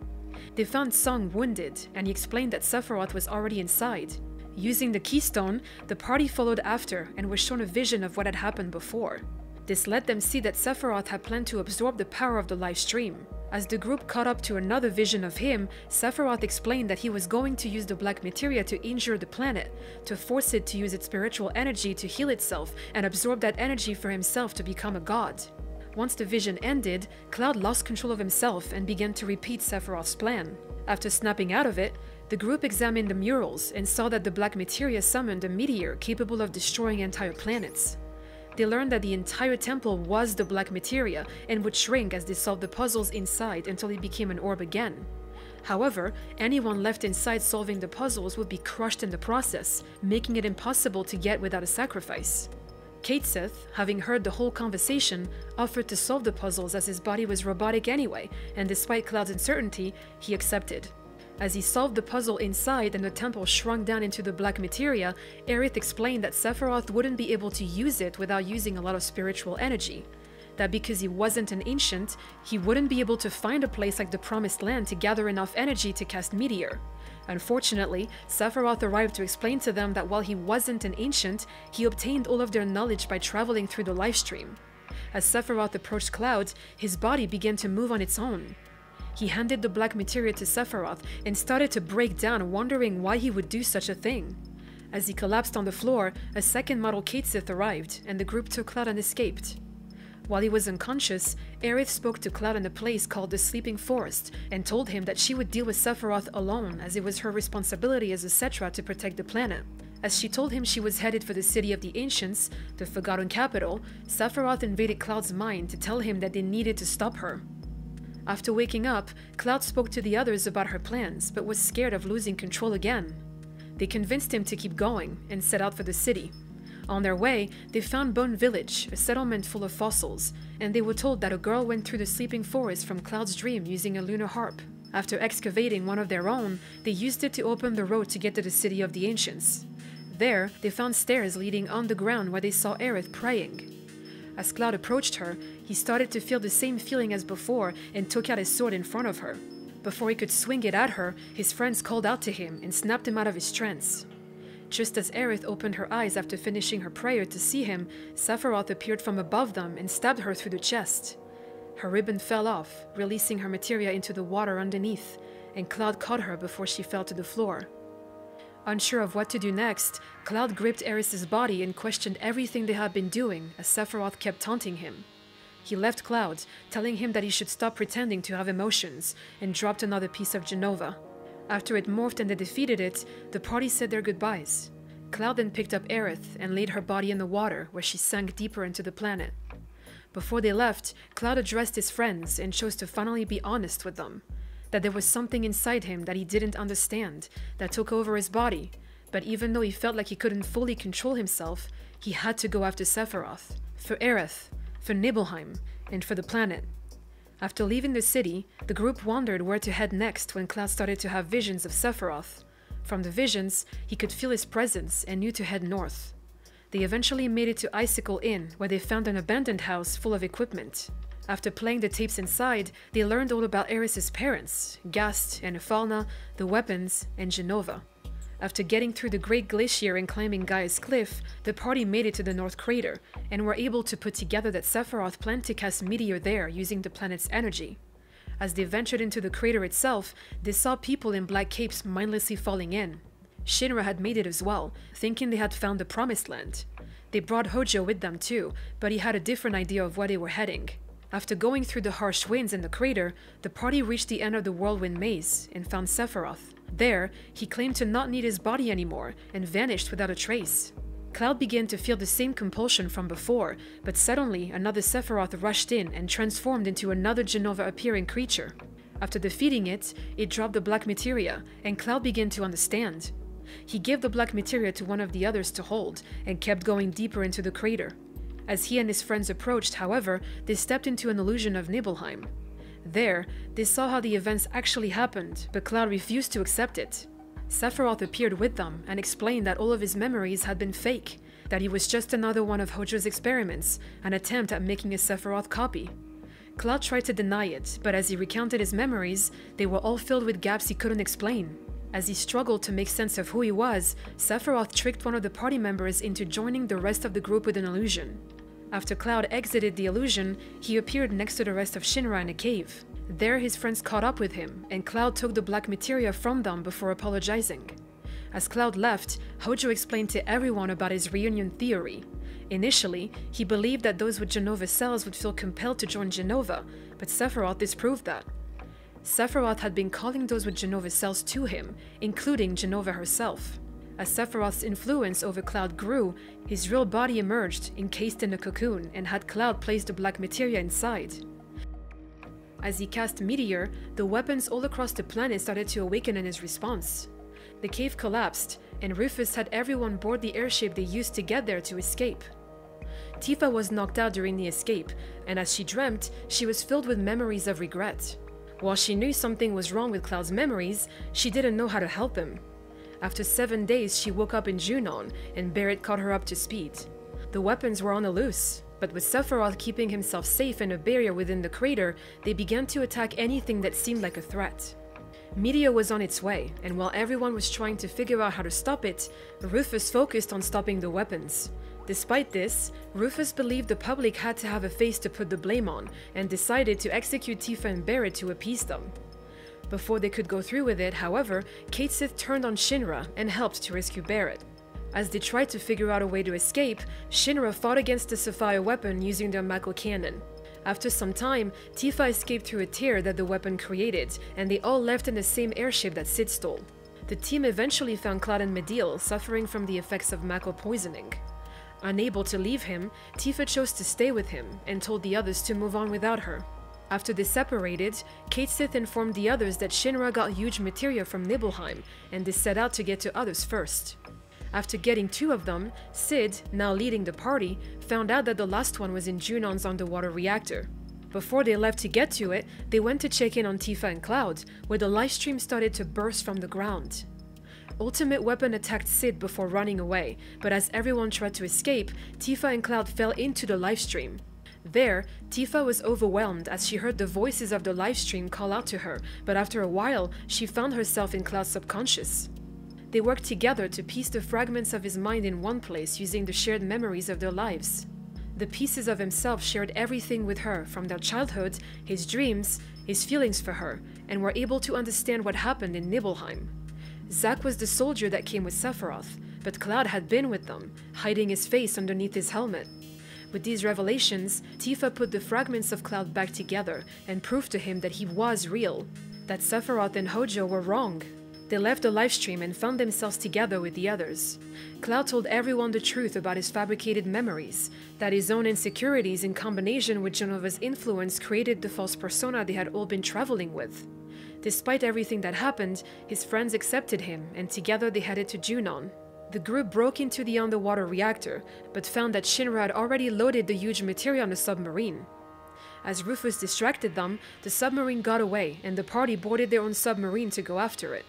They found Song wounded, and he explained that Sephiroth was already inside. Using the Keystone, the party followed after and was shown a vision of what had happened before. This let them see that Sephiroth had planned to absorb the power of the Lifestream. As the group caught up to another vision of him, Sephiroth explained that he was going to use the black materia to injure the planet, to force it to use its spiritual energy to heal itself and absorb that energy for himself to become a god. Once the vision ended, Cloud lost control of himself and began to repeat Sephiroth's plan. After snapping out of it, the group examined the murals and saw that the black materia summoned a meteor capable of destroying entire planets. They learned that the entire temple was the black materia and would shrink as they solved the puzzles inside until it became an orb again. However, anyone left inside solving the puzzles would be crushed in the process, making it impossible to get without a sacrifice. Kate Sith, having heard the whole conversation, offered to solve the puzzles as his body was robotic anyway, and despite Cloud's uncertainty, he accepted. As he solved the puzzle inside and the temple shrunk down into the black materia, Aerith explained that Sephiroth wouldn't be able to use it without using a lot of spiritual energy. That because he wasn't an ancient, he wouldn't be able to find a place like the Promised Land to gather enough energy to cast Meteor. Unfortunately, Sephiroth arrived to explain to them that while he wasn't an ancient, he obtained all of their knowledge by traveling through the Lifestream. As Sephiroth approached Cloud, his body began to move on its own. He handed the black materia to Sephiroth and started to break down, wondering why he would do such a thing. As he collapsed on the floor, a second model Kate Sith arrived, and the group took Cloud and escaped. While he was unconscious, Aerith spoke to Cloud in a place called the Sleeping Forest and told him that she would deal with Sephiroth alone, as it was her responsibility as a Cetra to protect the planet. As she told him she was headed for the City of the Ancients, the Forgotten Capital, Sephiroth invaded Cloud's mind to tell him that they needed to stop her. After waking up, Cloud spoke to the others about her plans, but was scared of losing control again. They convinced him to keep going, and set out for the city. On their way, they found Bone Village, a settlement full of fossils, and they were told that a girl went through the Sleeping Forest from Cloud's dream using a lunar harp. After excavating one of their own, they used it to open the road to get to the City of the Ancients. There, they found stairs leading underground where they saw Aerith praying. As Cloud approached her, he started to feel the same feeling as before and took out his sword in front of her. Before he could swing it at her, his friends called out to him and snapped him out of his trance. Just as Aerith opened her eyes after finishing her prayer to see him, Sephiroth appeared from above them and stabbed her through the chest. Her ribbon fell off, releasing her materia into the water underneath, and Cloud caught her before she fell to the floor. Unsure of what to do next, Cloud gripped Aerith's body and questioned everything they had been doing as Sephiroth kept taunting him. He left Cloud, telling him that he should stop pretending to have emotions, and dropped another piece of Jenova. After it morphed and they defeated it, the party said their goodbyes. Cloud then picked up Aerith and laid her body in the water, where she sank deeper into the planet. Before they left, Cloud addressed his friends and chose to finally be honest with them. That there was something inside him that he didn't understand, that took over his body, But even though he felt like he couldn't fully control himself, he had to go after Sephiroth, for Aerith, for Nibelheim, and for the planet. After leaving the city, the group wondered where to head next when Cloud started to have visions of Sephiroth. From the visions, he could feel his presence and knew to head north. They eventually made it to Icicle Inn, where they found an abandoned house full of equipment. After playing the tapes inside, they learned all about Aerith's parents, Gast and Ifalna, the weapons, and Jenova. After getting through the Great Glacier and climbing Gaia's Cliff, the party made it to the North Crater, and were able to put together that Sephiroth planned to cast Meteor there using the planet's energy. As they ventured into the crater itself, they saw people in black capes mindlessly falling in. Shinra had made it as well, thinking they had found the Promised Land. They brought Hojo with them too, but he had a different idea of where they were heading. After going through the harsh winds in the crater, the party reached the end of the Whirlwind Maze and found Sephiroth. There, he claimed to not need his body anymore and vanished without a trace. Cloud began to feel the same compulsion from before, but suddenly another Sephiroth rushed in and transformed into another Jenova-appearing creature. After defeating it, it dropped the black materia, and Cloud began to understand. He gave the black materia to one of the others to hold, and kept going deeper into the crater. As he and his friends approached, however, they stepped into an illusion of Nibelheim. There, they saw how the events actually happened, but Cloud refused to accept it. Sephiroth appeared with them and explained that all of his memories had been fake, that he was just another one of Hojo's experiments, an attempt at making a Sephiroth copy. Cloud tried to deny it, but as he recounted his memories, they were all filled with gaps he couldn't explain. As he struggled to make sense of who he was, Sephiroth tricked one of the party members into joining the rest of the group with an illusion. After Cloud exited the illusion, he appeared next to the rest of Shinra in a cave. There his friends caught up with him, and Cloud took the black materia from them before apologizing. As Cloud left, Hojo explained to everyone about his reunion theory. Initially, he believed that those with Jenova cells would feel compelled to join Jenova, but Sephiroth disproved that. Sephiroth had been calling those with Jenova cells to him, including Jenova herself. As Sephiroth's influence over Cloud grew, his real body emerged, encased in a cocoon, and had Cloud place the black materia inside. As he cast Meteor, the weapons all across the planet started to awaken in his response. The cave collapsed, and Rufus had everyone board the airship they used to get there to escape. Tifa was knocked out during the escape, and as she dreamt, she was filled with memories of regret. While she knew something was wrong with Cloud's memories, she didn't know how to help him. After 7 days, she woke up in Junon, and Barrett caught her up to speed. The weapons were on the loose, but with Sephiroth keeping himself safe in a barrier within the crater, they began to attack anything that seemed like a threat. Meteor was on its way, and while everyone was trying to figure out how to stop it, Rufus focused on stopping the weapons. Despite this, Rufus believed the public had to have a face to put the blame on, and decided to execute Tifa and Barrett to appease them. Before they could go through with it, however, Kate Sith turned on Shinra and helped to rescue Barrett. As they tried to figure out a way to escape, Shinra fought against the Sapphire weapon using their Mako cannon. After some time, Tifa escaped through a tear that the weapon created, and they all left in the same airship that Sid stole. The team eventually found Cloud and Medeel suffering from the effects of Mako poisoning. Unable to leave him, Tifa chose to stay with him and told the others to move on without her. After they separated, Kate Sith informed the others that Shinra got huge materia from Nibelheim, and they set out to get to others first. After getting two of them, Sid, now leading the party, found out that the last one was in Junon's underwater reactor. Before they left to get to it, they went to check in on Tifa and Cloud, where the Lifestream started to burst from the ground. Ultimate Weapon attacked Sid before running away, but as everyone tried to escape, Tifa and Cloud fell into the Lifestream. There, Tifa was overwhelmed as she heard the voices of the Lifestream call out to her, but after a while, she found herself in Cloud's subconscious. They worked together to piece the fragments of his mind in one place using the shared memories of their lives. The pieces of himself shared everything with her, from their childhood, his dreams, his feelings for her, and were able to understand what happened in Nibelheim. Zack was the soldier that came with Sephiroth, but Cloud had been with them, hiding his face underneath his helmet. With these revelations, Tifa put the fragments of Cloud back together and proved to him that he was real, that Sephiroth and Hojo were wrong. They left the Lifestream and found themselves together with the others. Cloud told everyone the truth about his fabricated memories, that his own insecurities in combination with Genova's influence created the false persona they had all been traveling with. Despite everything that happened, his friends accepted him, and together they headed to Junon. The group broke into the underwater reactor, but found that Shinra had already loaded the huge materia on the submarine. As Rufus distracted them, the submarine got away, and the party boarded their own submarine to go after it.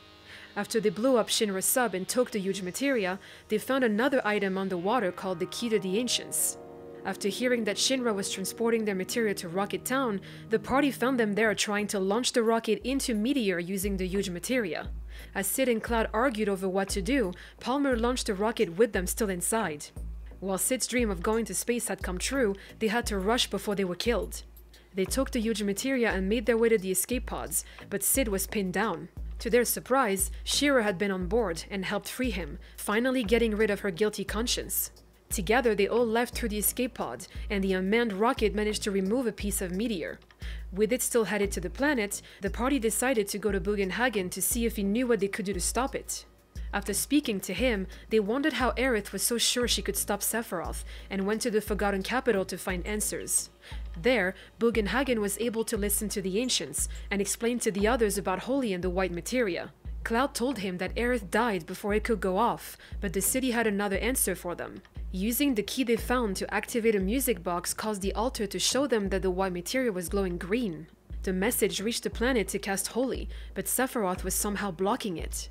After they blew up Shinra's sub and took the huge materia, they found another item underwater called the Key to the Ancients. After hearing that Shinra was transporting their materia to Rocket Town, the party found them there trying to launch the rocket into Meteor using the huge materia. As Sid and Cloud argued over what to do, Palmer launched the rocket with them still inside. While Sid's dream of going to space had come true, they had to rush before they were killed. They took the huge materia and made their way to the escape pods, but Sid was pinned down. To their surprise, Shira had been on board and helped free him, finally getting rid of her guilty conscience. Together, they all left through the escape pod, and the unmanned rocket managed to remove a piece of meteor. With it still headed to the planet, the party decided to go to Bugenhagen to see if he knew what they could do to stop it. After speaking to him, they wondered how Aerith was so sure she could stop Sephiroth, and went to the Forgotten Capital to find answers. There, Bugenhagen was able to listen to the Ancients, and explain to the others about Holy and the White Materia. Cloud told him that Aerith died before it could go off, but the city had another answer for them. Using the key they found to activate a music box caused the altar to show them that the White Materia was glowing green. The message reached the planet to cast Holy, but Sephiroth was somehow blocking it.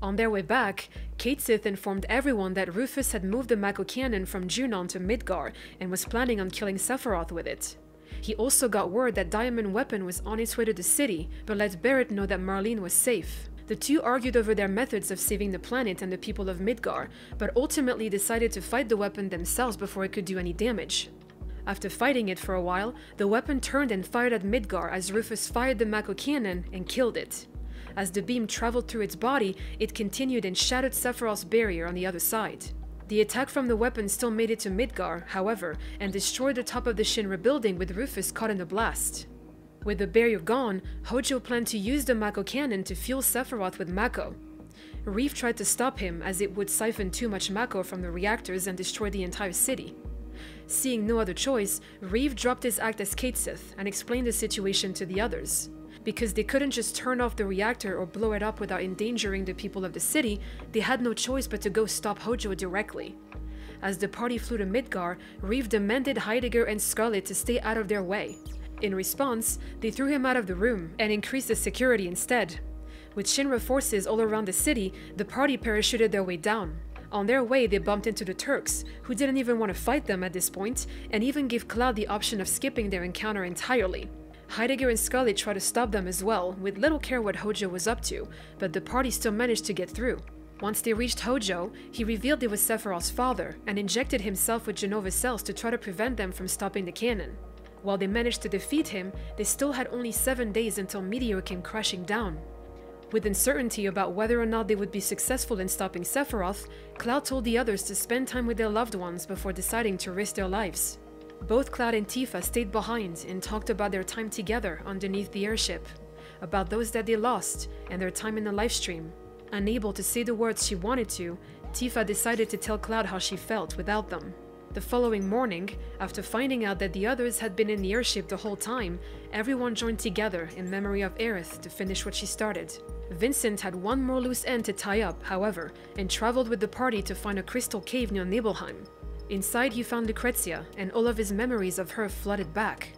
On their way back, Katesith informed everyone that Rufus had moved the Mako cannon from Junon to Midgar and was planning on killing Sephiroth with it. He also got word that Diamond Weapon was on its way to the city, but let Barrett know that Marlene was safe. The two argued over their methods of saving the planet and the people of Midgar, but ultimately decided to fight the weapon themselves before it could do any damage. After fighting it for a while, the weapon turned and fired at Midgar as Rufus fired the Mako cannon and killed it. As the beam traveled through its body, it continued and shattered Sephiroth's barrier on the other side. The attack from the weapon still made it to Midgar, however, and destroyed the top of the Shinra building with Rufus caught in the blast. With the barrier gone, Hojo planned to use the Mako cannon to fuel Sephiroth with Mako. Reeve tried to stop him as it would siphon too much Mako from the reactors and destroy the entire city. Seeing no other choice, Reeve dropped his act as Katesith and explained the situation to the others. Because they couldn't just turn off the reactor or blow it up without endangering the people of the city, they had no choice but to go stop Hojo directly. As the party flew to Midgar, Reeve demanded Heidegger and Scarlet to stay out of their way. In response, they threw him out of the room and increased the security instead. With Shinra forces all around the city, the party parachuted their way down. On their way, they bumped into the Turks, who didn't even want to fight them at this point, and even gave Cloud the option of skipping their encounter entirely. Heidegger and Scarlet tried to stop them as well, with little care what Hojo was up to, but the party still managed to get through. Once they reached Hojo, he revealed it was Sephiroth's father, and injected himself with Jenova cells to try to prevent them from stopping the cannon. While they managed to defeat him, they still had only 7 days until Meteor came crashing down. With uncertainty about whether or not they would be successful in stopping Sephiroth, Cloud told the others to spend time with their loved ones before deciding to risk their lives. Both Cloud and Tifa stayed behind and talked about their time together underneath the airship, about those that they lost and their time in the Lifestream. Unable to say the words she wanted to, Tifa decided to tell Cloud how she felt without them. The following morning, after finding out that the others had been in the airship the whole time, everyone joined together in memory of Aerith to finish what she started. Vincent had one more loose end to tie up, however, and traveled with the party to find a crystal cave near Nibelheim. Inside, he found Lucrecia, and all of his memories of her flooded back.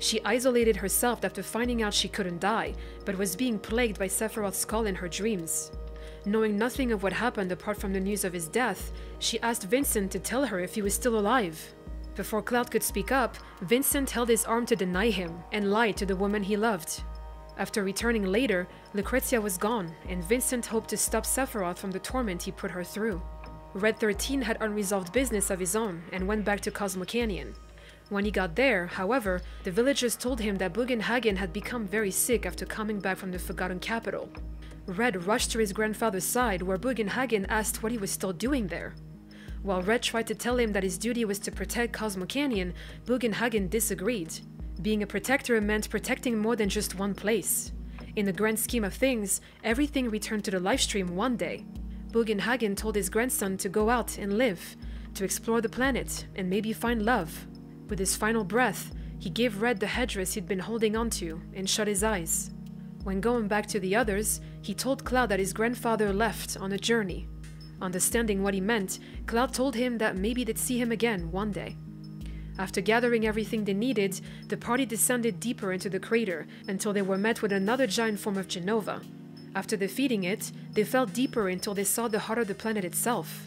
She isolated herself after finding out she couldn't die, but was being plagued by Sephiroth's skull in her dreams. Knowing nothing of what happened apart from the news of his death, she asked Vincent to tell her if he was still alive. Before Cloud could speak up, Vincent held his arm to deny him, and lied to the woman he loved. After returning later, Lucrecia was gone, and Vincent hoped to stop Sephiroth from the torment he put her through. Red 13 had unresolved business of his own and went back to Cosmo Canyon. When he got there, however, the villagers told him that Bugenhagen had become very sick after coming back from the Forgotten Capital. Red rushed to his grandfather's side where Bugenhagen asked what he was still doing there. While Red tried to tell him that his duty was to protect Cosmo Canyon, Bugenhagen disagreed. Being a protector meant protecting more than just one place. In the grand scheme of things, everything returned to the Lifestream one day. Bugenhagen told his grandson to go out and live, to explore the planet, and maybe find love. With his final breath, he gave Red the headdress he'd been holding onto and shut his eyes. When going back to the others, he told Cloud that his grandfather left on a journey. Understanding what he meant, Cloud told him that maybe they'd see him again one day. After gathering everything they needed, the party descended deeper into the crater until they were met with another giant form of Jenova. After defeating it, they fell deeper until they saw the heart of the planet itself.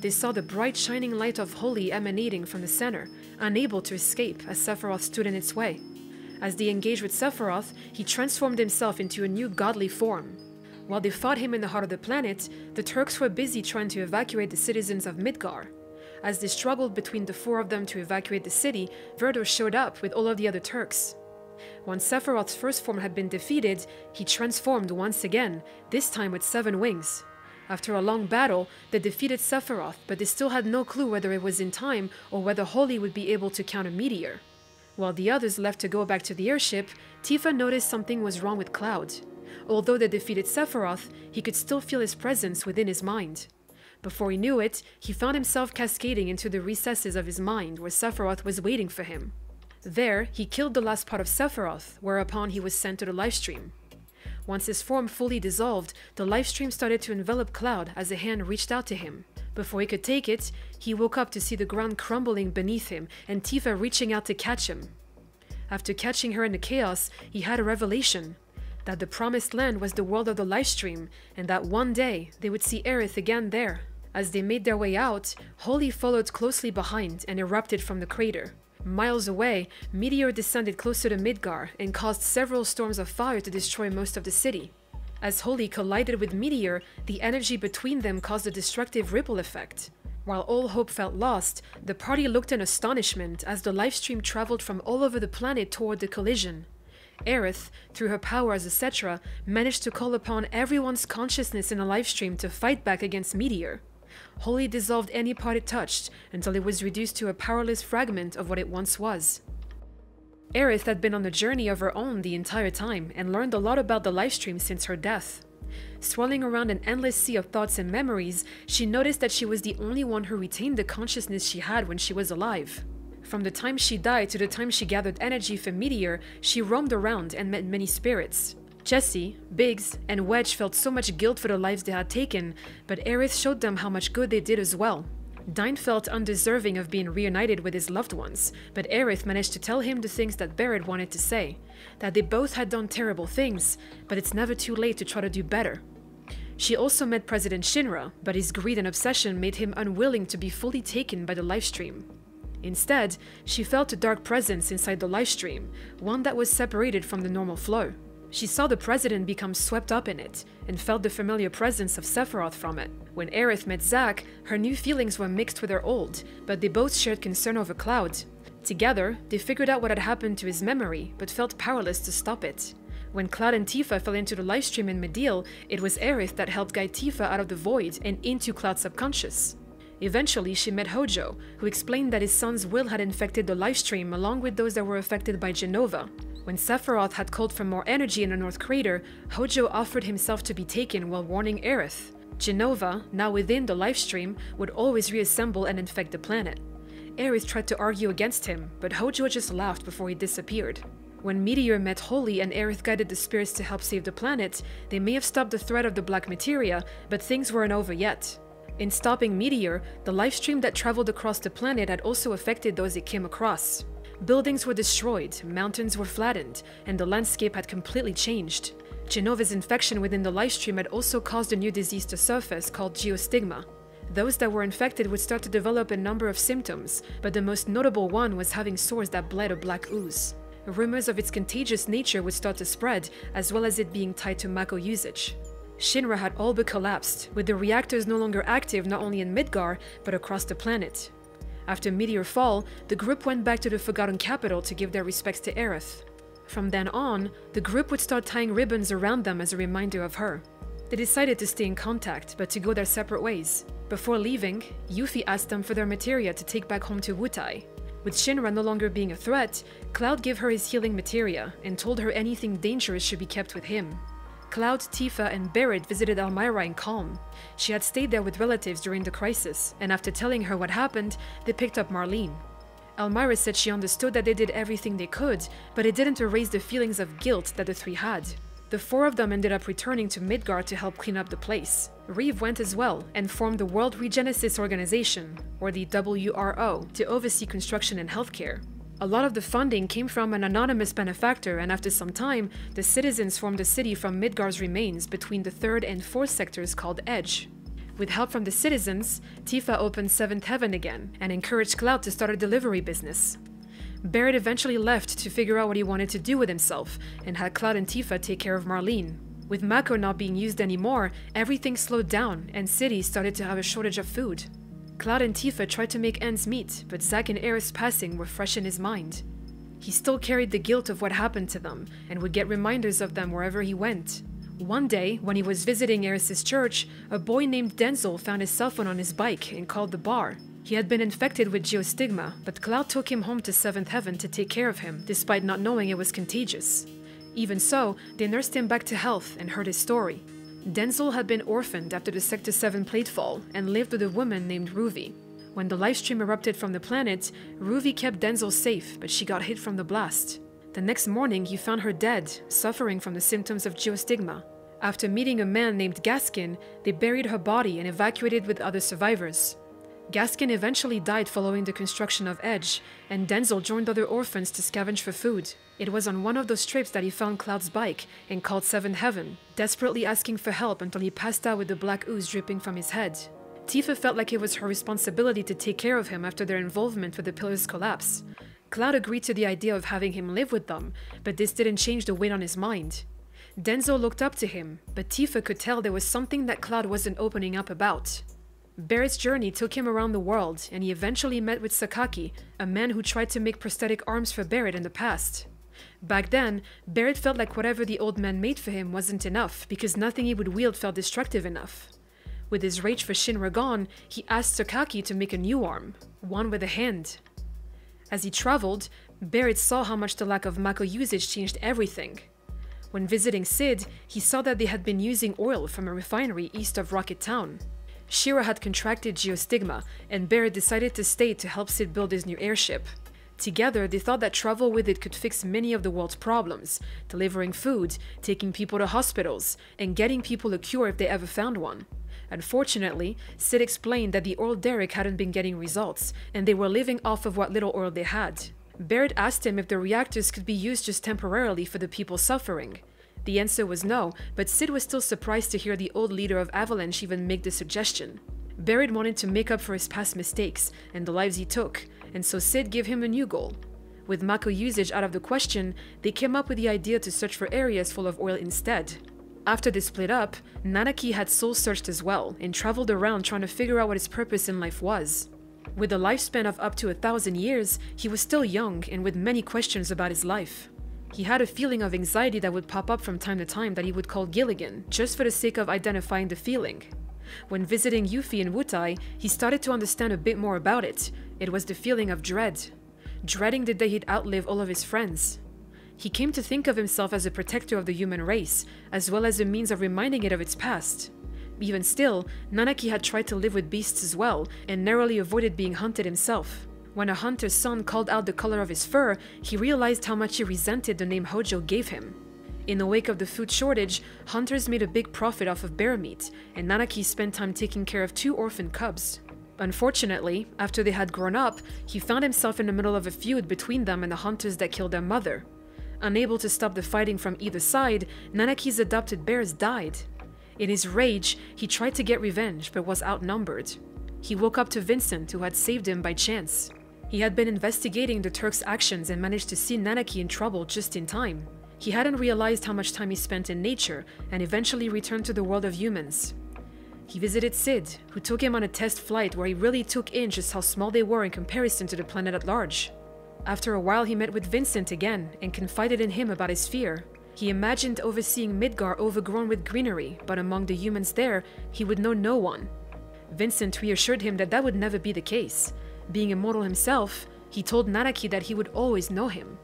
They saw the bright shining light of Holy emanating from the center, unable to escape as Sephiroth stood in its way. As they engaged with Sephiroth, he transformed himself into a new godly form. While they fought him in the heart of the planet, the Turks were busy trying to evacuate the citizens of Midgar. As they struggled between the four of them to evacuate the city, Verdur showed up with all of the other Turks. Once Sephiroth's first form had been defeated, he transformed once again, this time with 7 wings. After a long battle, they defeated Sephiroth, but they still had no clue whether it was in time or whether Holy would be able to counter Meteor. While the others left to go back to the airship, Tifa noticed something was wrong with Cloud. Although they defeated Sephiroth, he could still feel his presence within his mind. Before he knew it, he found himself cascading into the recesses of his mind where Sephiroth was waiting for him. There, he killed the last part of Sephiroth, whereupon he was sent to the Lifestream. Once his form fully dissolved, the Lifestream started to envelop Cloud as a hand reached out to him. Before he could take it, he woke up to see the ground crumbling beneath him and Tifa reaching out to catch him. After catching her in the chaos, he had a revelation. That the Promised Land was the world of the Lifestream, and that one day they would see Aerith again there. As they made their way out, Holy followed closely behind and erupted from the crater. Miles away, Meteor descended closer to Midgar and caused several storms of fire to destroy most of the city. As Holy collided with Meteor, the energy between them caused a destructive ripple effect. While all hope felt lost, the party looked in astonishment as the Lifestream traveled from all over the planet toward the collision. Aerith, through her power as a Cetra, managed to call upon everyone's consciousness in the Lifestream to fight back against Meteor. Holy dissolved any part it touched until it was reduced to a powerless fragment of what it once was. Aerith had been on a journey of her own the entire time and learned a lot about the Lifestream since her death. Swirling around an endless sea of thoughts and memories, she noticed that she was the only one who retained the consciousness she had when she was alive. From the time she died to the time she gathered energy from Meteor, she roamed around and met many spirits. Jessie, Biggs, and Wedge felt so much guilt for the lives they had taken, but Aerith showed them how much good they did as well. Dine felt undeserving of being reunited with his loved ones, but Aerith managed to tell him the things that Barrett wanted to say. That they both had done terrible things, but it's never too late to try to do better. She also met President Shinra, but his greed and obsession made him unwilling to be fully taken by the Lifestream. Instead, she felt a dark presence inside the Lifestream, one that was separated from the normal flow. She saw the president become swept up in it, and felt the familiar presence of Sephiroth from it. When Aerith met Zack, her new feelings were mixed with her old, but they both shared concern over Cloud. Together, they figured out what had happened to his memory, but felt powerless to stop it. When Cloud and Tifa fell into the Lifestream in Medeal, it was Aerith that helped guide Tifa out of the void and into Cloud's subconscious. Eventually, she met Hojo, who explained that his son's will had infected the Lifestream along with those that were affected by Jenova. When Sephiroth had called for more energy in the North Crater, Hojo offered himself to be taken while warning Aerith. Jenova, now within the Lifestream, would always reassemble and infect the planet. Aerith tried to argue against him, but Hojo just laughed before he disappeared. When Meteor met Holy and Aerith guided the spirits to help save the planet, they may have stopped the threat of the Black Materia, but things weren't over yet. In stopping Meteor, the Lifestream that traveled across the planet had also affected those it came across. Buildings were destroyed, mountains were flattened, and the landscape had completely changed. Genova's infection within the Lifestream had also caused a new disease to surface called geostigma. Those that were infected would start to develop a number of symptoms, but the most notable one was having sores that bled a black ooze. Rumors of its contagious nature would start to spread, as well as it being tied to Mako usage. Shinra had all but collapsed, with the reactors no longer active not only in Midgar, but across the planet. After Meteor Fall, the group went back to the Forgotten Capital to give their respects to Aerith. From then on, the group would start tying ribbons around them as a reminder of her. They decided to stay in contact, but to go their separate ways. Before leaving, Yuffie asked them for their materia to take back home to Wutai. With Shinra no longer being a threat, Cloud gave her his healing materia and told her anything dangerous should be kept with him. Cloud, Tifa, and Barrett visited Elmyra in calm. She had stayed there with relatives during the crisis, and after telling her what happened, they picked up Marlene. Elmyra said she understood that they did everything they could, but it didn't erase the feelings of guilt that the three had. The four of them ended up returning to Midgar to help clean up the place. Reeve went as well and formed the World Regenesis Organization, or the WRO, to oversee construction and healthcare. A lot of the funding came from an anonymous benefactor, and after some time, the citizens formed a city from Midgar's remains between the 3rd and 4th sectors called Edge. With help from the citizens, Tifa opened 7th Heaven again and encouraged Cloud to start a delivery business. Barrett eventually left to figure out what he wanted to do with himself and had Cloud and Tifa take care of Marlene. With Mako not being used anymore, everything slowed down and cities started to have a shortage of food. Cloud and Tifa tried to make ends meet, but Zack and Aerith's passing were fresh in his mind. He still carried the guilt of what happened to them and would get reminders of them wherever he went. One day, when he was visiting Aerith's church, a boy named Denzel found his cell phone on his bike and called the bar. He had been infected with geostigma, but Cloud took him home to 7th Heaven to take care of him, despite not knowing it was contagious. Even so, they nursed him back to health and heard his story. Denzel had been orphaned after the Sector 7 platefall and lived with a woman named Ruvi. When the Lifestream erupted from the planet, Ruvi kept Denzel safe, but she got hit from the blast. The next morning, he found her dead, suffering from the symptoms of geostigma. After meeting a man named Gaskin, they buried her body and evacuated with other survivors. Gaskin eventually died following the construction of Edge, and Denzel joined other orphans to scavenge for food. It was on one of those trips that he found Cloud's bike and called 7th Heaven, desperately asking for help until he passed out with the black ooze dripping from his head. Tifa felt like it was her responsibility to take care of him after their involvement with the Pillars' collapse. Cloud agreed to the idea of having him live with them, but this didn't change the weight on his mind. Denzel looked up to him, but Tifa could tell there was something that Cloud wasn't opening up about. Barrett's journey took him around the world, and he eventually met with Sakaki, a man who tried to make prosthetic arms for Barrett in the past. Back then, Barrett felt like whatever the old man made for him wasn't enough, because nothing he would wield felt destructive enough. With his rage for Shinra gone, he asked Sakaki to make a new arm, one with a hand. As he traveled, Barrett saw how much the lack of Mako usage changed everything. When visiting Sid, he saw that they had been using oil from a refinery east of Rocket Town. Shira had contracted geostigma, and Barrett decided to stay to help Sid build his new airship. Together, they thought that travel with it could fix many of the world's problems, delivering food, taking people to hospitals, and getting people a cure if they ever found one. Unfortunately, Sid explained that the oil derrick hadn't been getting results, and they were living off of what little oil they had. Barrett asked him if the reactors could be used just temporarily for the people suffering. The answer was no, but Sid was still surprised to hear the old leader of Avalanche even make the suggestion. Barrett wanted to make up for his past mistakes and the lives he took, and so Sid gave him a new goal. With Mako usage out of the question, they came up with the idea to search for areas full of oil instead. After they split up, Nanaki had soul-searched as well and traveled around trying to figure out what his purpose in life was. With a lifespan of up to 1,000 years, he was still young and with many questions about his life. He had a feeling of anxiety that would pop up from time to time that he would call Gilligan, just for the sake of identifying the feeling. When visiting Yuffie in Wutai, he started to understand a bit more about it. It was the feeling of dread. Dreading the day he'd outlive all of his friends. He came to think of himself as a protector of the human race, as well as a means of reminding it of its past. Even still, Nanaki had tried to live with beasts as well, and narrowly avoided being hunted himself. When a hunter's son called out the color of his fur, he realized how much he resented the name Hojo gave him. In the wake of the food shortage, hunters made a big profit off of bear meat, and Nanaki spent time taking care of 2 orphan cubs. Unfortunately, after they had grown up, he found himself in the middle of a feud between them and the hunters that killed their mother. Unable to stop the fighting from either side, Nanaki's adopted bears died. In his rage, he tried to get revenge but was outnumbered. He woke up to Vincent, who had saved him by chance. He had been investigating the Turks' actions and managed to see Nanaki in trouble just in time. He hadn't realized how much time he spent in nature and eventually returned to the world of humans. He visited Sid, who took him on a test flight where he really took in just how small they were in comparison to the planet at large. After a while, he met with Vincent again and confided in him about his fear. He imagined overseeing Midgar overgrown with greenery, but among the humans there, he would know no one. Vincent reassured him that that would never be the case. Being immortal himself, he told Nanaki that he would always know him.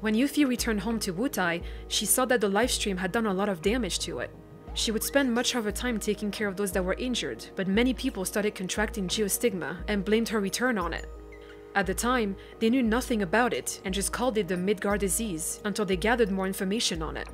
When Yuffie returned home to Wutai, she saw that the Lifestream had done a lot of damage to it. She would spend much of her time taking care of those that were injured, but many people started contracting geostigma and blamed her return on it. At the time, they knew nothing about it and just called it the Midgar disease until they gathered more information on it.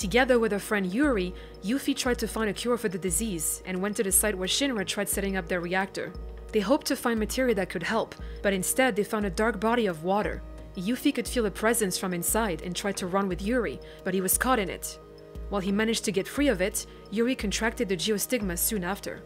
Together with her friend Yuri, Yuffie tried to find a cure for the disease and went to the site where Shinra tried setting up their reactor. They hoped to find materia that could help, but instead they found a dark body of water. Yuffie could feel a presence from inside and tried to run with Yuri, but he was caught in it. While he managed to get free of it, Yuri contracted the geostigma soon after.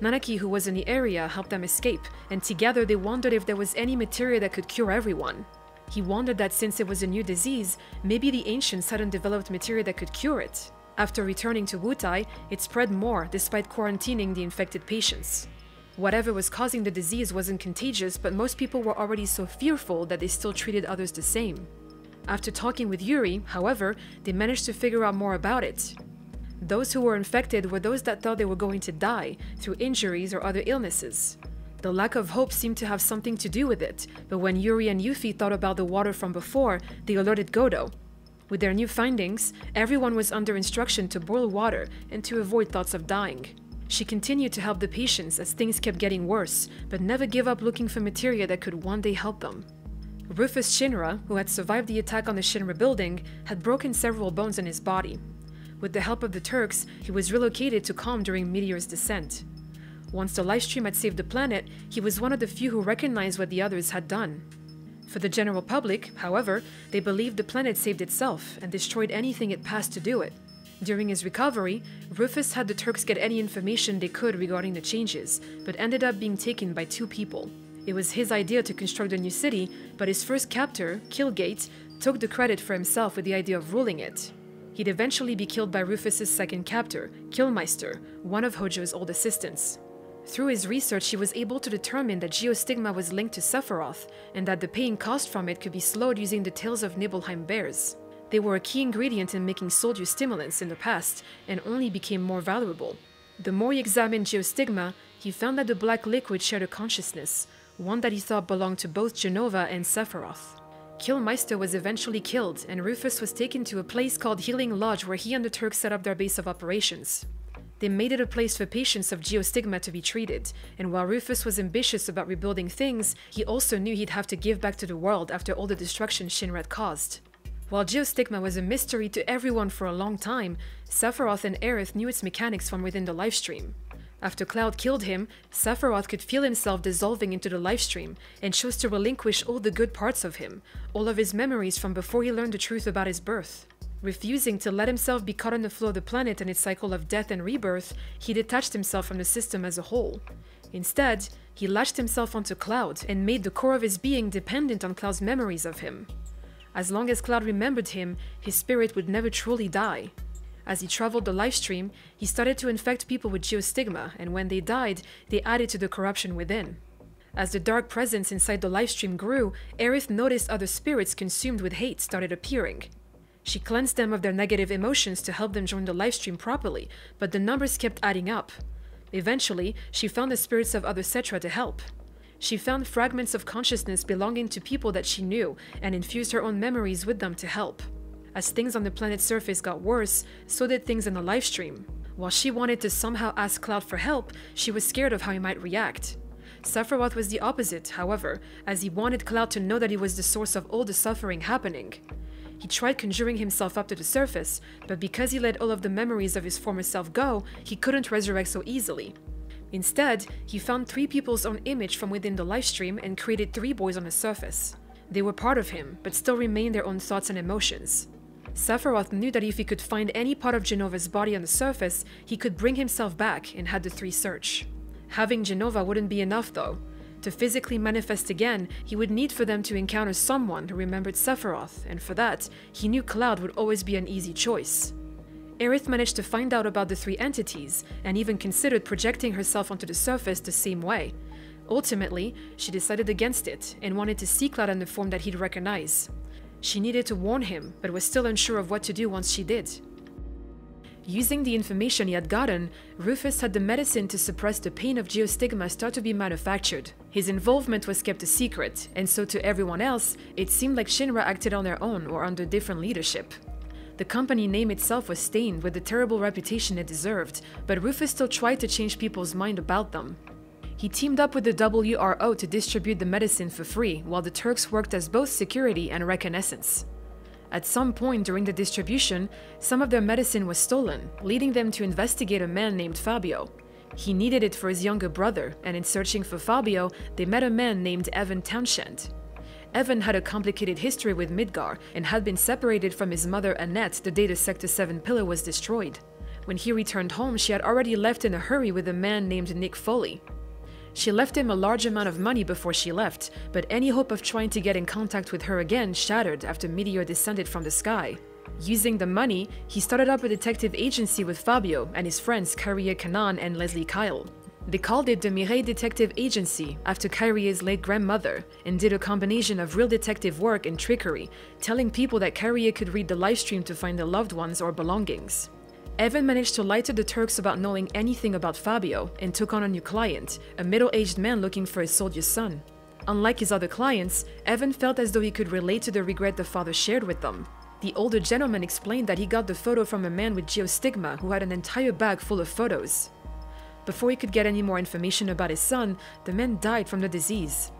Nanaki, who was in the area, helped them escape, and together they wondered if there was any materia that could cure everyone. He wondered that since it was a new disease, maybe the ancients hadn't developed materia that could cure it. After returning to Wutai, it spread more despite quarantining the infected patients. Whatever was causing the disease wasn't contagious, but most people were already so fearful that they still treated others the same. After talking with Yuri, however, they managed to figure out more about it. Those who were infected were those that thought they were going to die through injuries or other illnesses. The lack of hope seemed to have something to do with it, but when Yuri and Yuffie thought about the water from before, they alerted Godo. With their new findings, everyone was under instruction to boil water and to avoid thoughts of dying. She continued to help the patients as things kept getting worse, but never gave up looking for materia that could one day help them. Rufus Shinra, who had survived the attack on the Shinra Building, had broken several bones in his body. With the help of the Turks, he was relocated to calm during Meteor's descent. Once the Lifestream had saved the planet, he was one of the few who recognized what the others had done. For the general public, however, they believed the planet saved itself and destroyed anything it passed to do it. During his recovery, Rufus had the Turks get any information they could regarding the changes, but ended up being taken by two people. It was his idea to construct a new city, but his first captor, Killgate, took the credit for himself with the idea of ruling it. He'd eventually be killed by Rufus's second captor, Killmeister, one of Hojo's old assistants. Through his research, he was able to determine that geostigma was linked to Sephiroth, and that the pain caused from it could be slowed using the tails of Nibelheim bears. They were a key ingredient in making soldier stimulants in the past, and only became more valuable. The more he examined geostigma, he found that the black liquid shared a consciousness, one that he thought belonged to both Jenova and Sephiroth. Killmeister was eventually killed, and Rufus was taken to a place called Healing Lodge where he and the Turks set up their base of operations. They made it a place for patients of geostigma to be treated, and while Rufus was ambitious about rebuilding things, he also knew he'd have to give back to the world after all the destruction Shinra had caused. While geostigma was a mystery to everyone for a long time, Sephiroth and Aerith knew its mechanics from within the Lifestream. After Cloud killed him, Sephiroth could feel himself dissolving into the Lifestream and chose to relinquish all the good parts of him, all of his memories from before he learned the truth about his birth. Refusing to let himself be caught on the flow of the planet and its cycle of death and rebirth, he detached himself from the system as a whole. Instead, he latched himself onto Cloud and made the core of his being dependent on Cloud's memories of him. As long as Cloud remembered him, his spirit would never truly die. As he traveled the Lifestream, he started to infect people with geostigma, and when they died, they added to the corruption within. As the dark presence inside the Lifestream grew, Aerith noticed other spirits consumed with hate started appearing. She cleansed them of their negative emotions to help them join the Lifestream properly, but the numbers kept adding up. Eventually, she found the spirits of other Cetra to help. She found fragments of consciousness belonging to people that she knew and infused her own memories with them to help. As things on the planet's surface got worse, so did things in the Lifestream. While she wanted to somehow ask Cloud for help, she was scared of how he might react. Sephiroth was the opposite, however, as he wanted Cloud to know that he was the source of all the suffering happening. He tried conjuring himself up to the surface, but because he let all of the memories of his former self go, he couldn't resurrect so easily. Instead, he found three people's own image from within the Lifestream and created three boys on the surface. They were part of him, but still remained their own thoughts and emotions. Sephiroth knew that if he could find any part of Genova's body on the surface, he could bring himself back and had the three search. Having Jenova wouldn't be enough though. To physically manifest again, he would need for them to encounter someone who remembered Sephiroth, and for that, he knew Cloud would always be an easy choice. Aerith managed to find out about the three entities, and even considered projecting herself onto the surface the same way. Ultimately, she decided against it, and wanted to see Cloud in the form that he'd recognize. She needed to warn him, but was still unsure of what to do once she did. Using the information he had gotten, Rufus had the medicine to suppress the pain of geostigma start to be manufactured. His involvement was kept a secret, and so to everyone else, it seemed like Shinra acted on their own or under different leadership. The company name itself was stained with the terrible reputation it deserved, but Rufus still tried to change people's mind about them. He teamed up with the WRO to distribute the medicine for free, while the Turks worked as both security and reconnaissance. At some point during the distribution, some of their medicine was stolen, leading them to investigate a man named Fabio. He needed it for his younger brother, and in searching for Fabio, they met a man named Evan Townshend. Evan had a complicated history with Midgar and had been separated from his mother Annette the day the Sector 7 pillar was destroyed. When he returned home, she had already left in a hurry with a man named Nick Foley. She left him a large amount of money before she left, but any hope of trying to get in contact with her again shattered after Meteor descended from the sky. Using the money, he started up a detective agency with Fabio and his friends Kyrie Kanan and Leslie Kyle. They called it the Mireille Detective Agency after Kyrie's late grandmother, and did a combination of real detective work and trickery, telling people that Kyrie could read the livestream to find their loved ones or belongings. Evan managed to lie to the Turks about knowing anything about Fabio and took on a new client, a middle-aged man looking for his soldier's son. Unlike his other clients, Evan felt as though he could relate to the regret the father shared with them. The older gentleman explained that he got the photo from a man with geostigma who had an entire bag full of photos. Before he could get any more information about his son, the man died from the disease.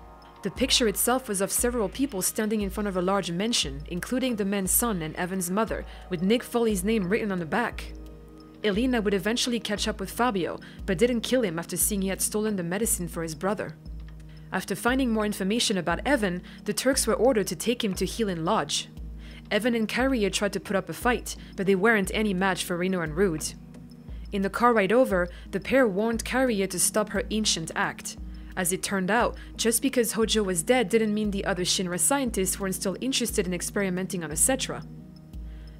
The picture itself was of several people standing in front of a large mansion, including the man's son and Evan's mother, with Nick Foley's name written on the back. Elena would eventually catch up with Fabio, but didn't kill him after seeing he had stolen the medicine for his brother. After finding more information about Evan, the Turks were ordered to take him to Helan Lodge. Evan and Kyrie tried to put up a fight, but they weren't any match for Reno and Rude. In the car ride over, the pair warned Kyrie to stop her ancient act. As it turned out, just because Hojo was dead didn't mean the other Shinra scientists weren't still interested in experimenting on a Cetra.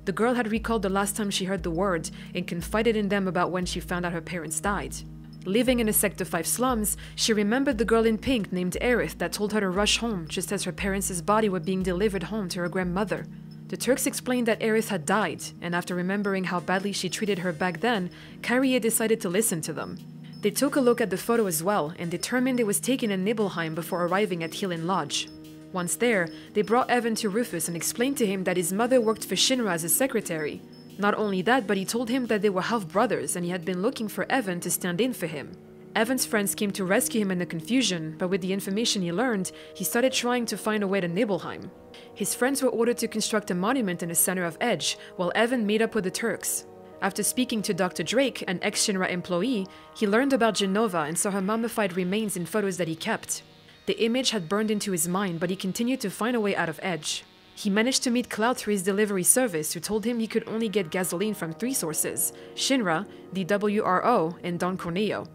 The girl had recalled the last time she heard the word and confided in them about when she found out her parents died. Living in the Sector 5 slums, she remembered the girl in pink named Aerith that told her to rush home just as her parents' body were being delivered home to her grandmother. The Turks explained that Aerith had died, and after remembering how badly she treated her back then, Kyrie decided to listen to them. They took a look at the photo as well and determined it was taken in Nibelheim before arriving at Helan Lodge. Once there, they brought Evan to Rufus and explained to him that his mother worked for Shinra as a secretary. Not only that, but he told him that they were half-brothers and he had been looking for Evan to stand in for him. Evan's friends came to rescue him in the confusion, but with the information he learned, he started trying to find a way to Nibelheim. His friends were ordered to construct a monument in the center of Edge, while Evan made up with the Turks. After speaking to Dr. Drake, an ex-Shinra employee, he learned about Jenova and saw her mummified remains in photos that he kept. The image had burned into his mind, but he continued to find a way out of Edge. He managed to meet Cloud through his delivery service, who told him he could only get gasoline from three sources: Shinra, the WRO, and Don Corneo.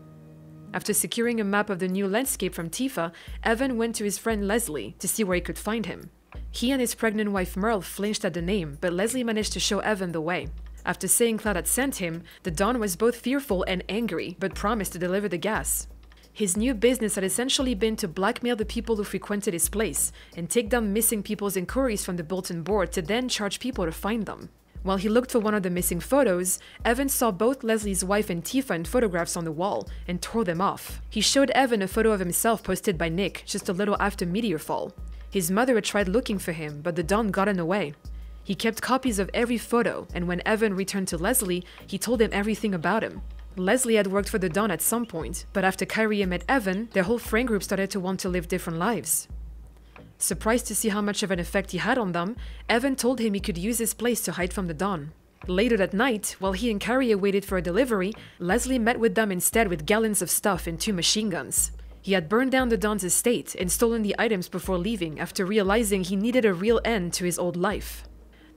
After securing a map of the new landscape from Tifa, Evan went to his friend Leslie to see where he could find him. He and his pregnant wife Merle flinched at the name, but Leslie managed to show Evan the way. After saying Cloud had sent him, the Don was both fearful and angry, but promised to deliver the gas. His new business had essentially been to blackmail the people who frequented his place and take down missing people's inquiries from the bulletin board to then charge people to find them. While he looked for one of the missing photos, Evan saw both Leslie's wife and Tifa in photographs on the wall and tore them off. He showed Evan a photo of himself posted by Nick just a little after Meteor Fall. His mother had tried looking for him, but the Don got in the way. He kept copies of every photo, and when Evan returned to Leslie, he told him everything about him. Leslie had worked for the Don at some point, but after Kyrie met Evan, their whole friend group started to want to live different lives. Surprised to see how much of an effect he had on them, Evan told him he could use his place to hide from the Don. Later that night, while he and Kyrie waited for a delivery, Leslie met with them instead with gallons of stuff and two machine guns. He had burned down the Don's estate and stolen the items before leaving after realizing he needed a real end to his old life.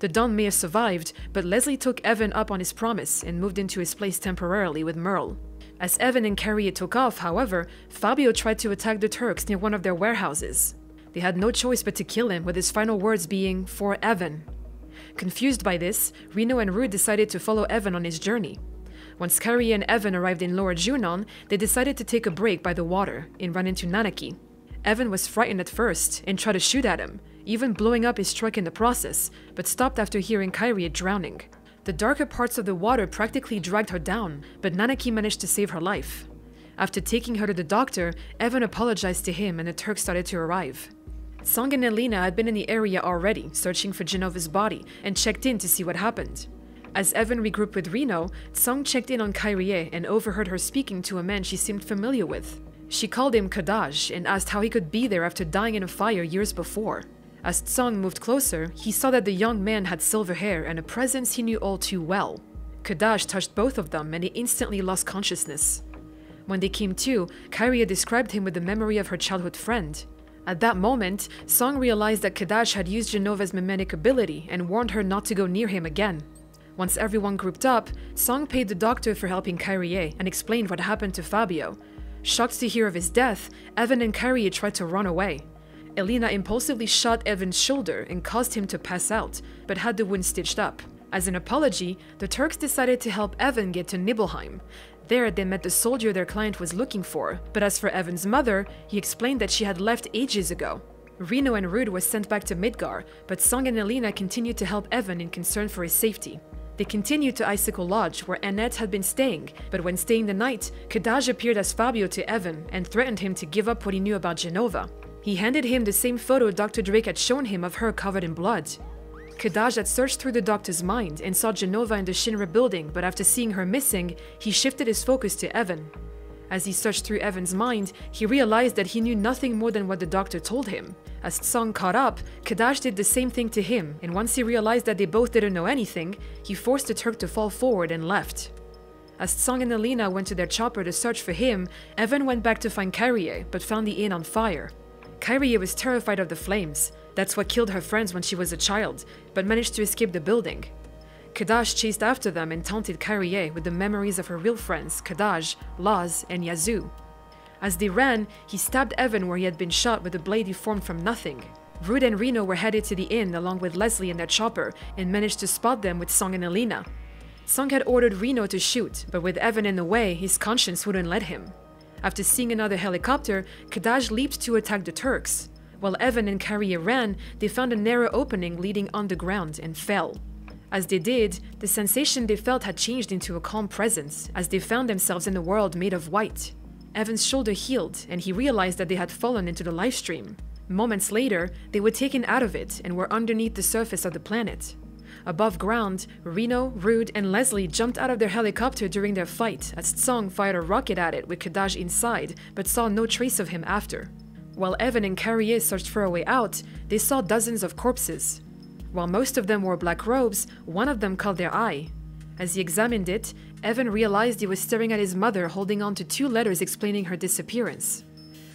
The Don may have survived, but Leslie took Evan up on his promise and moved into his place temporarily with Merle. As Evan and Kyrie took off, however, Fabio tried to attack the Turks near one of their warehouses. They had no choice but to kill him, with his final words being, "For Evan." Confused by this, Reno and Rue decided to follow Evan on his journey. Once Kyrie and Evan arrived in Lower Junon, they decided to take a break by the water and run into Nanaki. Evan was frightened at first and tried to shoot at him, even blowing up his truck in the process, but stopped after hearing Kyrie drowning. The darker parts of the water practically dragged her down, but Nanaki managed to save her life. After taking her to the doctor, Evan apologized to him and the Turks started to arrive. Song and Elena had been in the area already, searching for Genova's body, and checked in to see what happened. As Evan regrouped with Reno, Song checked in on Kyrie and overheard her speaking to a man she seemed familiar with. She called him Kadaj and asked how he could be there after dying in a fire years before. As Tsang moved closer, he saw that the young man had silver hair and a presence he knew all too well. Kadash touched both of them and they instantly lost consciousness. When they came to, Kyria described him with the memory of her childhood friend. At that moment, Song realized that Kadash had used Genova's mimetic ability and warned her not to go near him again. Once everyone grouped up, Song paid the doctor for helping Kyrie and explained what happened to Fabio. Shocked to hear of his death, Evan and Kyrie tried to run away. Elena impulsively shot Evan's shoulder and caused him to pass out, but had the wound stitched up. As an apology, the Turks decided to help Evan get to Nibelheim. There, they met the soldier their client was looking for, but as for Evan's mother, he explained that she had left ages ago. Reno and Rude was sent back to Midgar, but Song and Elena continued to help Evan in concern for his safety. They continued to Icicle Lodge, where Annette had been staying, but when staying the night, Kadash appeared as Fabio to Evan and threatened him to give up what he knew about Jenova. He handed him the same photo Dr. Drake had shown him of her covered in blood. Kadash had searched through the doctor's mind and saw Jenova in the Shinra building, but after seeing her missing, he shifted his focus to Evan. As he searched through Evan's mind, he realized that he knew nothing more than what the doctor told him. As Tsang caught up, Kadash did the same thing to him, and once he realized that they both didn't know anything, he forced the Turk to fall forward and left. As Tsang and Elena went to their chopper to search for him, Evan went back to find Kyrie, but found the inn on fire. Kyrie was terrified of the flames. That's what killed her friends when she was a child, but managed to escape the building. Kadash chased after them and taunted Kyrie with the memories of her real friends, Kadash, Laz, and Yazoo. As they ran, he stabbed Evan where he had been shot with a blade he formed from nothing. Rude and Reno were headed to the inn along with Leslie and their chopper and managed to spot them with Song and Elena. Song had ordered Reno to shoot, but with Evan in the way, his conscience wouldn't let him. After seeing another helicopter, Kadash leaped to attack the Turks. While Evan and Kyrie ran, they found a narrow opening leading underground and fell. As they did, the sensation they felt had changed into a calm presence, as they found themselves in a world made of white. Evan's shoulder healed, and he realized that they had fallen into the Lifestream. Moments later, they were taken out of it and were underneath the surface of the planet. Above ground, Reno, Rude, and Leslie jumped out of their helicopter during their fight, as Tsang fired a rocket at it with Kadash inside, but saw no trace of him after. While Evan and Kyrie searched for a way out, they saw dozens of corpses. While most of them wore black robes, one of them caught their eye. As he examined it, Evan realized he was staring at his mother holding on to two letters explaining her disappearance.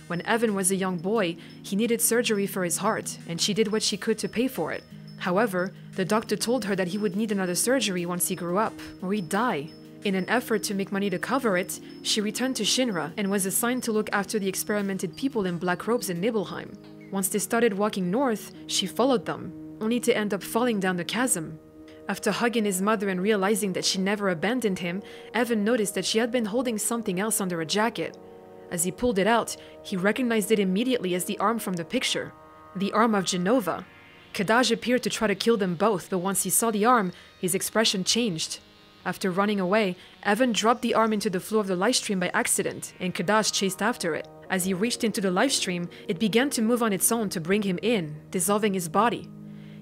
When Evan was a young boy, he needed surgery for his heart, and she did what she could to pay for it. However, the doctor told her that he would need another surgery once he grew up, or he'd die. In an effort to make money to cover it, she returned to Shinra and was assigned to look after the experimented people in black robes in Nibelheim. Once they started walking north, she followed them, only to end up falling down the chasm. After hugging his mother and realizing that she never abandoned him, Evan noticed that she had been holding something else under a jacket. As he pulled it out, he recognized it immediately as the arm from the picture. The arm of Jenova. Kadash appeared to try to kill them both, but once he saw the arm, his expression changed. After running away, Evan dropped the arm into the floor of the Lifestream by accident, and Kadash chased after it. As he reached into the Lifestream, it began to move on its own to bring him in, dissolving his body.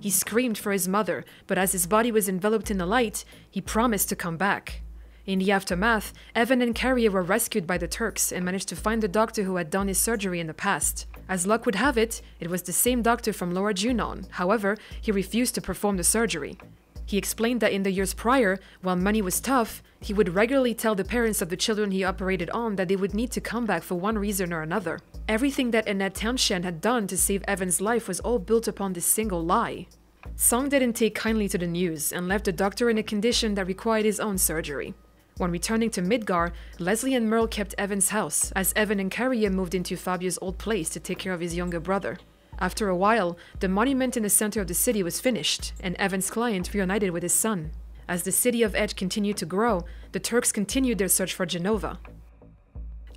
He screamed for his mother, but as his body was enveloped in the light, he promised to come back. In the aftermath, Evan and Kyrie were rescued by the Turks and managed to find the doctor who had done his surgery in the past. As luck would have it, it was the same doctor from Lower Junon. However, he refused to perform the surgery. He explained that in the years prior, while money was tough, he would regularly tell the parents of the children he operated on that they would need to come back for one reason or another. Everything that Annette Townshend had done to save Evan's life was all built upon this single lie. Song didn't take kindly to the news and left the doctor in a condition that required his own surgery. When returning to Midgar, Leslie and Merle kept Evan's house, as Evan and Kyrie moved into Fabio's old place to take care of his younger brother. After a while, the monument in the center of the city was finished, and Evan's client reunited with his son. As the city of Edge continued to grow, the Turks continued their search for Jenova.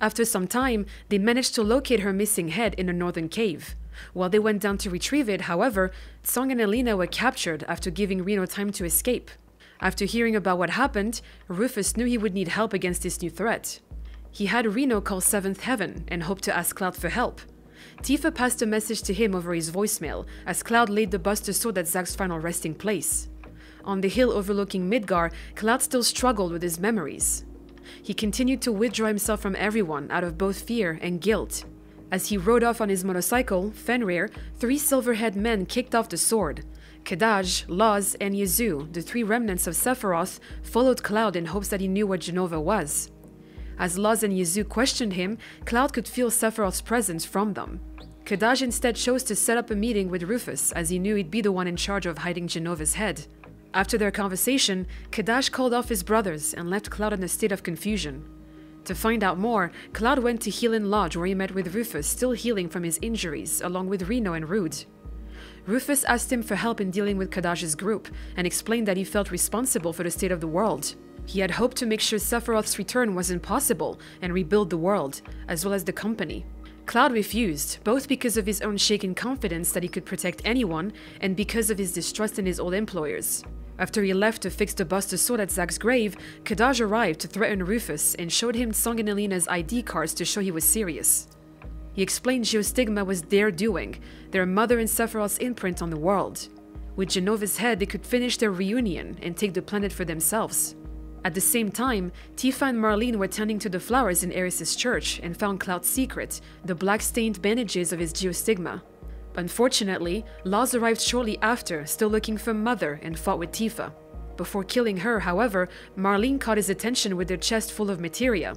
After some time, they managed to locate her missing head in a northern cave. While they went down to retrieve it, however, Tsang and Elena were captured after giving Reno time to escape. After hearing about what happened, Rufus knew he would need help against this new threat. He had Reno call Seventh Heaven and hoped to ask Cloud for help. Tifa passed a message to him over his voicemail, as Cloud laid the Buster Sword at Zack's final resting place. On the hill overlooking Midgar, Cloud still struggled with his memories. He continued to withdraw himself from everyone out of both fear and guilt. As he rode off on his motorcycle, Fenrir, three silver-haired men kicked off the sword. Kadaj, Laz, and Yuzu, the three remnants of Sephiroth, followed Cloud in hopes that he knew what Jenova was. As Laz and Yuzu questioned him, Cloud could feel Sephiroth's presence from them. Kadaj instead chose to set up a meeting with Rufus, as he knew he'd be the one in charge of hiding Genova's head. After their conversation, Kadaj called off his brothers and left Cloud in a state of confusion. To find out more, Cloud went to Heelin Lodge where he met with Rufus, still healing from his injuries, along with Reno and Rude. Rufus asked him for help in dealing with Kadaj's group, and explained that he felt responsible for the state of the world. He had hoped to make sure Sephiroth's return was impossible and rebuild the world, as well as the company. Cloud refused, both because of his own shaken confidence that he could protect anyone, and because of his distrust in his old employers. After he left to fix the buster sword at Zack's grave, Kadaj arrived to threaten Rufus and showed him Song and Elena's ID cards to show he was serious. He explained Geostigma was their doing, their mother and Sephiroth's imprint on the world. With Genova's head, they could finish their reunion and take the planet for themselves. At the same time, Tifa and Marlene were tending to the flowers in Eris's church and found Cloud's secret, the black-stained bandages of his Geostigma. Unfortunately, Laz arrived shortly after, still looking for Mother, and fought with Tifa. Before killing her, however, Marlene caught his attention with their chest full of materia.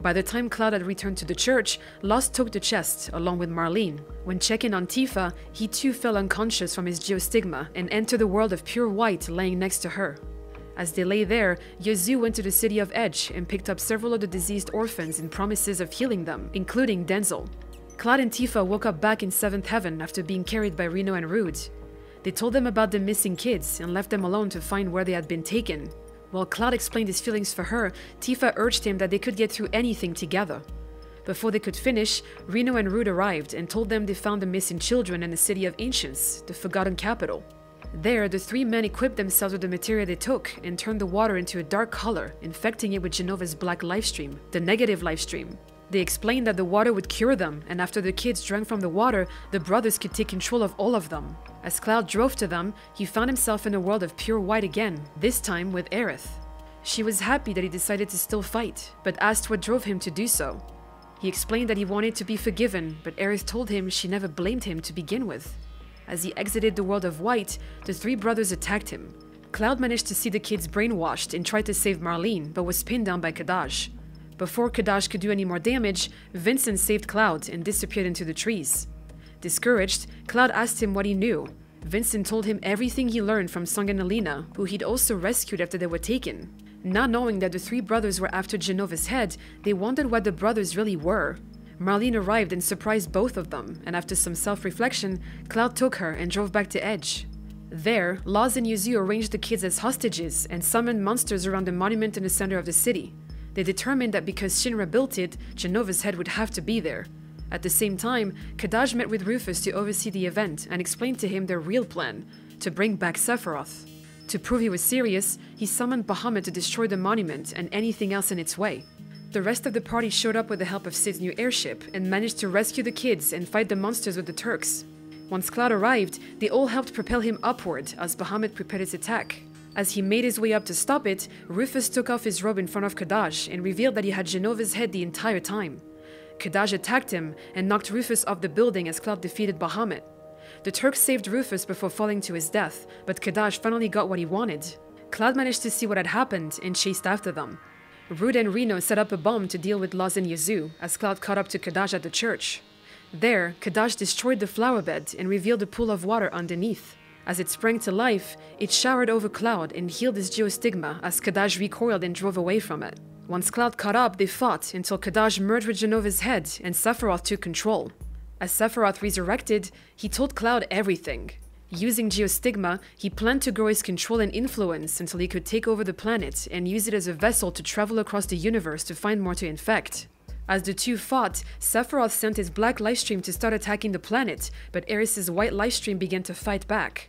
By the time Cloud had returned to the church, Laz took the chest, along with Marlene. When checking on Tifa, he too fell unconscious from his Geostigma and entered the world of pure white laying next to her. As they lay there, Yuzu went to the city of Edge and picked up several of the diseased orphans in promises of healing them, including Denzel. Cloud and Tifa woke up back in 7th Heaven after being carried by Reno and Rude. They told them about the missing kids and left them alone to find where they had been taken. While Cloud explained his feelings for her, Tifa urged him that they could get through anything together. Before they could finish, Reno and Rude arrived and told them they found the missing children in the City of Ancients, the Forgotten Capital. There, the three men equipped themselves with the materia they took and turned the water into a dark color, infecting it with Genova's black lifestream, the negative lifestream. They explained that the water would cure them, and after the kids drank from the water, the brothers could take control of all of them. As Cloud drove to them, he found himself in a world of pure white again, this time with Aerith. She was happy that he decided to still fight, but asked what drove him to do so. He explained that he wanted to be forgiven, but Aerith told him she never blamed him to begin with. As he exited the world of white, the three brothers attacked him. Cloud managed to see the kids brainwashed and tried to save Marlene, but was pinned down by Kadaj. Before Kadaj could do any more damage, Vincent saved Cloud and disappeared into the trees. Discouraged, Cloud asked him what he knew. Vincent told him everything he learned from Song and Elena, who he'd also rescued after they were taken. Not knowing that the three brothers were after Genova's head, they wondered what the brothers really were. Marlene arrived and surprised both of them, and after some self-reflection, Cloud took her and drove back to Edge. There, Laz and Yuzu arranged the kids as hostages and summoned monsters around the monument in the center of the city. They determined that because Shinra built it, Genova's head would have to be there. At the same time, Kadaj met with Rufus to oversee the event and explained to him their real plan, to bring back Sephiroth. To prove he was serious, he summoned Bahamut to destroy the monument and anything else in its way. The rest of the party showed up with the help of Sid's new airship and managed to rescue the kids and fight the monsters with the Turks. Once Cloud arrived, they all helped propel him upward as Bahamut prepared his attack. As he made his way up to stop it, Rufus took off his robe in front of Kadaj and revealed that he had Genova's head the entire time. Kadaj attacked him and knocked Rufus off the building as Cloud defeated Bahamut. The Turks saved Rufus before falling to his death, but Kadaj finally got what he wanted. Cloud managed to see what had happened and chased after them. Rude and Reno set up a bomb to deal with Laz and Yuzu as Cloud caught up to Kadaj at the church. There, Kadaj destroyed the flower bed and revealed a pool of water underneath. As it sprang to life, it showered over Cloud and healed his Geostigma as Kadaj recoiled and drove away from it. Once Cloud caught up, they fought until Kadaj merged with Genova's head and Sephiroth took control. As Sephiroth resurrected, he told Cloud everything. Using Geostigma, he planned to grow his control and influence until he could take over the planet and use it as a vessel to travel across the universe to find more to infect. As the two fought, Sephiroth sent his black lifestream to start attacking the planet, but Eris's white lifestream began to fight back.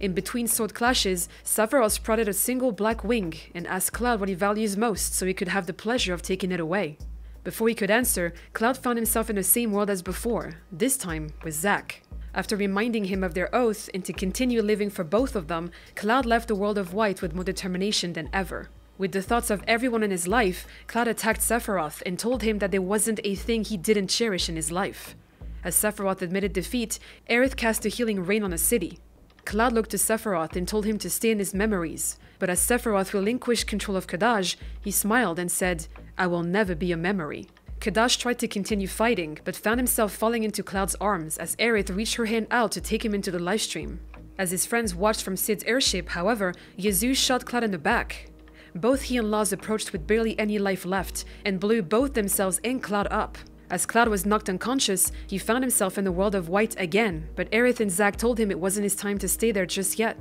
In between sword clashes, Sephiroth sprouted a single black wing and asked Cloud what he values most so he could have the pleasure of taking it away. Before he could answer, Cloud found himself in the same world as before, this time with Zack. After reminding him of their oath and to continue living for both of them, Cloud left the world of white with more determination than ever. With the thoughts of everyone in his life, Cloud attacked Sephiroth and told him that there wasn't a thing he didn't cherish in his life. As Sephiroth admitted defeat, Aerith cast a healing rain on the city. Cloud looked to Sephiroth and told him to stay in his memories, but as Sephiroth relinquished control of Kadash, he smiled and said, "I will never be a memory." Kadash tried to continue fighting, but found himself falling into Cloud's arms as Aerith reached her hand out to take him into the Lifestream. As his friends watched from Sid's airship, however, Yazoo shot Cloud in the back. Both he and Laz approached with barely any life left, and blew both themselves and Cloud up. As Cloud was knocked unconscious, he found himself in the world of white again, but Aerith and Zack told him it wasn't his time to stay there just yet.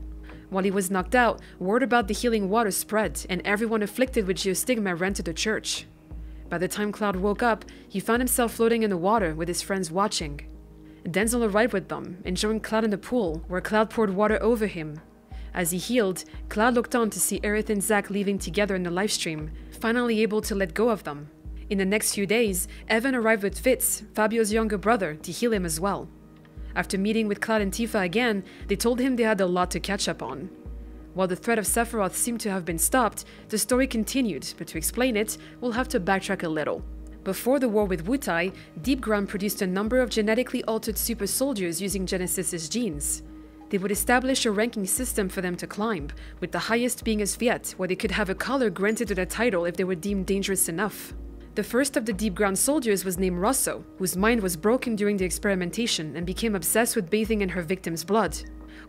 While he was knocked out, word about the healing water spread, and everyone afflicted with geostigma ran to the church. By the time Cloud woke up, he found himself floating in the water with his friends watching. Denzel arrived with them and joined Cloud in the pool, where Cloud poured water over him. As he healed, Cloud looked on to see Aerith and Zack leaving together in the Lifestream, finally able to let go of them. In the next few days, Evan arrived with Fitz, Fabio's younger brother, to heal him as well. After meeting with Cloud and Tifa again, they told him they had a lot to catch up on. While the threat of Sephiroth seemed to have been stopped, the story continued, but to explain it, we'll have to backtrack a little. Before the war with Wutai, Deep Ground produced a number of genetically altered super soldiers using Genesis's genes. They would establish a ranking system for them to climb, with the highest being as Viet, where they could have a color granted to their title if they were deemed dangerous enough. The first of the Deep Ground soldiers was named Rosso, whose mind was broken during the experimentation and became obsessed with bathing in her victim's blood.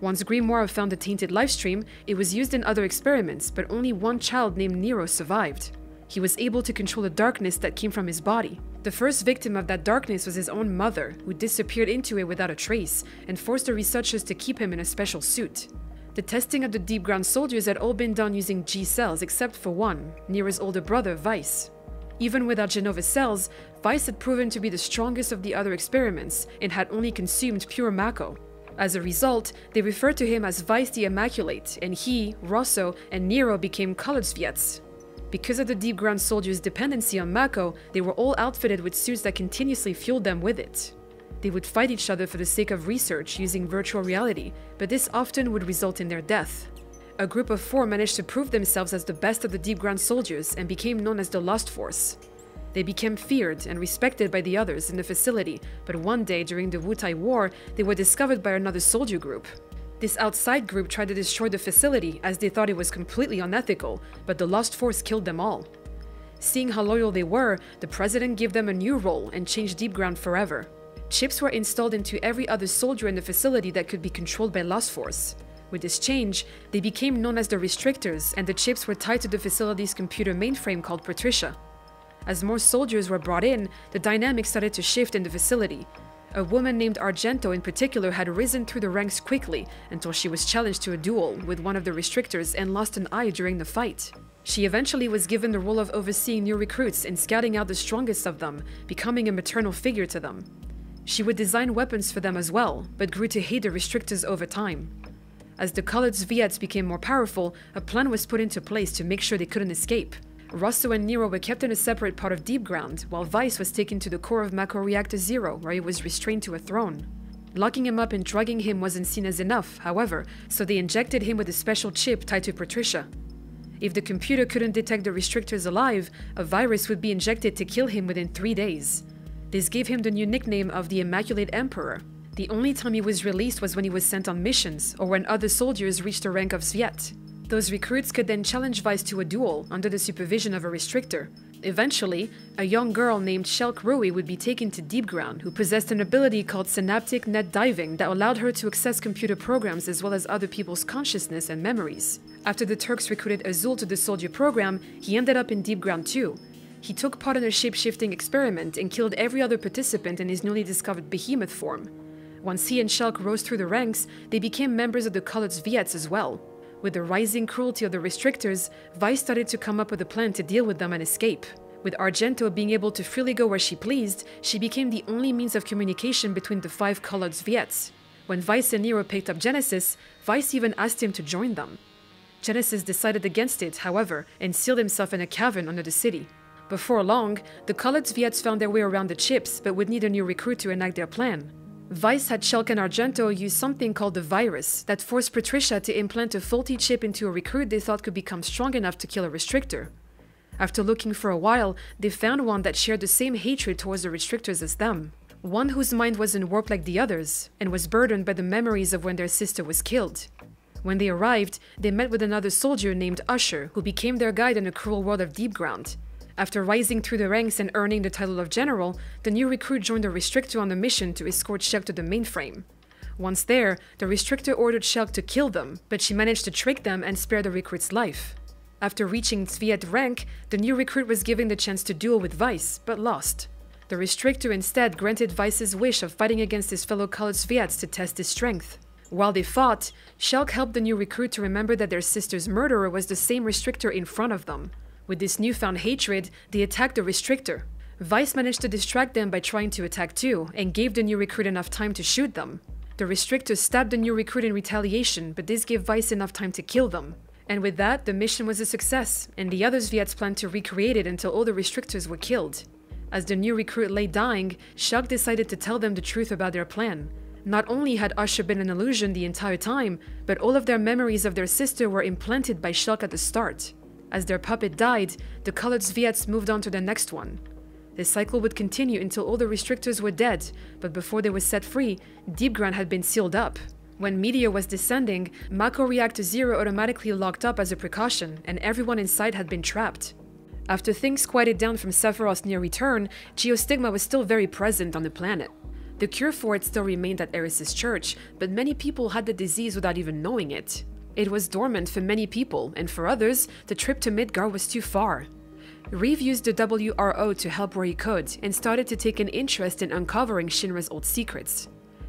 Once Grimoire found the tainted Lifestream, it was used in other experiments, but only one child named Nero survived. He was able to control the darkness that came from his body. The first victim of that darkness was his own mother, who disappeared into it without a trace, and forced the researchers to keep him in a special suit. The testing of the Deep Ground soldiers had all been done using G-cells except for one, Nero's older brother, Vice. Even without Jenova cells, Vice had proven to be the strongest of the other experiments, and had only consumed pure Mako. As a result, they referred to him as Vice the Immaculate, and he, Rosso, and Nero became colored Viets. Because of the Deep Ground soldiers' dependency on Mako, they were all outfitted with suits that continuously fueled them with it. They would fight each other for the sake of research using virtual reality, but this often would result in their death. A group of four managed to prove themselves as the best of the Deep Ground soldiers and became known as the Lost Force. They became feared and respected by the others in the facility, but one day during the Wutai War, they were discovered by another soldier group. This outside group tried to destroy the facility as they thought it was completely unethical, but the Lost Force killed them all. Seeing how loyal they were, the president gave them a new role and changed Deep Ground forever. Chips were installed into every other soldier in the facility that could be controlled by Lost Force. With this change, they became known as the Restrictors, and the chips were tied to the facility's computer mainframe called Patricia. As more soldiers were brought in, the dynamics started to shift in the facility. A woman named Argento in particular had risen through the ranks quickly until she was challenged to a duel with one of the Restrictors and lost an eye during the fight. She eventually was given the role of overseeing new recruits and scouting out the strongest of them, becoming a maternal figure to them. She would design weapons for them as well, but grew to hate the Restrictors over time. As the colored Viets became more powerful, a plan was put into place to make sure they couldn't escape. Rosso and Nero were kept in a separate part of Deep Ground, while Vice was taken to the core of Mako Reactor Zero, where he was restrained to a throne. Locking him up and drugging him wasn't seen as enough, however, so they injected him with a special chip tied to Patricia. If the computer couldn't detect the Restrictors alive, a virus would be injected to kill him within 3 days. This gave him the new nickname of the Immaculate Emperor. The only time he was released was when he was sent on missions, or when other soldiers reached the rank of Viet. Those recruits could then challenge Vice to a duel under the supervision of a Restrictor. Eventually, a young girl named Shelk Rui would be taken to Deep Ground, who possessed an ability called synaptic net diving that allowed her to access computer programs as well as other people's consciousness and memories. After the Turks recruited Azul to the soldier program, he ended up in Deep Ground too. He took part in a shape-shifting experiment and killed every other participant in his newly discovered behemoth form. Once he and Shelk rose through the ranks, they became members of the colored Viets as well. With the rising cruelty of the Restrictors, Vice started to come up with a plan to deal with them and escape. With Argento being able to freely go where she pleased, she became the only means of communication between the five colored Viets. When Vice and Nero picked up Genesis, Vice even asked him to join them. Genesis decided against it, however, and sealed himself in a cavern under the city. Before long, the colored Viets found their way around the chips, but would need a new recruit to enact their plan. Vice had Shulk and Argento use something called the virus that forced Patricia to implant a faulty chip into a recruit they thought could become strong enough to kill a restrictor. After looking for a while, they found one that shared the same hatred towards the restrictors as them. One whose mind wasn't warped like the others, and was burdened by the memories of when their sister was killed. When they arrived, they met with another soldier named Usher, who became their guide in a cruel world of Deep Ground. After rising through the ranks and earning the title of general, the new recruit joined the Restrictor on a mission to escort Shulk to the mainframe. Once there, the Restrictor ordered Shulk to kill them, but she managed to trick them and spare the recruit's life. After reaching Sviet rank, the new recruit was given the chance to duel with Vice, but lost. The Restrictor instead granted Vice's wish of fighting against his fellow colored Sviets to test his strength. While they fought, Shulk helped the new recruit to remember that their sister's murderer was the same Restrictor in front of them. With this newfound hatred, they attacked the Restrictor. Vice managed to distract them by trying to attack too, and gave the new recruit enough time to shoot them. The Restrictor stabbed the new recruit in retaliation, but this gave Vice enough time to kill them. And with that, the mission was a success, and the other Sviets planned to recreate it until all the Restrictors were killed. As the new recruit lay dying, Shulk decided to tell them the truth about their plan. Not only had Usher been an illusion the entire time, but all of their memories of their sister were implanted by Shulk at the start. As their puppet died, the colored Sviets moved on to the next one. The cycle would continue until all the Restrictors were dead, but before they were set free, Deep Ground had been sealed up. When Meteor was descending, Mako Reactor Zero automatically locked up as a precaution, and everyone inside had been trapped. After things quieted down from Sephiroth's near return, Geostigma was still very present on the planet. The cure for it still remained at Eris's church, but many people had the disease without even knowing it. It was dormant for many people, and for others, the trip to Midgar was too far. Reeve used the WRO to help where he could, and started to take an interest in uncovering Shinra's old secrets.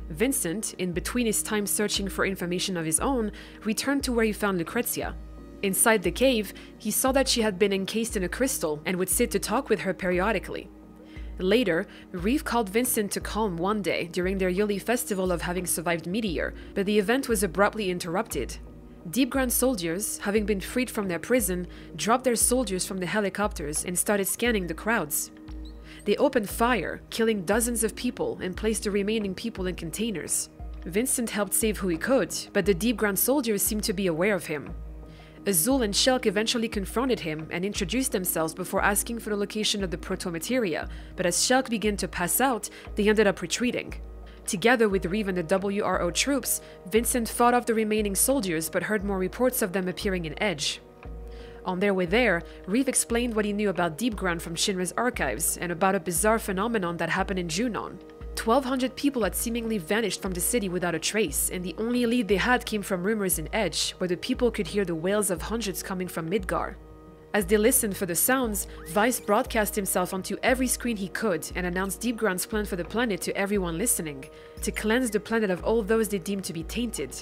Vincent, in between his time searching for information of his own, returned to where he found Lucrecia. Inside the cave, he saw that she had been encased in a crystal and would sit to talk with her periodically. Later, Reeve called Vincent to calm one day during their yearly festival of having survived Meteor, but the event was abruptly interrupted. Deep Ground soldiers, having been freed from their prison, dropped their soldiers from the helicopters and started scanning the crowds. They opened fire, killing dozens of people, and placed the remaining people in containers. Vincent helped save who he could, but the Deep Ground soldiers seemed to be aware of him. Azul and Shulk eventually confronted him and introduced themselves before asking for the location of the Protomateria, but as Shulk began to pass out, they ended up retreating. Together with Reeve and the WRO troops, Vincent fought off the remaining soldiers but heard more reports of them appearing in Edge. On their way there, Reeve explained what he knew about Deep Ground from Shinra's archives and about a bizarre phenomenon that happened in Junon. 1,200 people had seemingly vanished from the city without a trace, and the only lead they had came from rumors in Edge, where the people could hear the wails of hundreds coming from Midgar. As they listened for the sounds, Vice broadcast himself onto every screen he could and announced Deep Ground's plan for the planet to everyone listening, to cleanse the planet of all those they deemed to be tainted.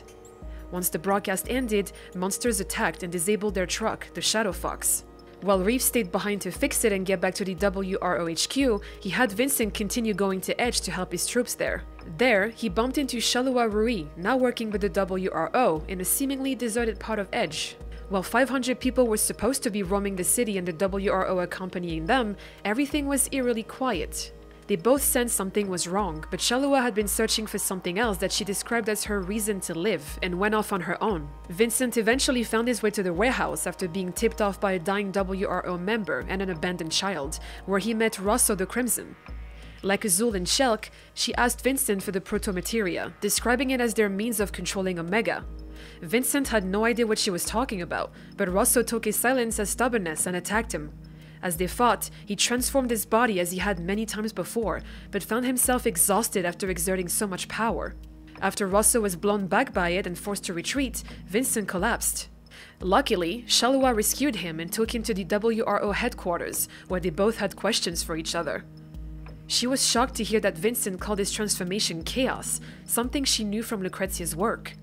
Once the broadcast ended, monsters attacked and disabled their truck, the Shadow Fox. While Reeve stayed behind to fix it and get back to the WROHQ, he had Vincent continue going to Edge to help his troops there. There, he bumped into Shalua Rui, now working with the WRO, in a seemingly deserted part of Edge. While 500 people were supposed to be roaming the city and the WRO accompanying them, everything was eerily quiet. They both sensed something was wrong, but Shalua had been searching for something else that she described as her reason to live, and went off on her own. Vincent eventually found his way to the warehouse after being tipped off by a dying WRO member and an abandoned child, where he met Rosso the Crimson. Like Azul and Shulk, she asked Vincent for the Protomateria, describing it as their means of controlling Omega. Vincent had no idea what she was talking about, but Rosso took his silence as stubbornness and attacked him. As they fought, he transformed his body as he had many times before, but found himself exhausted after exerting so much power. After Rosso was blown back by it and forced to retreat, Vincent collapsed. Luckily, Shalua rescued him and took him to the WRO headquarters, where they both had questions for each other. She was shocked to hear that Vincent called his transformation chaos, something she knew from Lucrezia's work.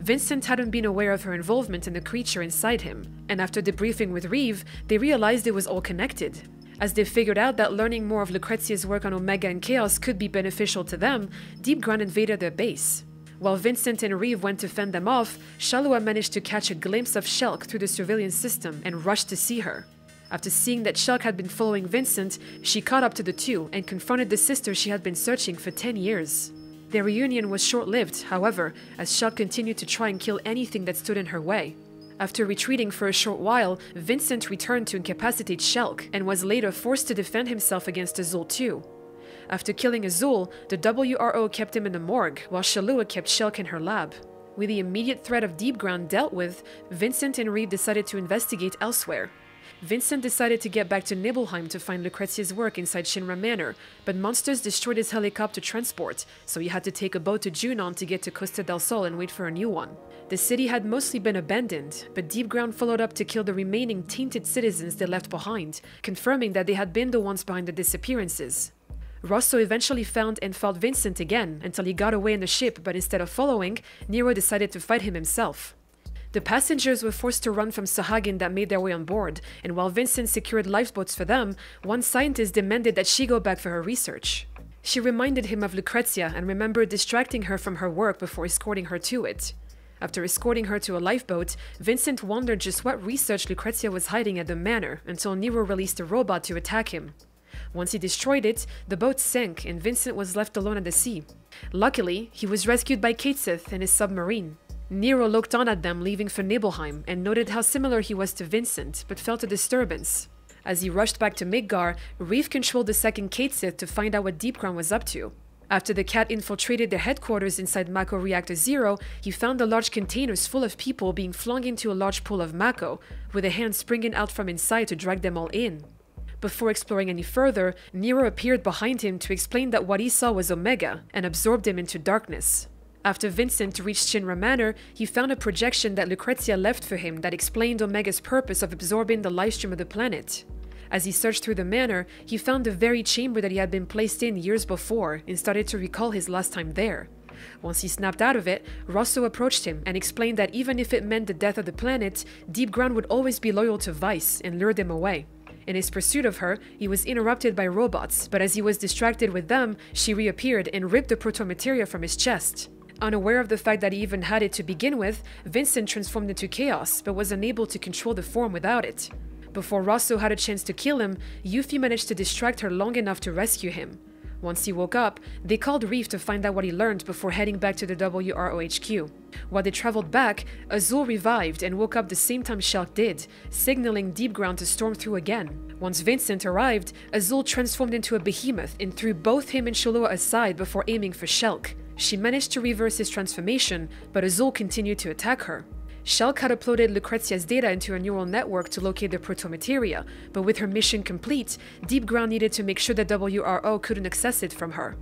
Vincent hadn't been aware of her involvement in the creature inside him, and after debriefing with Reeve, they realized it was all connected. As they figured out that learning more of Lucrezia's work on Omega and Chaos could be beneficial to them, Deep Ground invaded their base. While Vincent and Reeve went to fend them off, Shalua managed to catch a glimpse of Shulk through the surveillance system and rushed to see her. After seeing that Shulk had been following Vincent, she caught up to the two and confronted the sister she had been searching for 10 years. Their reunion was short-lived, however, as Shell continued to try and kill anything that stood in her way. After retreating for a short while, Vincent returned to incapacitate Shulk and was later forced to defend himself against Azul too. After killing Azul, the WRO kept him in the morgue, while Shalua kept Shulk in her lab. With the immediate threat of Deep Ground dealt with, Vincent and Reeve decided to investigate elsewhere. Vincent decided to get back to Nibelheim to find Lucrezia's work inside Shinra Manor, but monsters destroyed his helicopter transport, so he had to take a boat to Junon to get to Costa del Sol and wait for a new one. The city had mostly been abandoned, but Deep Ground followed up to kill the remaining tainted citizens they left behind, confirming that they had been the ones behind the disappearances. Rosso eventually found and fought Vincent again, until he got away in the ship, but instead of following, Nero decided to fight him himself. The passengers were forced to run from Sahagin that made their way on board, and while Vincent secured lifeboats for them, one scientist demanded that she go back for her research. She reminded him of Lucrezia and remembered distracting her from her work before escorting her to it. After escorting her to a lifeboat, Vincent wondered just what research Lucrezia was hiding at the manor, until Nero released a robot to attack him. Once he destroyed it, the boat sank and Vincent was left alone at the sea. Luckily, he was rescued by Katesith and his submarine. Nero looked on at them leaving for Nibelheim and noted how similar he was to Vincent, but felt a disturbance. As he rushed back to Midgar, Reeve controlled the second Katesith to find out what Deep Ground was up to. After the cat infiltrated their headquarters inside Mako Reactor Zero, he found the large containers full of people being flung into a large pool of Mako, with a hand springing out from inside to drag them all in. Before exploring any further, Nero appeared behind him to explain that what he saw was Omega, and absorbed him into darkness. After Vincent reached Shinra Manor, he found a projection that Lucrezia left for him that explained Omega's purpose of absorbing the lifestream of the planet. As he searched through the manor, he found the very chamber that he had been placed in years before, and started to recall his last time there. Once he snapped out of it, Rosso approached him and explained that even if it meant the death of the planet, Deep Ground would always be loyal to Vice and lured him away. In his pursuit of her, he was interrupted by robots, but as he was distracted with them, she reappeared and ripped the Protomateria from his chest. Unaware of the fact that he even had it to begin with, Vincent transformed into chaos, but was unable to control the form without it. Before Rosso had a chance to kill him, Yuffie managed to distract her long enough to rescue him. Once he woke up, they called Reeve to find out what he learned before heading back to the WROHQ. While they traveled back, Azul revived and woke up the same time Shulk did, signaling Deep Ground to storm through again. Once Vincent arrived, Azul transformed into a behemoth and threw both him and Shalua aside before aiming for Shulk. She managed to reverse his transformation, but Azul continued to attack her. Shulk had uploaded Lucrezia's data into a neural network to locate the Protomateria, but with her mission complete, Deep Ground needed to make sure that WRO couldn't access it from her.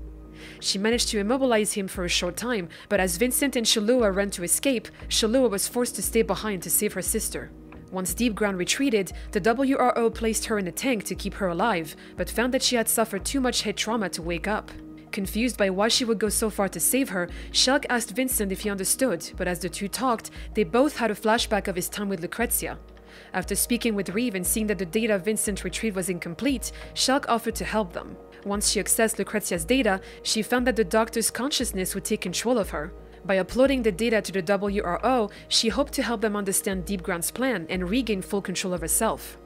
She managed to immobilize him for a short time, but as Vincent and Shalua ran to escape, Shalua was forced to stay behind to save her sister. Once Deep Ground retreated, the WRO placed her in a tank to keep her alive, but found that she had suffered too much head trauma to wake up. Confused by why she would go so far to save her, Shulk asked Vincent if he understood, but as the two talked, they both had a flashback of his time with Lucrezia. After speaking with Reeve and seeing that the data Vincent retrieved was incomplete, Shulk offered to help them. Once she accessed Lucrezia's data, she found that the doctor's consciousness would take control of her. By uploading the data to the WRO, she hoped to help them understand Deep Ground's plan and regain full control of herself.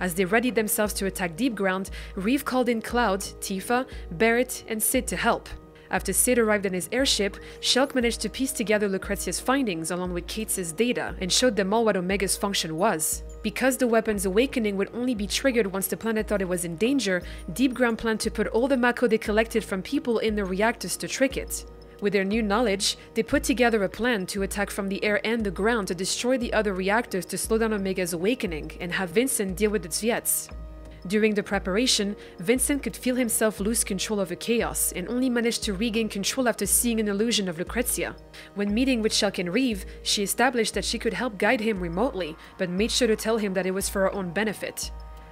As they readied themselves to attack Deep Ground, Reeve called in Cloud, Tifa, Barrett, and Sid to help. After Sid arrived in his airship, Shulk managed to piece together Lucrezia's findings along with Kates's data and showed them all what Omega's function was. Because the weapon's awakening would only be triggered once the planet thought it was in danger, Deep Ground planned to put all the Mako they collected from people in the reactors to trick it. With their new knowledge, they put together a plan to attack from the air and the ground to destroy the other reactors to slow down Omega's awakening and have Vincent deal with the Zviets. During the preparation, Vincent could feel himself lose control over chaos and only managed to regain control after seeing an illusion of Lucrezia. When meeting with Shulk and Reeve, she established that she could help guide him remotely, but made sure to tell him that it was for her own benefit.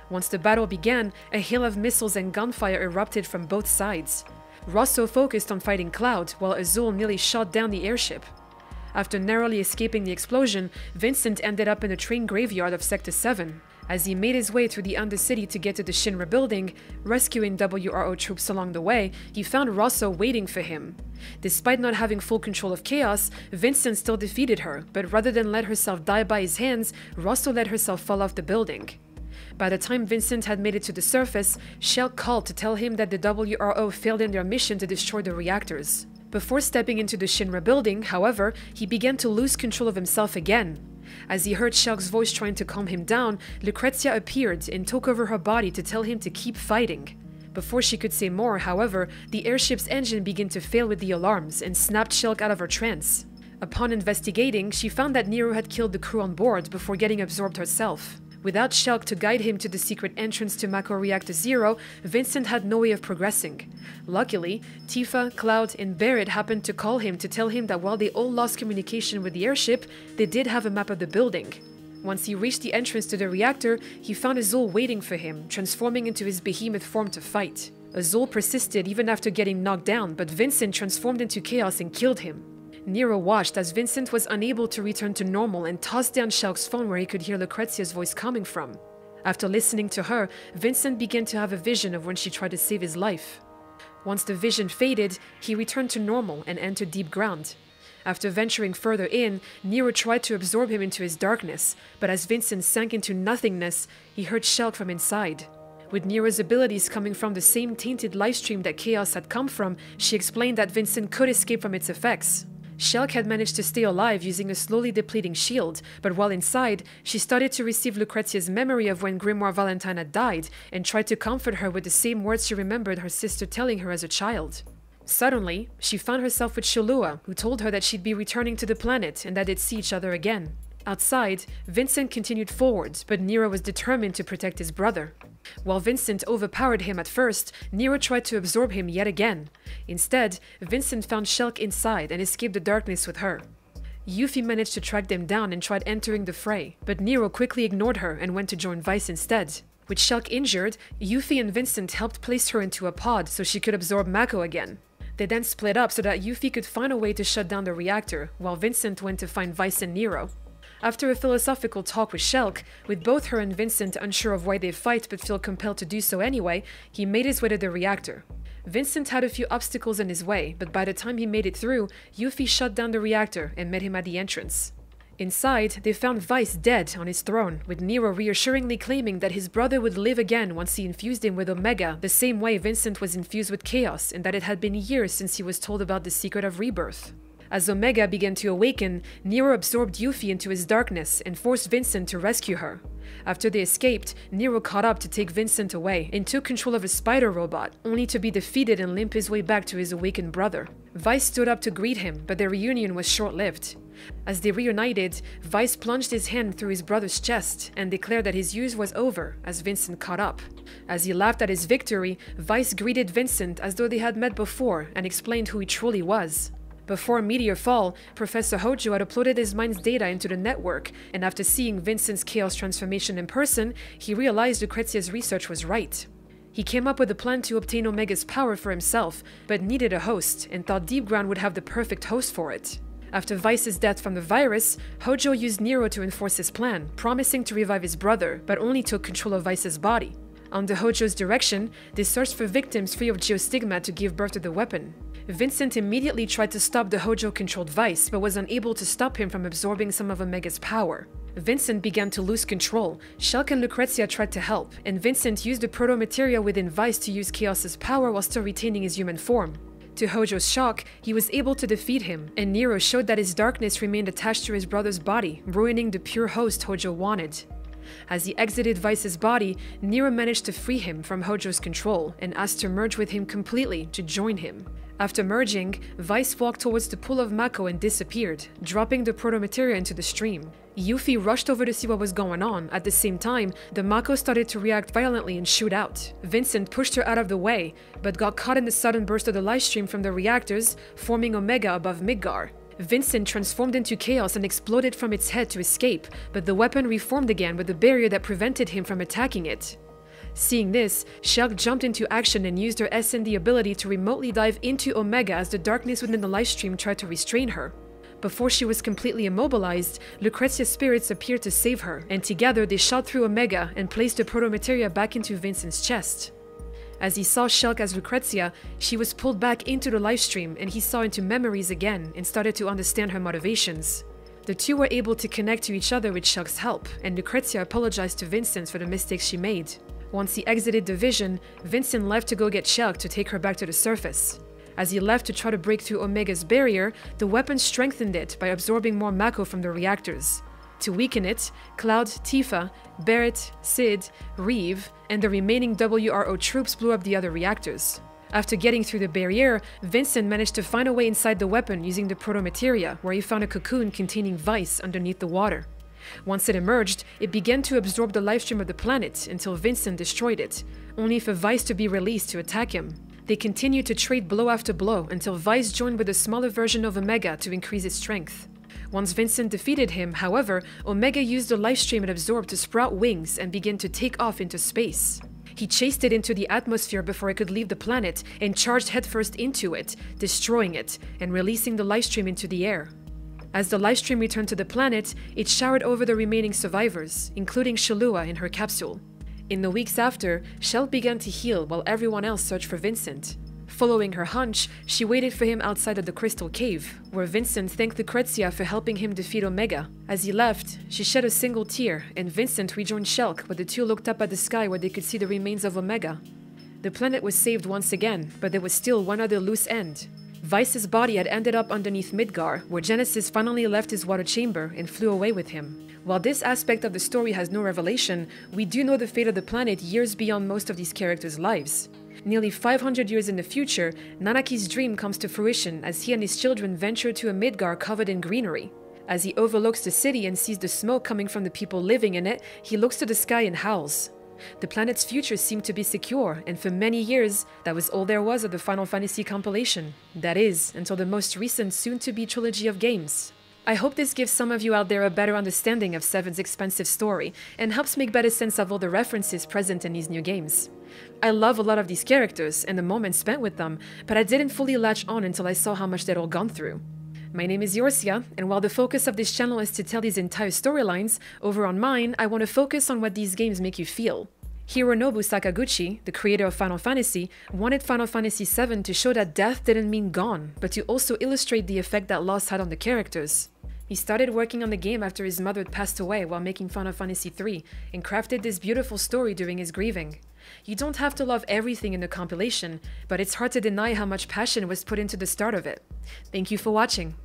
Once the battle began, a hail of missiles and gunfire erupted from both sides. Rosso focused on fighting Cloud, while Azul nearly shot down the airship. After narrowly escaping the explosion, Vincent ended up in the train graveyard of Sector 7. As he made his way through the Undercity to get to the Shinra Building, rescuing WRO troops along the way, he found Rosso waiting for him. Despite not having full control of chaos, Vincent still defeated her, but rather than let herself die by his hands, Rosso let herself fall off the building. By the time Vincent had made it to the surface, Shulk called to tell him that the WRO failed in their mission to destroy the reactors. Before stepping into the Shinra building, however, he began to lose control of himself again. As he heard Shelk's voice trying to calm him down, Lucrecia appeared and took over her body to tell him to keep fighting. Before she could say more, however, the airship's engine began to fail with the alarms and snapped Shelk out of her trance. Upon investigating, she found that Nero had killed the crew on board before getting absorbed herself. Without Shelk to guide him to the secret entrance to Mako Reactor Zero, Vincent had no way of progressing. Luckily, Tifa, Cloud, and Barrett happened to call him to tell him that while they all lost communication with the airship, they did have a map of the building. Once he reached the entrance to the reactor, he found Azul waiting for him, transforming into his behemoth form to fight. Azul persisted even after getting knocked down, but Vincent transformed into chaos and killed him. Nero watched as Vincent was unable to return to normal and tossed down Shelk's phone where he could hear Lucrezia's voice coming from. After listening to her, Vincent began to have a vision of when she tried to save his life. Once the vision faded, he returned to normal and entered Deep Ground. After venturing further in, Nero tried to absorb him into his darkness, but as Vincent sank into nothingness, he heard Shelk from inside. With Nero's abilities coming from the same tainted Lifestream that Chaos had come from, she explained that Vincent could escape from its effects. Shelk had managed to stay alive using a slowly depleting shield, but while inside, she started to receive Lucrezia's memory of when Grimoire Valentine had died and tried to comfort her with the same words she remembered her sister telling her as a child. Suddenly, she found herself with Shillua, who told her that she'd be returning to the planet and that they'd see each other again. Outside, Vincent continued forwards, but Nero was determined to protect his brother. While Vincent overpowered him at first, Nero tried to absorb him yet again. Instead, Vincent found Shelk inside and escaped the darkness with her. Yuffie managed to track them down and tried entering the fray, but Nero quickly ignored her and went to join Vice instead. With Shelk injured, Yuffie and Vincent helped place her into a pod so she could absorb Mako again. They then split up so that Yuffie could find a way to shut down the reactor, while Vincent went to find Vice and Nero. After a philosophical talk with Shelk, with both her and Vincent unsure of why they fight but feel compelled to do so anyway, he made his way to the reactor. Vincent had a few obstacles in his way, but by the time he made it through, Yuffie shut down the reactor and met him at the entrance. Inside, they found Vice dead on his throne, with Nero reassuringly claiming that his brother would live again once he infused him with Omega, the same way Vincent was infused with Chaos, and that it had been years since he was told about the secret of rebirth. As Omega began to awaken, Nero absorbed Yuffie into his darkness and forced Vincent to rescue her. After they escaped, Nero caught up to take Vincent away and took control of a spider robot, only to be defeated and limp his way back to his awakened brother. Vice stood up to greet him, but their reunion was short-lived. As they reunited, Vice plunged his hand through his brother's chest and declared that his use was over as Vincent caught up. As he laughed at his victory, Vice greeted Vincent as though they had met before and explained who he truly was. Before Meteor Fall, Professor Hojo had uploaded his mind's data into the network, and after seeing Vincent's chaos transformation in person, he realized Lucrezia's research was right. He came up with a plan to obtain Omega's power for himself, but needed a host, and thought Deep Ground would have the perfect host for it. After Vice's death from the virus, Hojo used Nero to enforce his plan, promising to revive his brother, but only took control of Vice's body. Under Hojo's direction, they searched for victims free of geostigma to give birth to the weapon. Vincent immediately tried to stop the Hojo-controlled Vice, but was unable to stop him from absorbing some of Omega's power. Vincent began to lose control. Shelk and Lucrecia tried to help, and Vincent used the Protomateria within Vice to use Chaos's power while still retaining his human form. To Hojo's shock, he was able to defeat him, and Nero showed that his darkness remained attached to his brother's body, ruining the pure host Hojo wanted. As he exited Vice's body, Nero managed to free him from Hojo's control and asked to merge with him completely to join him. After merging, Vice walked towards the pool of Mako and disappeared, dropping the Protomateria into the stream. Yuffie rushed over to see what was going on. At the same time, the Mako started to react violently and shoot out. Vincent pushed her out of the way, but got caught in the sudden burst of the Lifestream from the reactors, forming Omega above Midgar. Vincent transformed into Chaos and exploded from its head to escape, but the weapon reformed again with a barrier that prevented him from attacking it. Seeing this, Shelk jumped into action and used her SND ability to remotely dive into Omega as the darkness within the Lifestream tried to restrain her. Before she was completely immobilized, Lucrezia's spirits appeared to save her, and together they shot through Omega and placed the Protomateria back into Vincent's chest. As he saw Shelk as Lucrecia, she was pulled back into the Lifestream and he saw into memories again and started to understand her motivations. The two were able to connect to each other with Shelk's help, and Lucrecia apologized to Vincent for the mistakes she made. Once he exited the vision, Vincent left to go get Shelk to take her back to the surface. As he left to try to break through Omega's barrier, the weapon strengthened it by absorbing more Mako from the reactors. To weaken it, Cloud, Tifa, Barrett, Sid, Reeve, and the remaining WRO troops blew up the other reactors. After getting through the barrier, Vincent managed to find a way inside the weapon using the Protomateria, where he found a cocoon containing vice underneath the water. Once it emerged, it began to absorb the lifestream of the planet until Vincent destroyed it, only for Vice to be released to attack him. They continued to trade blow after blow until Vice joined with a smaller version of Omega to increase its strength. Once Vincent defeated him, however, Omega used the lifestream it absorbed to sprout wings and begin to take off into space. He chased it into the atmosphere before it could leave the planet and charged headfirst into it, destroying it and releasing the lifestream into the air. As the lifestream returned to the planet, it showered over the remaining survivors, including Shalua in her capsule. In the weeks after, Shell began to heal while everyone else searched for Vincent. Following her hunch, she waited for him outside of the Crystal Cave, where Vincent thanked Lucrecia for helping him defeat Omega. As he left, she shed a single tear, and Vincent rejoined Shell, where the two looked up at the sky where they could see the remains of Omega. The planet was saved once again, but there was still one other loose end. Vice's body had ended up underneath Midgar, where Genesis finally left his water chamber and flew away with him. While this aspect of the story has no revelation, we do know the fate of the planet years beyond most of these characters' lives. Nearly 500 years in the future, Nanaki's dream comes to fruition as he and his children venture to a Midgar covered in greenery. As he overlooks the city and sees the smoke coming from the people living in it, he looks to the sky and howls. The planet's future seemed to be secure, and for many years, that was all there was of the Final Fantasy compilation. That is, until the most recent soon-to-be trilogy of games. I hope this gives some of you out there a better understanding of Seven's expansive story, and helps make better sense of all the references present in these new games. I love a lot of these characters, and the moments spent with them, but I didn't fully latch on until I saw how much they'd all gone through. My name is Yorcia, and while the focus of this channel is to tell these entire storylines, over on mine, I want to focus on what these games make you feel. Hironobu Sakaguchi, the creator of Final Fantasy, wanted Final Fantasy VII to show that death didn't mean gone, but to also illustrate the effect that loss had on the characters. He started working on the game after his mother had passed away while making Final Fantasy III, and crafted this beautiful story during his grieving. You don't have to love everything in the compilation, but it's hard to deny how much passion was put into the start of it. Thank you for watching.